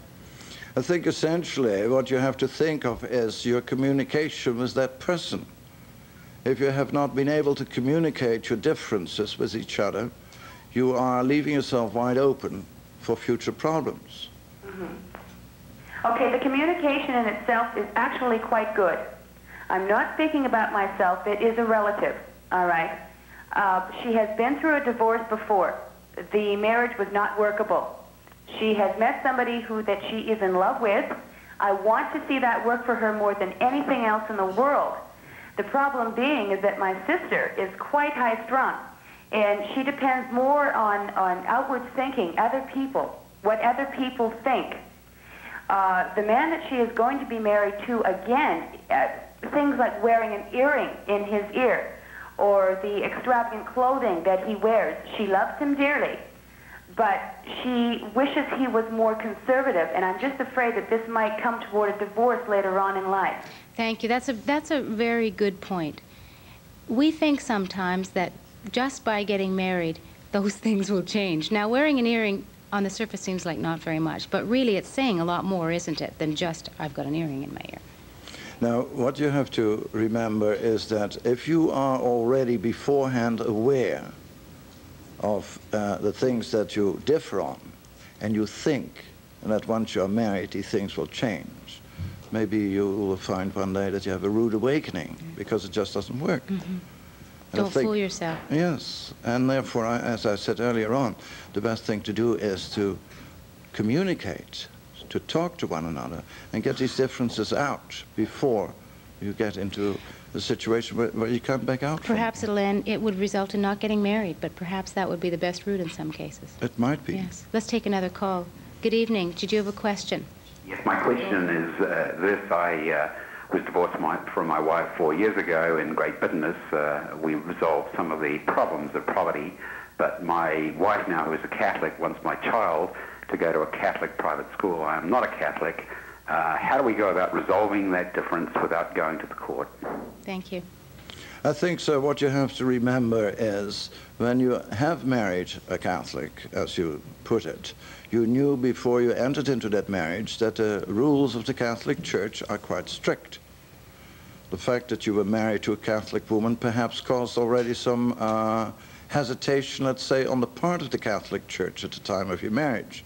I think essentially what you have to think of is your communication with that person. If you have not been able to communicate your differences with each other, you are leaving yourself wide open for future problems. Mm-hmm. Okay, the communication in itself is actually quite good. I'm not speaking about myself. It is a relative, all right? Uh, she has been through a divorce before. The marriage was not workable. She has met somebody who that she is in love with. I want to see that work for her more than anything else in the world. The problem being is that my sister is quite high-strung, and she depends more on, on outward thinking, other people, what other people think. Uh, the man that she is going to be married to again uh, things like wearing an earring in his ear or the extravagant clothing that he wears. She loves him dearly, but she wishes he was more conservative, and I'm just afraid that this might come toward a divorce later on in life. Thank you. That's a, that's a very good point. We think sometimes that just by getting married, those things will change. Now, wearing an earring on the surface seems like not very much, but really it's saying a lot more, isn't it, than just, I've got an earring in my ear. Now, what you have to remember is that if you are already beforehand aware of uh, the things that you differ on, and you think that once you are married, these things will change, maybe you will find one day that you have a rude awakening, because it just doesn't work. Mm-hmm. Don't think, fool yourself. Yes, and therefore, I, as I said earlier on, the best thing to do is to communicate, to talk to one another, and get these differences out before you get into a situation where, where you can't back out. Perhaps from. it'll end, it would result in not getting married, but perhaps that would be the best route in some cases. It might be. Yes. Let's take another call. Good evening. Did you have a question? Yes, my question is uh, this. I. Uh, was divorced my, from my wife four years ago in great bitterness. Uh, we resolved some of the problems of poverty, but my wife now, who is a Catholic, wants my child to go to a Catholic private school. I am not a Catholic. Uh, how do we go about resolving that difference without going to the court? Thank you. I think, sir, what you have to remember is when you have married a Catholic, as you put it, you knew before you entered into that marriage that the rules of the Catholic Church are quite strict. The fact that you were married to a Catholic woman perhaps caused already some uh, hesitation, let's say, on the part of the Catholic Church at the time of your marriage.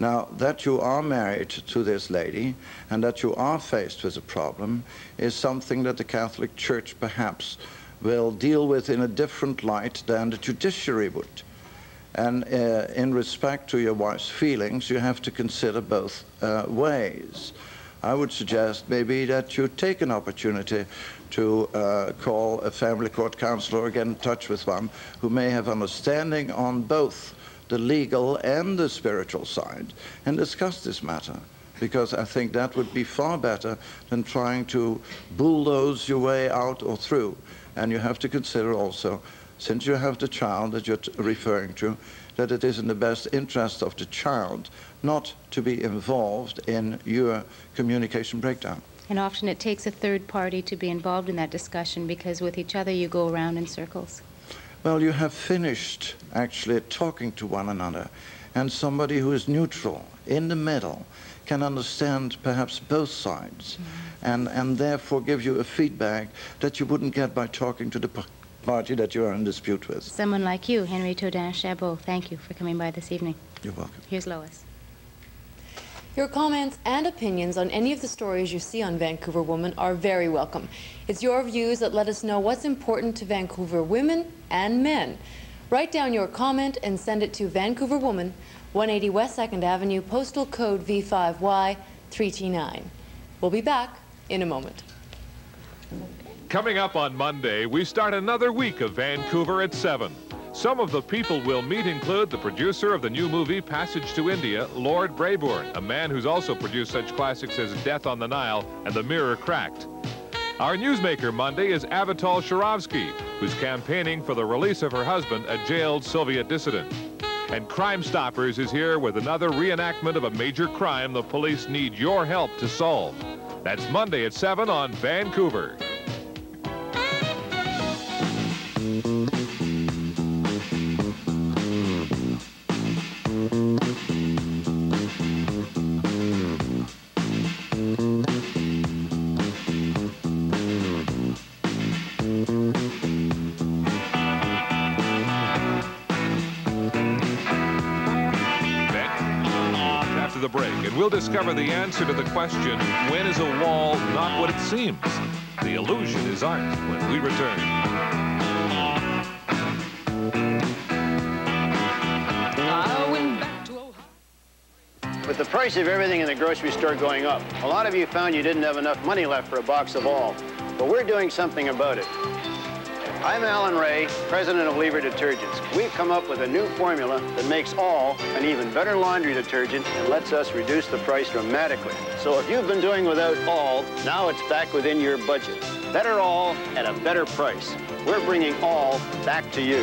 Now, that you are married to this lady and that you are faced with a problem is something that the Catholic Church perhaps will deal with in a different light than the judiciary would. And uh, in respect to your wife's feelings, you have to consider both uh, ways. I would suggest maybe that you take an opportunity to uh, call a family court counselor or get in touch with one who may have understanding on both the legal and the spiritual side and discuss this matter, because I think that would be far better than trying to bulldoze your way out or through. And you have to consider also, since you have the child that you're referring to, that it is in the best interest of the child not to be involved in your communication breakdown. And often it takes a third party to be involved in that discussion, because with each other you go around in circles. Well, you have finished actually talking to one another, and somebody who is neutral, in the middle, can understand perhaps both sides, mm-hmm. and, and therefore give you a feedback that you wouldn't get by talking to the party that you are in dispute with. Someone like you, Henry Todin Chabot, thank you for coming by this evening. You're welcome. Here's Lois. Your comments and opinions on any of the stories you see on Vancouver Woman are very welcome. It's your views that let us know what's important to Vancouver women and men. Write down your comment and send it to Vancouver Woman, one eighty West second Avenue, postal code V five Y three T nine. We'll be back in a moment. Coming up on Monday, we start another week of Vancouver at seven. Some of the people we'll meet include the producer of the new movie Passage to India, Lord Brabourne, a man who's also produced such classics as Death on the Nile and The Mirror Cracked. Our newsmaker Monday is Avital Sharovsky, who's campaigning for the release of her husband, a jailed Soviet dissident. And Crime Stoppers is here with another reenactment of a major crime the police need your help to solve. That's Monday at seven on Vancouver. We'll discover the answer to the question, when is a wall not what it seems? The illusion is art, when we return. With the price of everything in the grocery store going up, a lot of you found you didn't have enough money left for a box of all, but we're doing something about it. I'm Alan Ray, president of Lever Detergents. We've come up with a new formula that makes all an even better laundry detergent and lets us reduce the price dramatically. So if you've been doing without all, now it's back within your budget. Better all at a better price. We're bringing all back to you.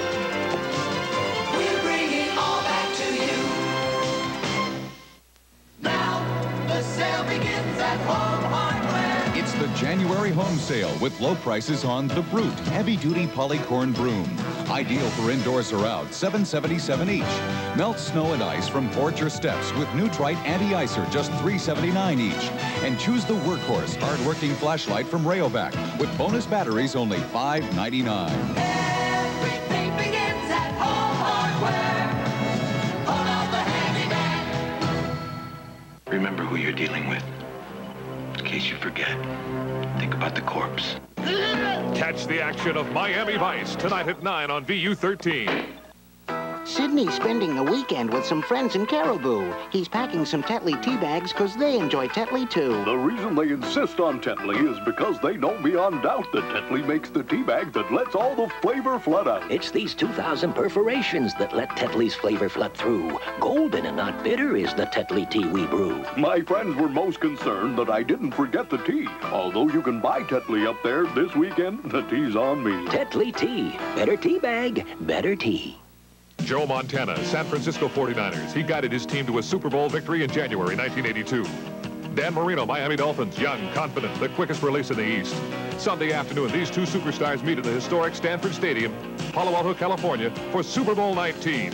We're bringing all back to you. Now the sale begins at Home Hardware. It's the January home sale with low prices on the Brute heavy-duty polycorn broom. Ideal for indoors or out, seven seventy-seven each. Melt snow and ice from porch or steps with Newtrite Anti-Icer, just three seventy-nine each. And choose the Workhorse hard-working flashlight from Rayovac with bonus batteries only five ninety-nine. Everything begins at Home Hardware. Hold out the handy man. Remember who you're dealing with. In case you forget, think about the corpse. Catch the action of Miami Vice tonight at nine on V U thirteen. Sidney's spending the weekend with some friends in Caribou. He's packing some Tetley tea bags because they enjoy Tetley too. The reason they insist on Tetley is because they know beyond doubt that Tetley makes the tea bag that lets all the flavor flood out. It's these two thousand perforations that let Tetley's flavor flood through. Golden and not bitter is the Tetley tea we brew. My friends were most concerned that I didn't forget the tea. Although you can buy Tetley up there this weekend, the tea's on me. Tetley tea. Better tea bag, better tea. Joe Montana, San Francisco forty-niners. He guided his team to a Super Bowl victory in January nineteen eighty-two. Dan Marino, Miami Dolphins. Young, confident, the quickest release in the East. Sunday afternoon, these two superstars meet in the historic Stanford Stadium, Palo Alto, California, for Super Bowl nineteen.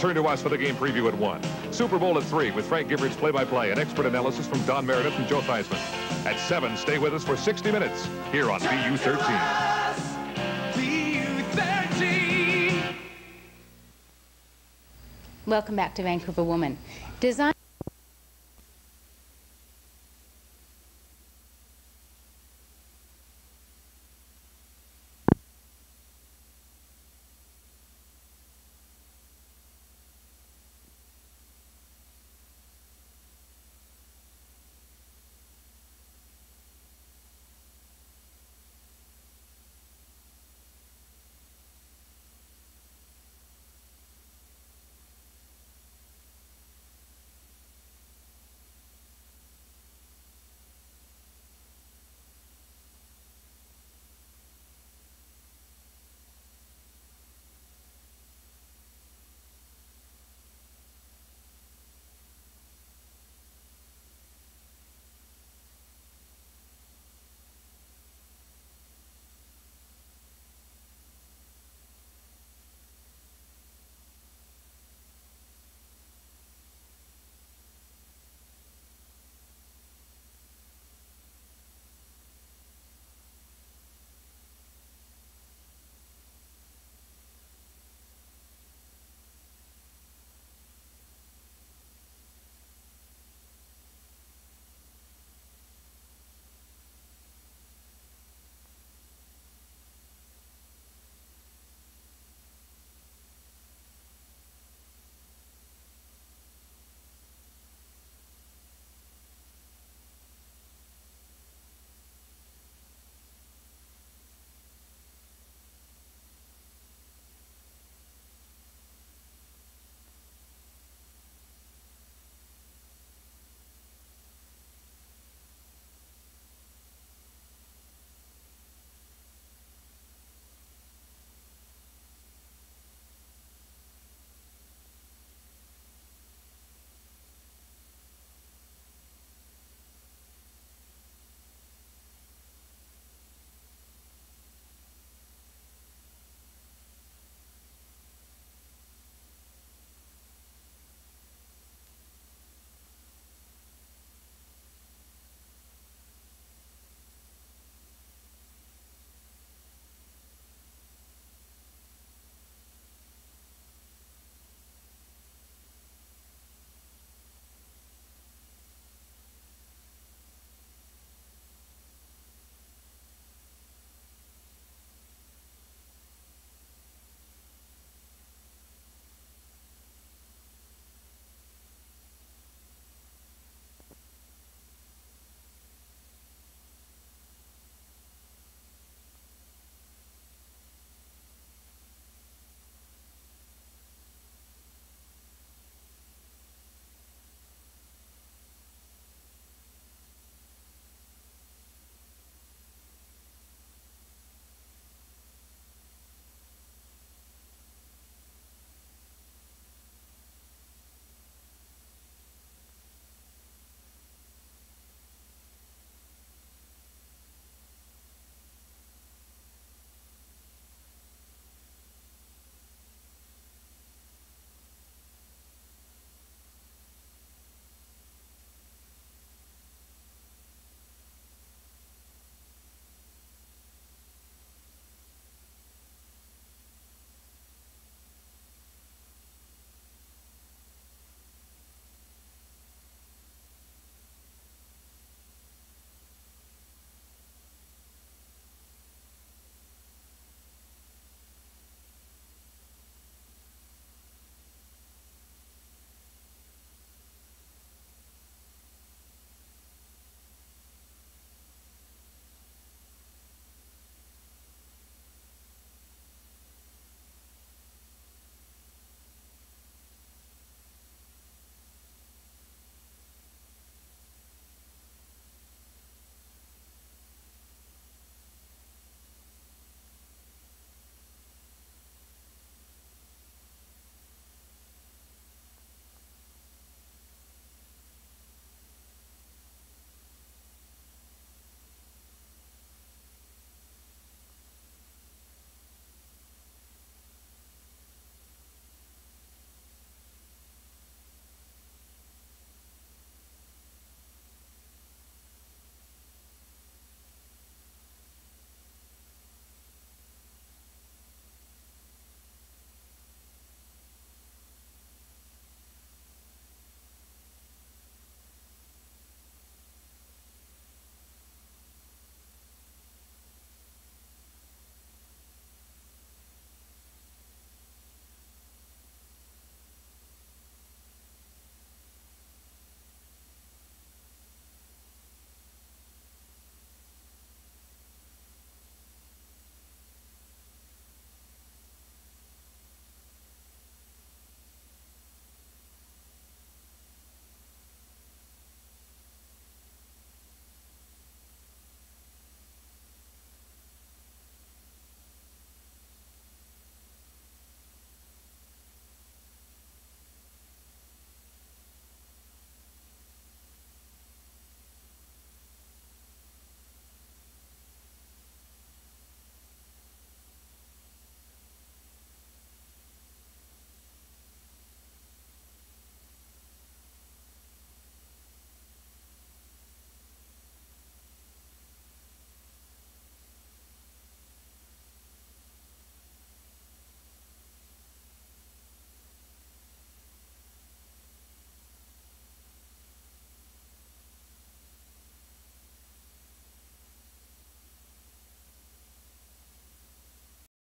Turn to us for the game preview at one. Super Bowl at three with Frank Givern's play-by-play and expert analysis from Don Meredith and Joe Theismann. At seven, stay with us for sixty minutes here on V U thirteen. Welcome back to Vancouver Woman. Design